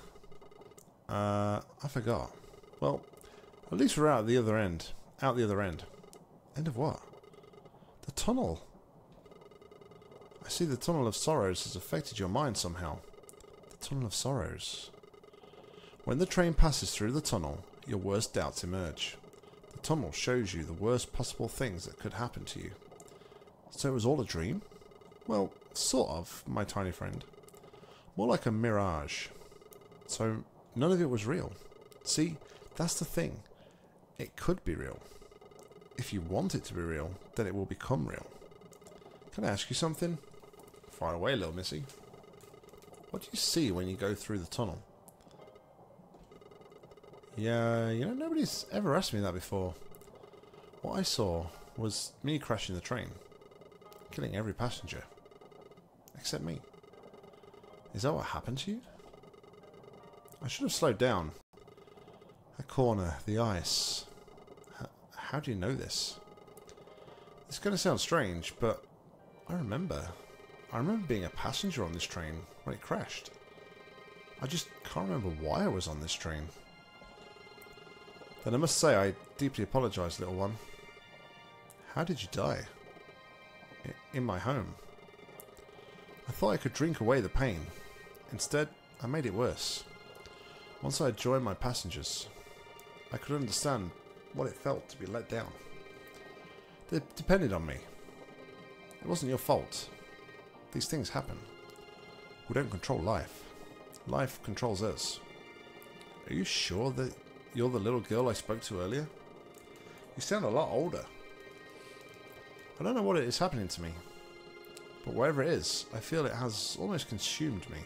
I forgot. Well, at least we're out the other end. Out the other end. End of what? The tunnel. I see the Tunnel of Sorrows has affected your mind somehow. The Tunnel of Sorrows. When the train passes through the tunnel, your worst doubts emerge. The tunnel shows you the worst possible things that could happen to you. So it was all a dream? Well, sort of, my tiny friend. More like a mirage. So none of it was real. See, that's the thing. It could be real. If you want it to be real, then it will become real. Can I ask you something? Fire away, little missy. What do you see when you go through the tunnel? Yeah, you know, nobody's ever asked me that before. What I saw was me crashing the train, killing every passenger, except me. Is that what happened to you? I should have slowed down. A corner, the ice. How do you know this? It's going to sound strange, but I remember. I remember being a passenger on this train when it crashed. I just can't remember why I was on this train. Then I must say I deeply apologise, little one. How did you die? In my home. I thought I could drink away the pain. Instead, I made it worse. Once I had joined my passengers, I could understand what it felt to be let down. They depended on me. It wasn't your fault. These things happen. We don't control life. Life controls us. Are you sure that you're the little girl I spoke to earlier? You sound a lot older. I don't know what is happening to me, but whatever it is, I feel it has almost consumed me.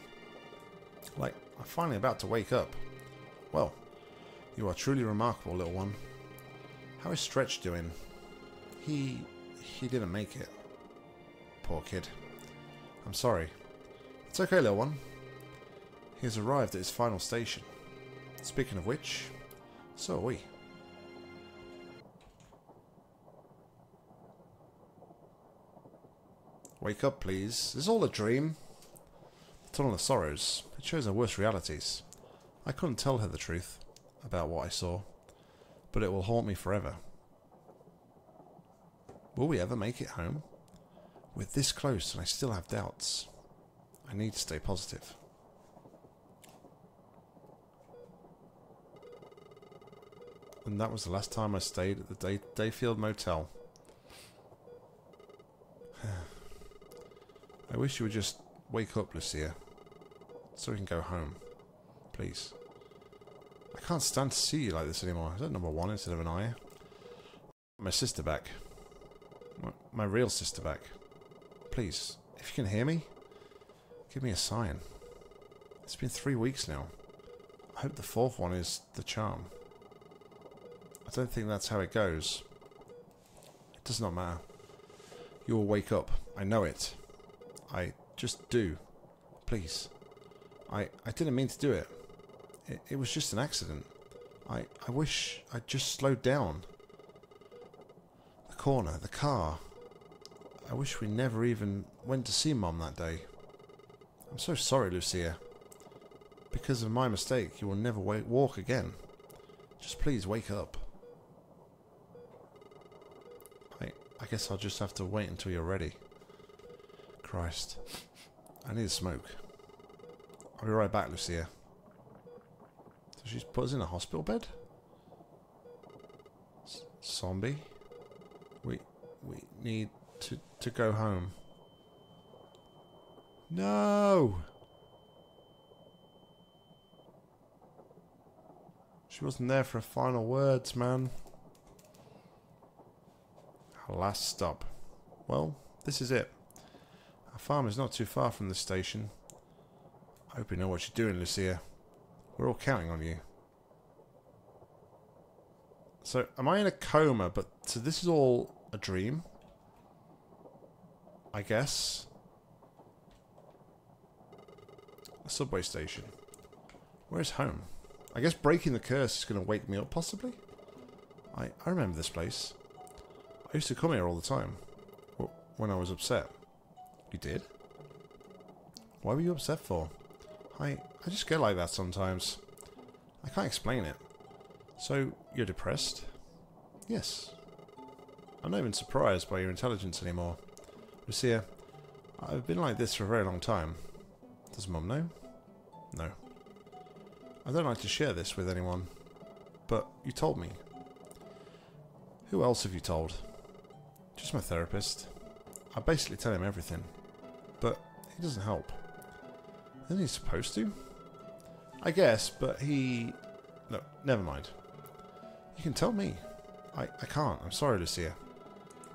Like I'm finally about to wake up. Well, you are truly remarkable, little one. How is Stretch doing? He didn't make it. Poor kid. I'm sorry. It's okay, little one. He has arrived at his final station. Speaking of which, so are we. Wake up, please. It's all a dream. The Tunnel of Sorrows. It shows our worst realities. I couldn't tell her the truth about what I saw, but it will haunt me forever. Will we ever make it home? We're this close and I still have doubts. I need to stay positive. And that was the last time I stayed at the Dayfield Motel. I wish you would just wake up, Luzia, so we can go home. Please. I can't stand to see you like this anymore. Is that number one instead of an eye? My sister back. My real sister back. Please, if you can hear me, give me a sign. It's been 3 weeks now. I hope the fourth one is the charm. I don't think that's how it goes. It does not matter. You will wake up. I know it. I just do. Please. I didn't mean to do it. It was just an accident. I wish I'd just slowed down. The corner, the car. I wish we never even went to see Mom that day. I'm so sorry, Luzia. Because of my mistake, you will never walk again. Just please wake up. I guess I'll just have to wait until you're ready. Christ. I need a smoke. I'll be right back, Luzia. So she's put us in a hospital bed? Zombie? We need to go home. No! She wasn't there for her final words, man. Our last stop. Well, this is it. Our farm is not too far from this station. I hope you know what you're doing, Luzia. We're all counting on you. So, am I in a coma? But so this is all a dream? I guess. A subway station. Where's home? I guess breaking the curse is going to wake me up, possibly? I remember this place. I used to come here all the time. When I was upset. You did? Why were you upset for? I just get like that sometimes. I can't explain it. So, you're depressed? Yes. I'm not even surprised by your intelligence anymore. Lucia, I've been like this for a very long time. Does Mum know? No. I don't like to share this with anyone, but you told me. Who else have you told? Just my therapist. I basically tell him everything, but he doesn't help. Isn't he supposed to? I guess, but he... No, never mind. You can tell me. I can't. I'm sorry, Lucia.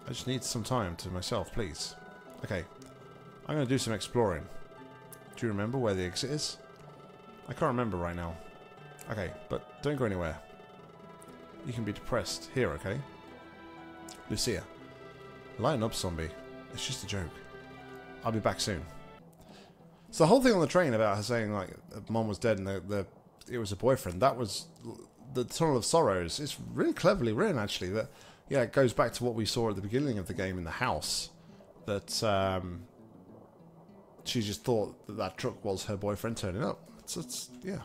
I just need some time to myself, please. Okay, I'm going to do some exploring. Do you remember where the exit is? I can't remember right now. Okay, but don't go anywhere. You can be depressed here, okay? Lucia, line up, zombie. It's just a joke. I'll be back soon. So the whole thing on the train about her saying, like, Mom was dead and it was a boyfriend, that was the Tunnel of Sorrows. It's really cleverly written, actually. That, yeah, it goes back to what we saw at the beginning of the game in the house. That she just thought that that truck was her boyfriend turning up. It's yeah,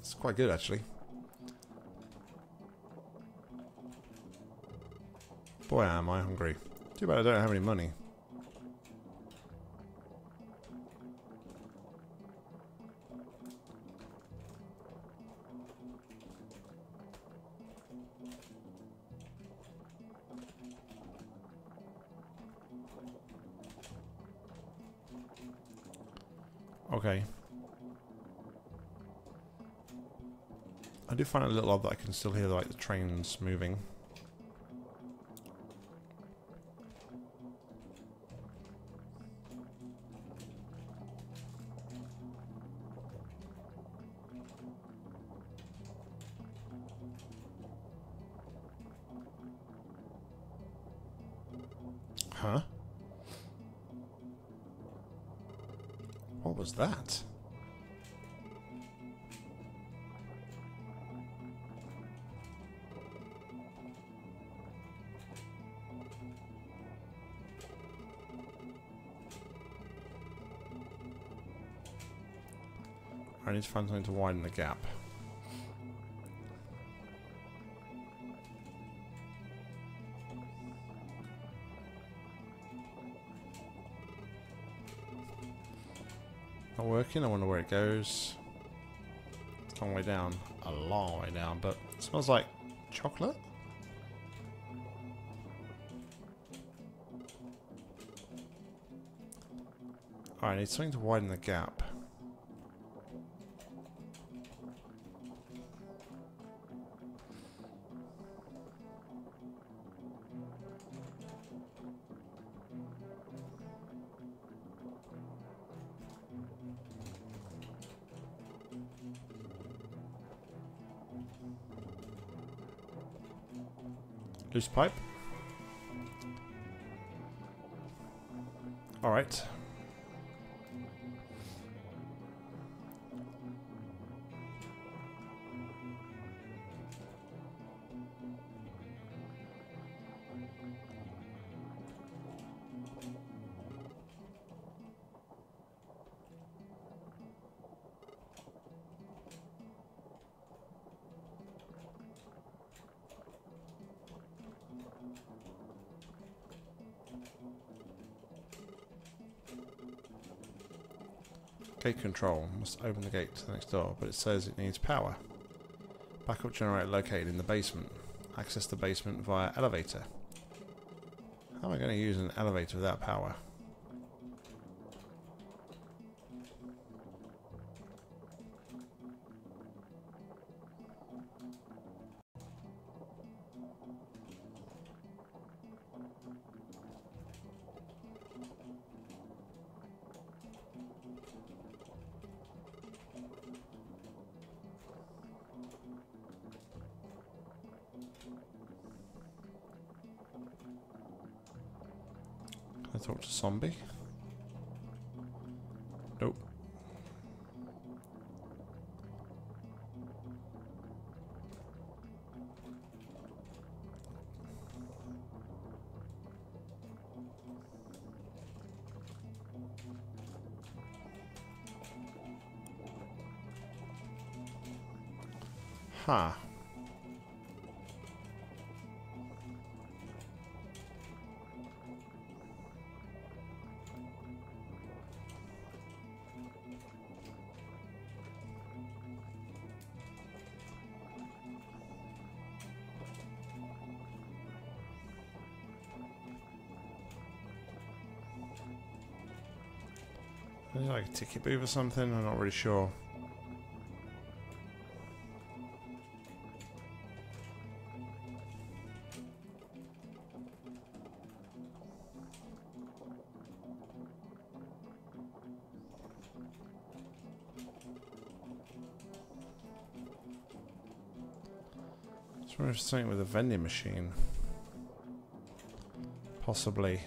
it's quite good, actually. Boy, am I hungry. Too bad I don't have any money. Okay. I do find it a little odd that I can still hear, like, the trains moving. Huh? What was that? I need to find something to widen the gap. Not working, I wonder where it goes. Long way down. A long way down, but it smells like chocolate? Alright, I need something to widen the gap. Loose pipe. All right. Gate control. Must open the gate to the next door, but it says it needs power. Backup generator located in the basement. Access the basement via elevator. How am I going to use an elevator without power? Talk to zombie. Nope. Huh. Is it like a ticket booth or something? I'm not really sure. I wonder if it's something with a vending machine. Possibly.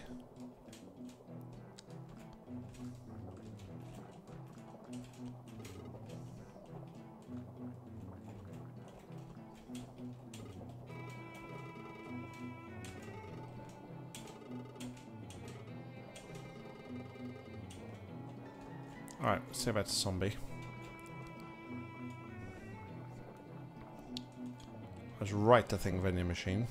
Alright, let's see about the zombie. I was right to think vending machine.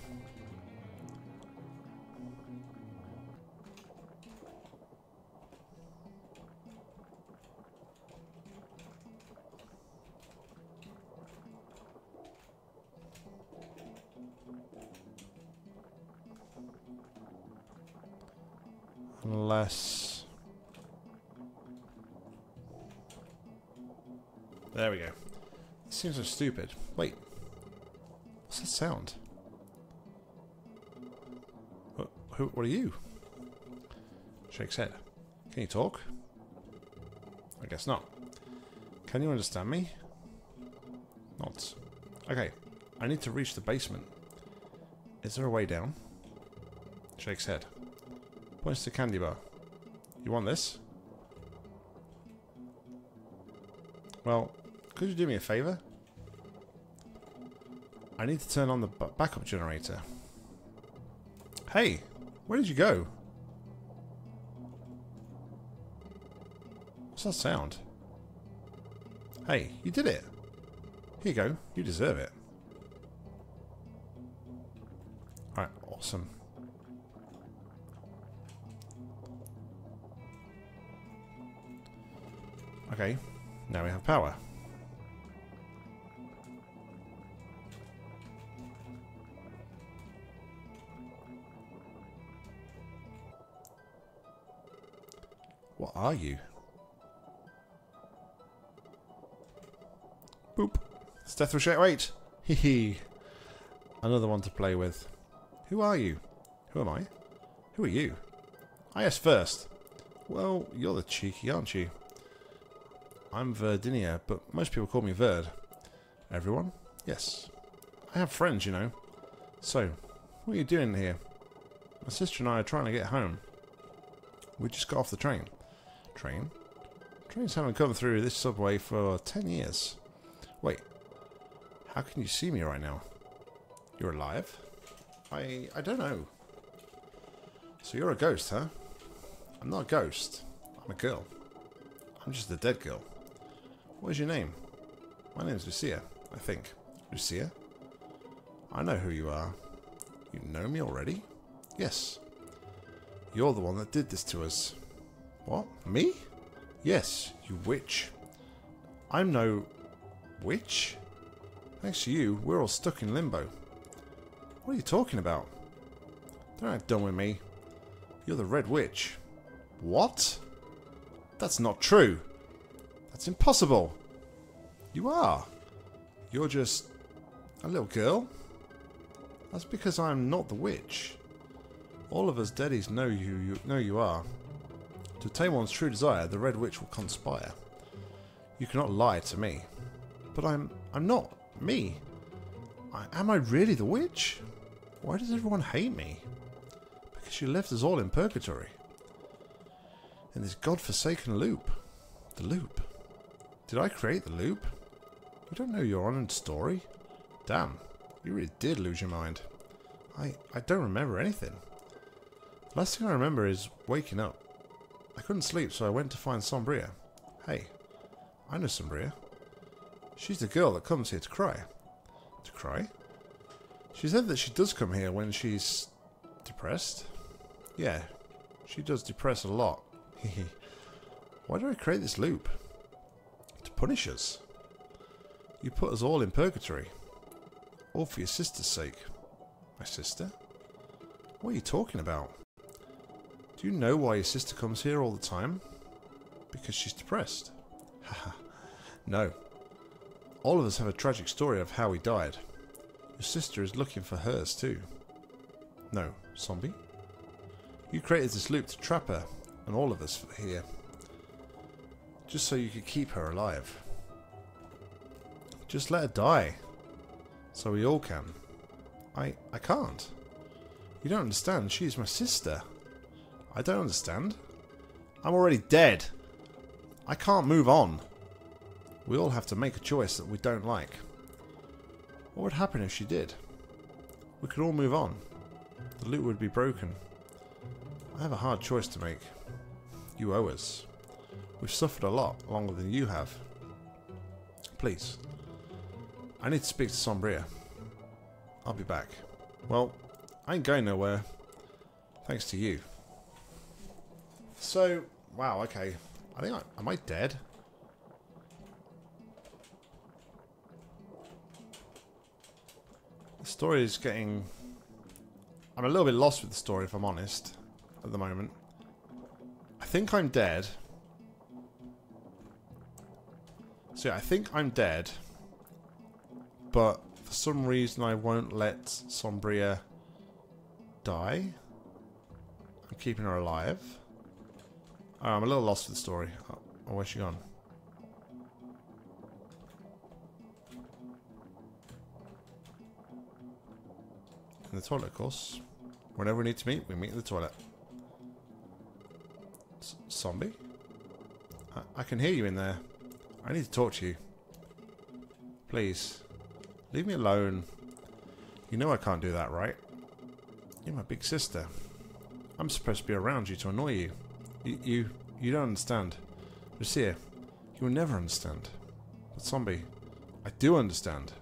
Unless... There we go. This seems so stupid. Wait. What's that sound? What are you? Shakes head. Can you talk? I guess not. Can you understand me? Not. Okay. I need to reach the basement. Is there a way down? Shakes head. Points to candy bar. You want this? Well... Could you do me a favor? I need to turn on the backup generator. Hey! Where did you go? What's that sound? Hey, you did it! Here you go, you deserve it. Alright, awesome. Okay, now we have power. What are you? Boop. It's Death Wish 808. Hee hee. Another one to play with. Who are you? Who am I? Who are you? I asked first. Well, you're the cheeky, aren't you? I'm Verdinia, but most people call me Verd. Everyone? Yes. I have friends, you know. So, what are you doing here? My sister and I are trying to get home. We just got off the train. Train? Trains haven't come through this subway for 10 years. Wait, how can you see me right now? You're alive? I don't know. So you're a ghost, huh? I'm not a ghost. I'm a girl. I'm just a dead girl. What is your name? My name's Luzia, I think. Luzia? I know who you are. You know me already? Yes. You're the one that did this to us. What? Me? Yes, you witch. I'm no... witch? Thanks to you, we're all stuck in limbo. What are you talking about? Don't act dumb with me. You're the Red Witch. What? That's not true. That's impossible. You are. You're just... a little girl. That's because I'm not the witch. All of us daddies know you are. To tame one's true desire, the Red Witch will conspire. You cannot lie to me. But I'm not me. Am I really the witch? Why does everyone hate me? Because you left us all in purgatory. In this godforsaken loop. The loop. Did I create the loop? You don't know your own story. Damn, you really did lose your mind. I don't remember anything. Last thing I remember is waking up. I couldn't sleep, so I went to find Sombria. Hey, I know Sombria. She's the girl that comes here to cry. to cry. She said that she does come here when she's depressed. Yeah, she does depress a lot. Why do I create this loop? To punish us. You put us all in purgatory. All for your sister's sake. My sister? What are you talking about? Do you know why your sister comes here all the time? Because she's depressed. Haha. No. All of us have a tragic story of how we died. Your sister is looking for hers too. No, zombie. You created this loop to trap her and all of us here. Just so you could keep her alive. Just let her die. So we all can. I can't. You don't understand. She is my sister. I don't understand. I'm already dead. I can't move on. We all have to make a choice that we don't like. What would happen if she did? We could all move on. The loop would be broken. I have a hard choice to make. You owe us. We've suffered a lot longer than you have. Please. I need to speak to Sombria. I'll be back. Well, I ain't going nowhere. Thanks to you. So, wow, okay. I think am I dead? The story is getting... I'm a little bit lost with the story, if I'm honest, at the moment. I think I'm dead. So yeah, I think I'm dead. But for some reason I won't let Sombria die. I'm keeping her alive. Oh, I'm a little lost with the story. Oh, where's she gone? In the toilet, of course. Whenever we need to meet, we meet in the toilet. Zombie? I can hear you in there. I need to talk to you. Please. Leave me alone. You know I can't do that, right? You're my big sister. I'm supposed to be around you to annoy you. You don't understand. Luzia, you will never understand. But Zombie, I do understand.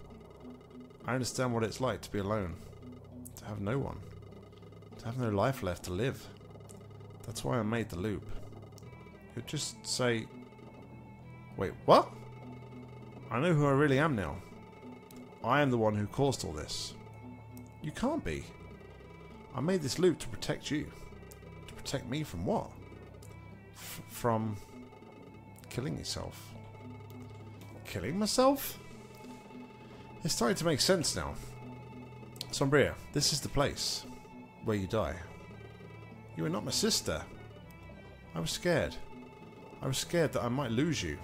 I understand what it's like to be alone. To have no one. To have no life left to live. That's why I made the loop. You'll just say... Wait, what? I know who I really am now. I am the one who caused all this. You can't be. I made this loop to protect you. To protect me from what? From killing yourself. Killing myself? It's starting to make sense now. Sombria, this is the place where you die. You are not my sister. I was scared. I was scared that I might lose you.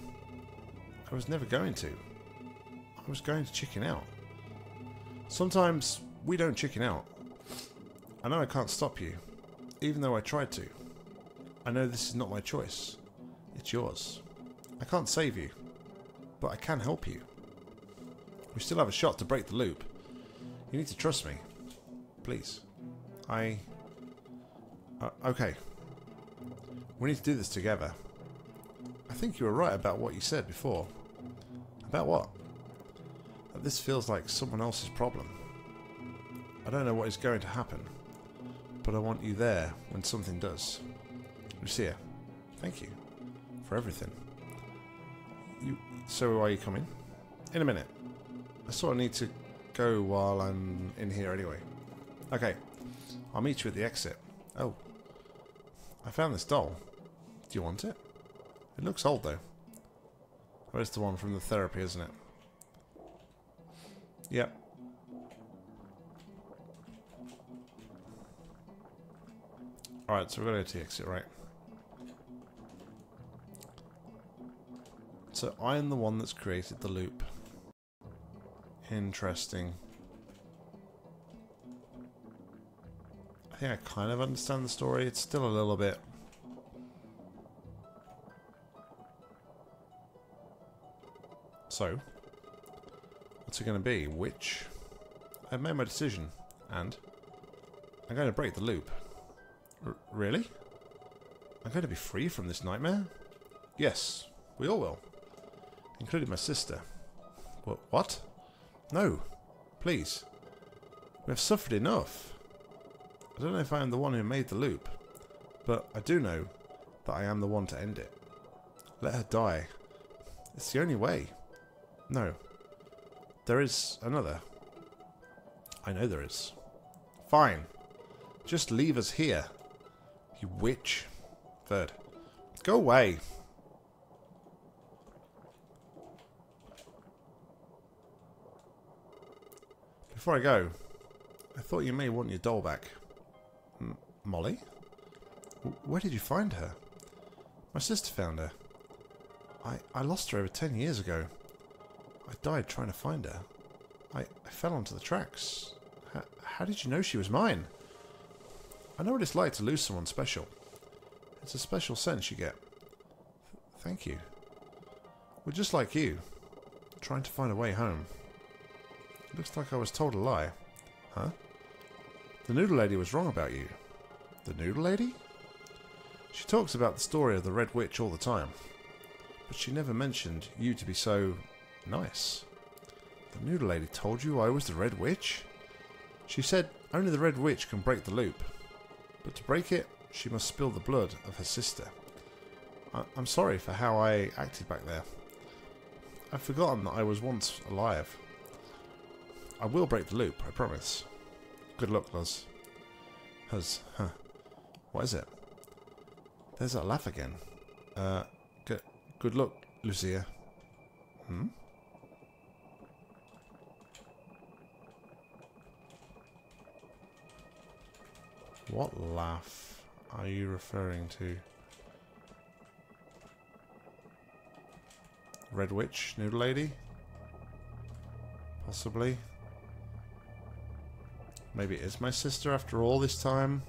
I was never going to. I was going to chicken out. Sometimes we don't chicken out. I know I can't stop you, even though I tried to. I know this is not my choice. It's yours. I can't save you, but I can help you. We still have a shot to break the loop. You need to trust me. Please. Okay. We need to do this together. I think you were right about what you said before. About what? This feels like someone else's problem. I don't know what is going to happen, but I want you there when something does. Luzia, thank you for everything. So are you coming? In a minute. I sort of need to go while I'm in here anyway. Okay, I'll meet you at the exit. Oh, I found this doll. Do you want it? It looks old though. Oh, it's the one from the therapy, isn't it? Yep. Alright, so we're going to go to exit, right? So I am the one that's created the loop. Interesting. I think I kind of understand the story. It's still a little bit... So... What's it going to be? Which? I've made my decision, and I'm going to break the loop. Really? I'm going to be free from this nightmare? Yes, we all will. Including my sister. What? No. Please. We have suffered enough. I don't know if I am the one who made the loop, but I do know that I am the one to end it. Let her die. It's the only way. No. There is another. I know there is. Fine. Just leave us here. You witch. Third. Go away. Before I go, I thought you may want your doll back. Molly? Where did you find her? My sister found her. I lost her over 10 years ago. I died trying to find her. I fell onto the tracks. How did you know she was mine? I know what it's like to lose someone special. It's a special sense you get. Thank you. We're just like you, trying to find a way home. Looks like I was told a lie. Huh? The noodle lady was wrong about you. The noodle lady? She talks about the story of the Red Witch all the time. But she never mentioned you to be so... nice. The noodle lady told you I was the Red Witch? She said only the Red Witch can break the loop. But to break it, she must spill the blood of her sister. I'm sorry for how I acted back there. I've forgotten that I was once alive. I will break the loop, I promise. Good luck, Luz. Huz, huh. What is it? There's that laugh again. Good luck, Luzia. Hmm? What laugh are you referring to? Red Witch, Noodle Lady? Possibly. Maybe it is my sister after all this time.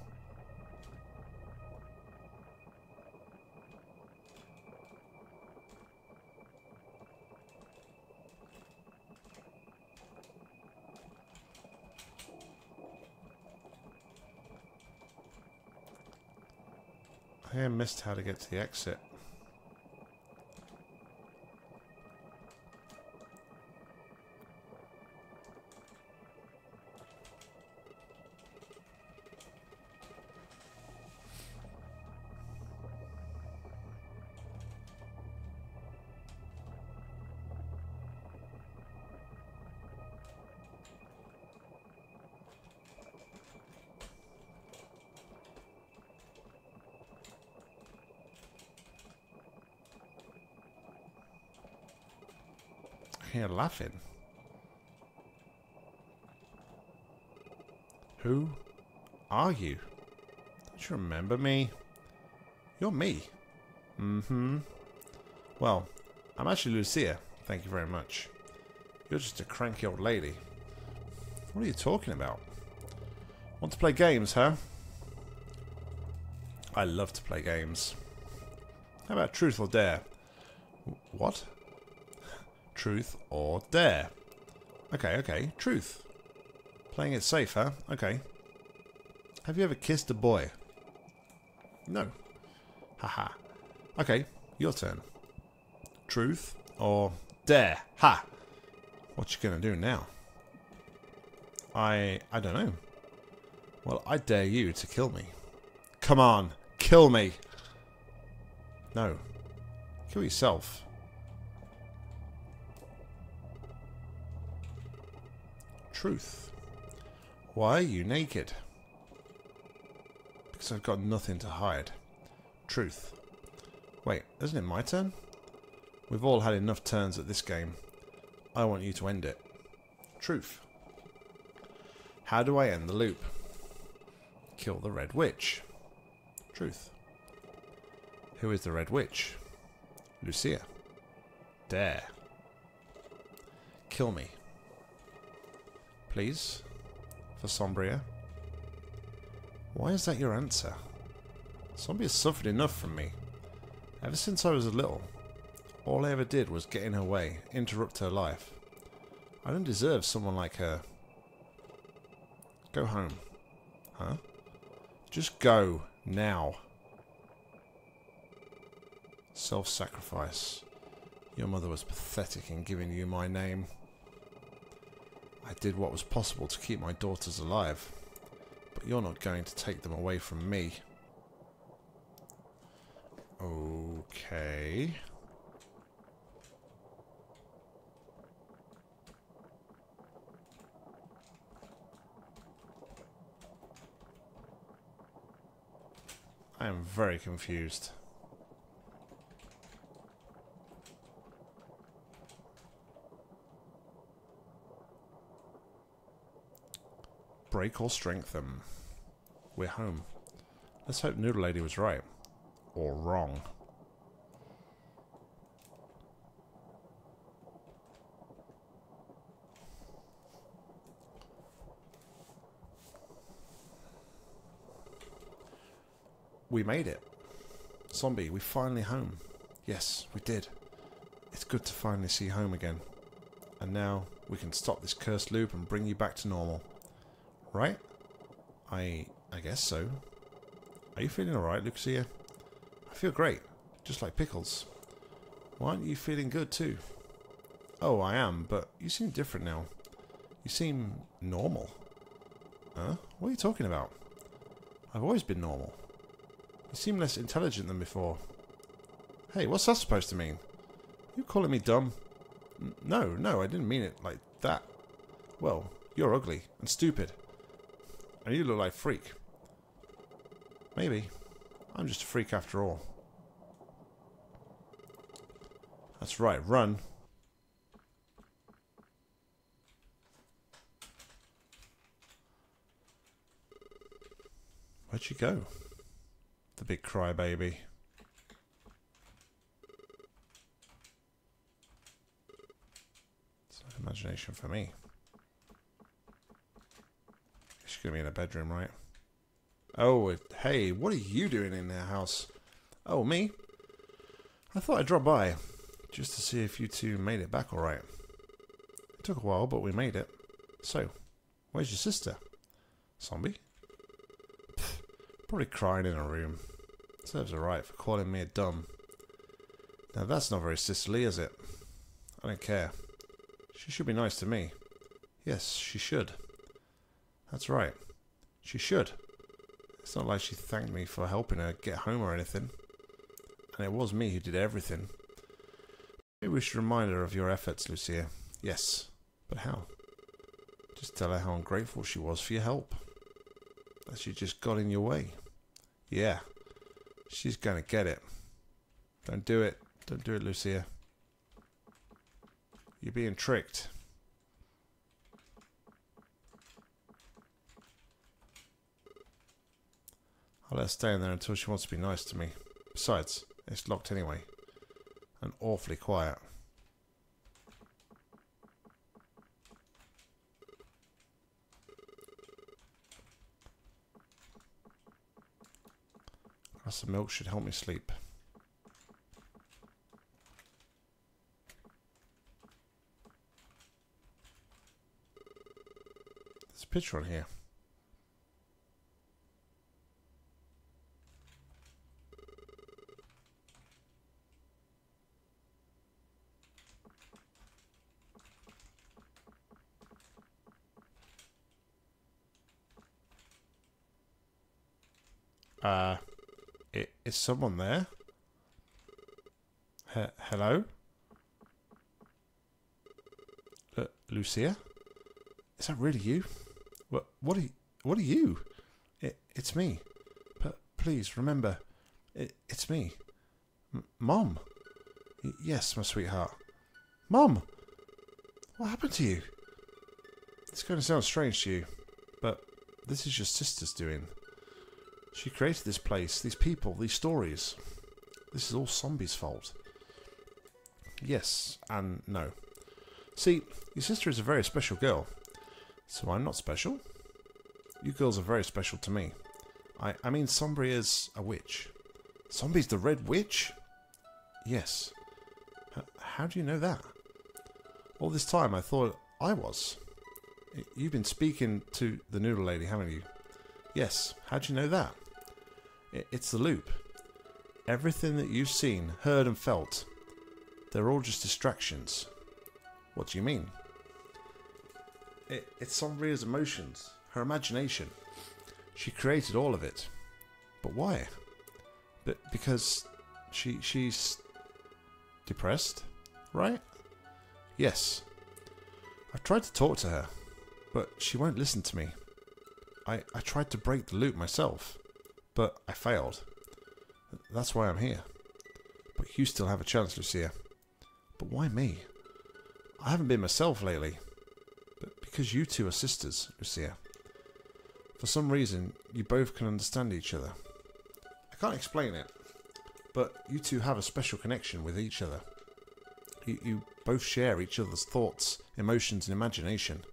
I missed how to get to the exit. Here laughing. Who are you? Don't you remember me? You're me. Mm-hmm. Well, I'm actually Luzia. Thank you very much. You're just a cranky old lady. What are you talking about? Want to play games, huh? I love to play games. How about Truth or Dare? What? Truth or Dare. Okay, Truth. Playing it safe, huh? Okay. Have you ever kissed a boy? No. Haha. Okay, your turn. Truth or Dare? Ha! What you gonna do now? I don't know. Well, I dare you to kill me. Come on, kill me! No. Kill yourself. Truth. Why are you naked? Because I've got nothing to hide. Truth. Wait, isn't it my turn? We've all had enough turns at this game. I want you to end it. Truth. How do I end the loop? Kill the Red Witch. Truth. Who is the Red Witch? Luzia. Dare. Kill me. Please, for Sombria. Why is that your answer? Sombria's suffered enough from me. Ever since I was little, all I ever did was get in her way, interrupt her life. I don't deserve someone like her. Go home. Huh? Just go, now. Self-sacrifice. Your mother was pathetic in giving you my name. I I did what was possible to keep my daughters alive, but you're not going to take them away from me. Okay. I am very confused. Break or strengthen. We're home. Let's hope Noodle Lady was right. Or wrong. We made it. Zombie, we finally home. Yes, we did. It's good to finally see home again. And now we can stop this cursed loop and bring you back to normal. Right? I guess so. Are you feeling alright, Luzia? I feel great. Just like pickles. Why aren't you feeling good too? Oh, I am, but you seem different now. You seem normal. Huh? What are you talking about? I've always been normal. You seem less intelligent than before. Hey, what's that supposed to mean? You calling me dumb? No, I didn't mean it like that. Well, you're ugly and stupid. And you look like a freak. Maybe. I'm just a freak after all. That's right, run. Where'd she go? The big crybaby. It's not imagination for me. She's gonna be in a bedroom, right? Oh, hey, what are you doing in their house? Oh, me? I thought I'd drop by, just to see if you two made it back all right. It took a while, but we made it. So, where's your sister? Zombie? Probably crying in a room. Serves her right for calling me a dumb. Now that's not very sisterly, is it? I don't care. She should be nice to me. Yes, she should. That's right. She should. It's not like she thanked me for helping her get home or anything. And it was me who did everything. Maybe we should remind her of your efforts, Luzia. Yes. But how? Just tell her how ungrateful she was for your help. That she just got in your way. Yeah, she's gonna get it. Don't do it. Don't do it, Luzia. You're being tricked. I'll let her stay in there until she wants to be nice to me. Besides, it's locked anyway. And awfully quiet. Some milk should help me sleep. There's a picture on here. Is someone there? Hello? Luzia? Is that really you? What are you? It's me. Please remember, it's me. Mom? Yes, my sweetheart. Mom! What happened to you? It's going to sound strange to you, but this is your sister's doing. She created this place, these people, these stories. This is all Zombie's fault. Yes, and no. See, your sister is a very special girl. So I'm not special? You girls are very special to me. I mean, Sombria is a witch. Zombie's the Red Witch? Yes. How do you know that? All this time I thought I was. You've been speaking to the Noodle Lady, haven't you? Yes, how do you know that? It's the loop. Everything that you've seen, heard and felt, they're all just distractions. What do you mean? It's Sombria's emotions, her imagination. She created all of it. But why? Because she's depressed, right? Yes. I've tried to talk to her, but she won't listen to me. I tried to break the loop myself, but I failed. That's why I'm here. But you still have a chance, Luzia. But why me? I haven't been myself lately. But because you two are sisters, Luzia. For some reason, you both can understand each other. I can't explain it, but you two have a special connection with each other. You both share each other's thoughts, emotions, and imagination.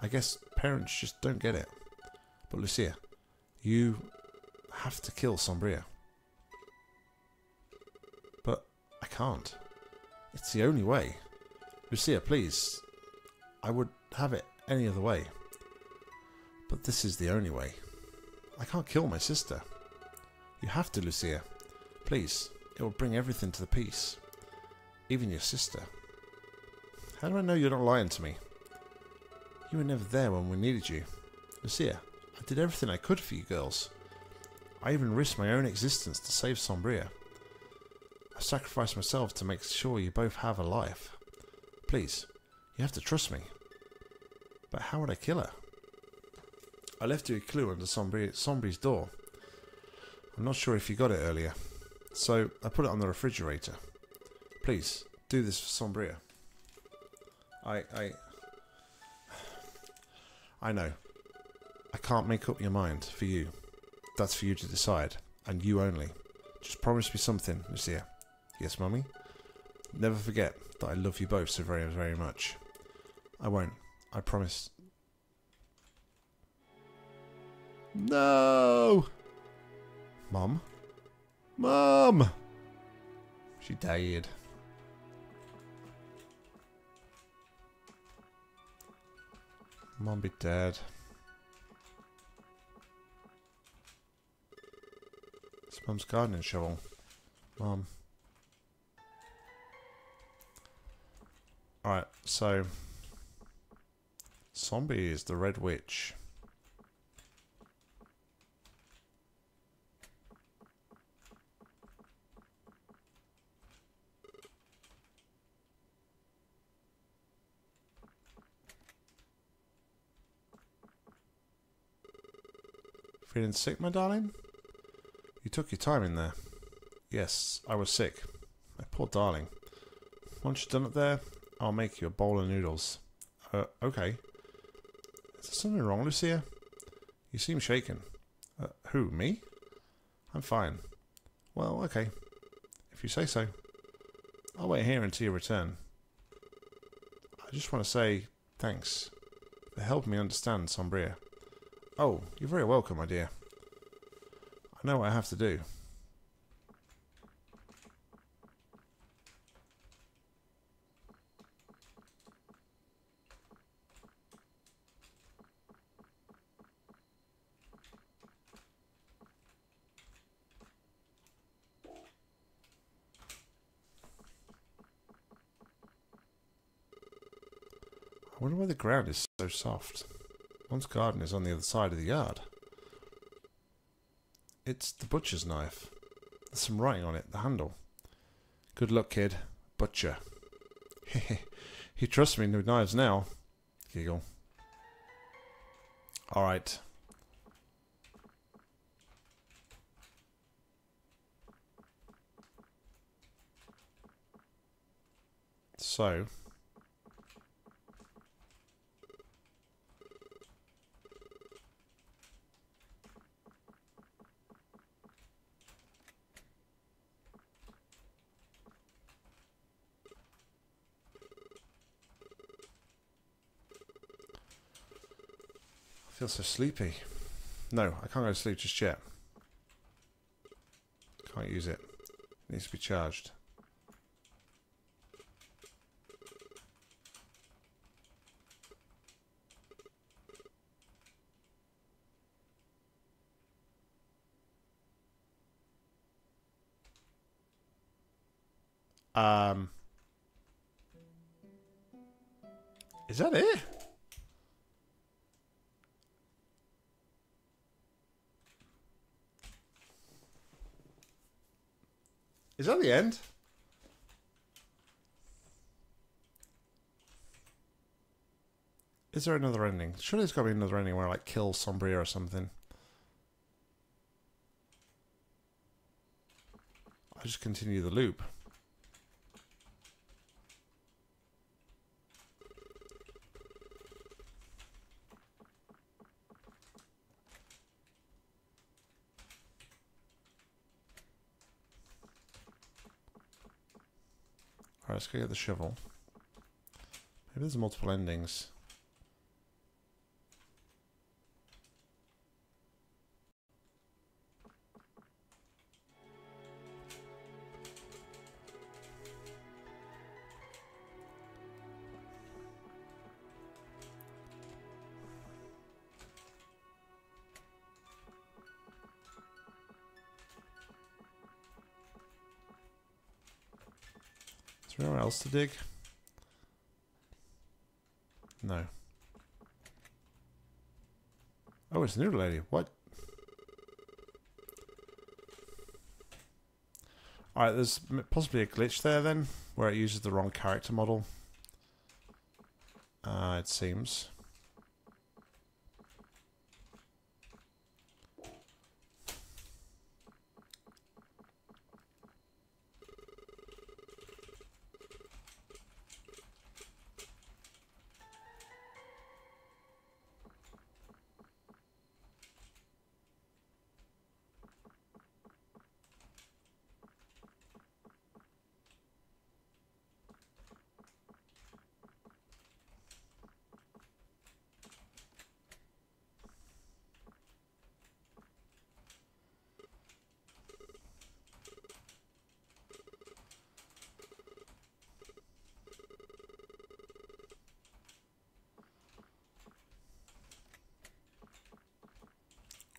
I guess parents just don't get it. But Luzia, you have to kill Sombria. But I can't. It's the only way. Luzia, please. I would have it any other way. But this is the only way. I can't kill my sister. You have to, Luzia. Please. It will bring everything to the peace. Even your sister. How do I know you're not lying to me? You were never there when we needed you. Luzia, I did everything I could for you girls. I even risked my own existence to save Sombria. I sacrificed myself to make sure you both have a life. Please, you have to trust me. But how would I kill her? I left you a clue under Sombria's door. I'm not sure if you got it earlier. So, I put it on the refrigerator. Please, do this for Sombria. I know. I can't make up your mind for you. That's for you to decide. And you only. Just promise me something, Luzia. Yes, Mummy? Never forget that I love you both so very, very much. I won't. I promise. No! Mum? Mum! She died. Mum be dead. It's Mum's gardening shovel. Mum. Alright, so... Zombie is the Red Witch. Feeling sick, my darling? You took your time in there. Yes, I was sick. My poor darling. Once you're done up there, I'll make you a bowl of noodles. Okay. Is there something wrong, Luzia? You seem shaken. Who, me? I'm fine. Well, okay. If you say so. I'll wait here until you return. I just want to say thanks for helping me understand Sombria. Oh, you're very welcome, my dear. I know what I have to do. I wonder why the ground is so soft. One's garden is on the other side of the yard. It's the butcher's knife. There's some writing on it, the handle. Good luck, kid. Butcher. He trusts me with knives now. Giggle. Alright. So... I feel so sleepy. No, I can't go to sleep just yet. Can't use it. It needs to be charged. Is that it? Is that the end? Is there another ending? Surely there's got to be another ending where I like kill Sombria or something. I'll just continue the loop. Alright, let's go get the shovel. Maybe there's multiple endings. Anywhere else to dig? No. Oh, it's a noodle lady. What? Alright, there's possibly a glitch there then, where it uses the wrong character model. It seems.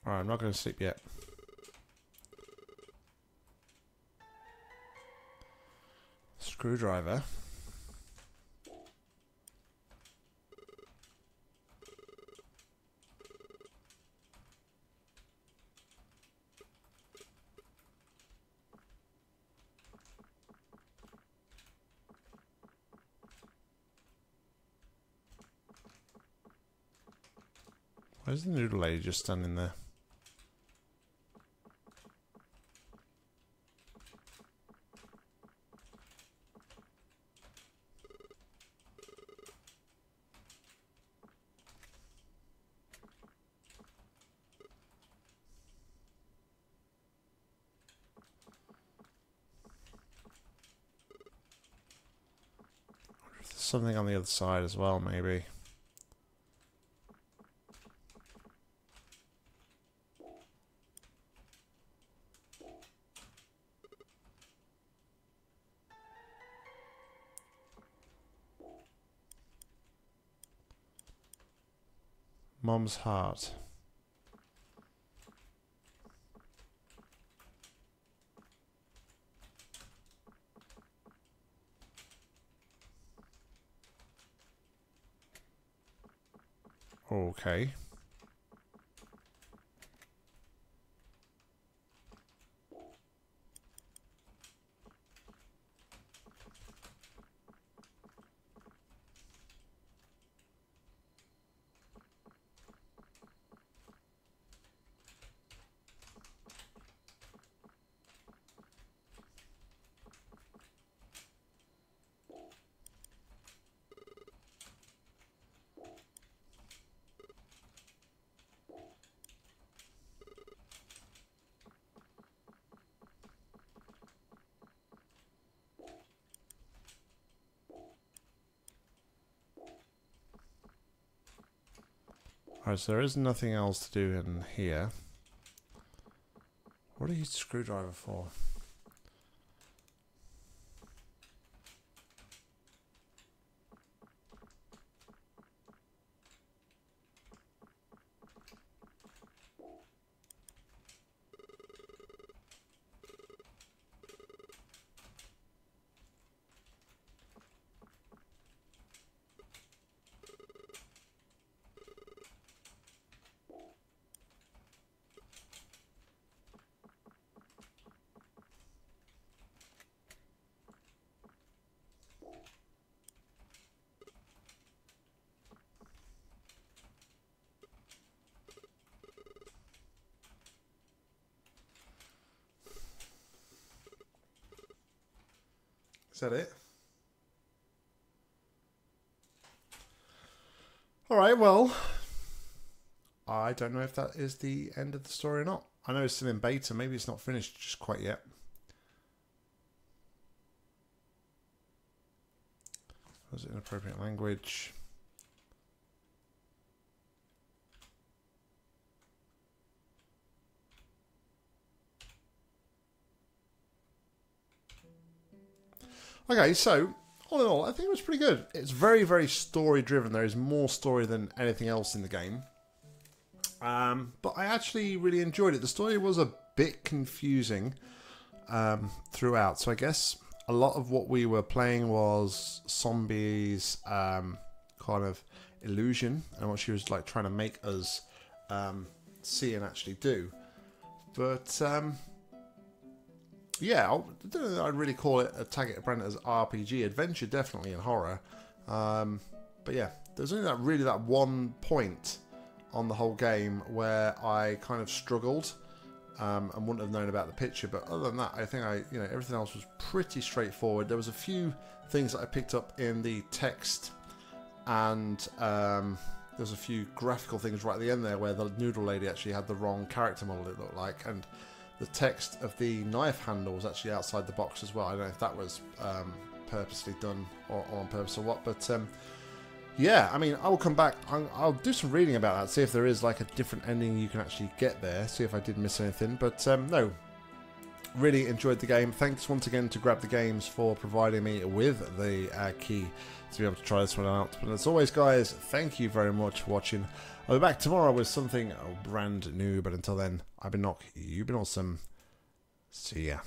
Alright, I'm not going to sleep yet. Screwdriver. Why is the noodle lady just standing there? Something on the other side as well, maybe. Mom's heart. Okay. Alright, so there is nothing else to do in here. What do you use a screwdriver for? Is that it? Alright, well, I don't know if that is the end of the story or not. I know it's still in beta. Maybe it's not finished just quite yet. Was it inappropriate language? Okay, so all in all, I think it was pretty good. It's very, very story-driven. There is more story than anything else in the game. But I actually really enjoyed it. The story was a bit confusing throughout. So I guess a lot of what we were playing was Sombria's kind of illusion and what she was like trying to make us see and actually do. But yeah, I don't know, I'd really call it, tag it, brand it as RPG, adventure definitely, and horror. But yeah, there's only that really that one point on the whole game where I kind of struggled and wouldn't have known about the picture. But other than that, I think you know, everything else was pretty straightforward. There was a few things that I picked up in the text, and there's a few graphical things right at the end there where the noodle lady actually had the wrong character model, it looked like, and the text of the knife handle was actually outside the box as well. I don't know if that was purposely done or on purpose or what, but yeah, I mean, I will come back. I'll do some reading about that, see if there is like a different ending you can actually get there, see if I did miss anything. But no, really enjoyed the game. Thanks once again to Grab the Games for providing me with the key to be able to try this one out. But as always, guys, thank you very much for watching. I'll be back tomorrow with something brand new, but until then, I've been Nock, you've been awesome. See ya.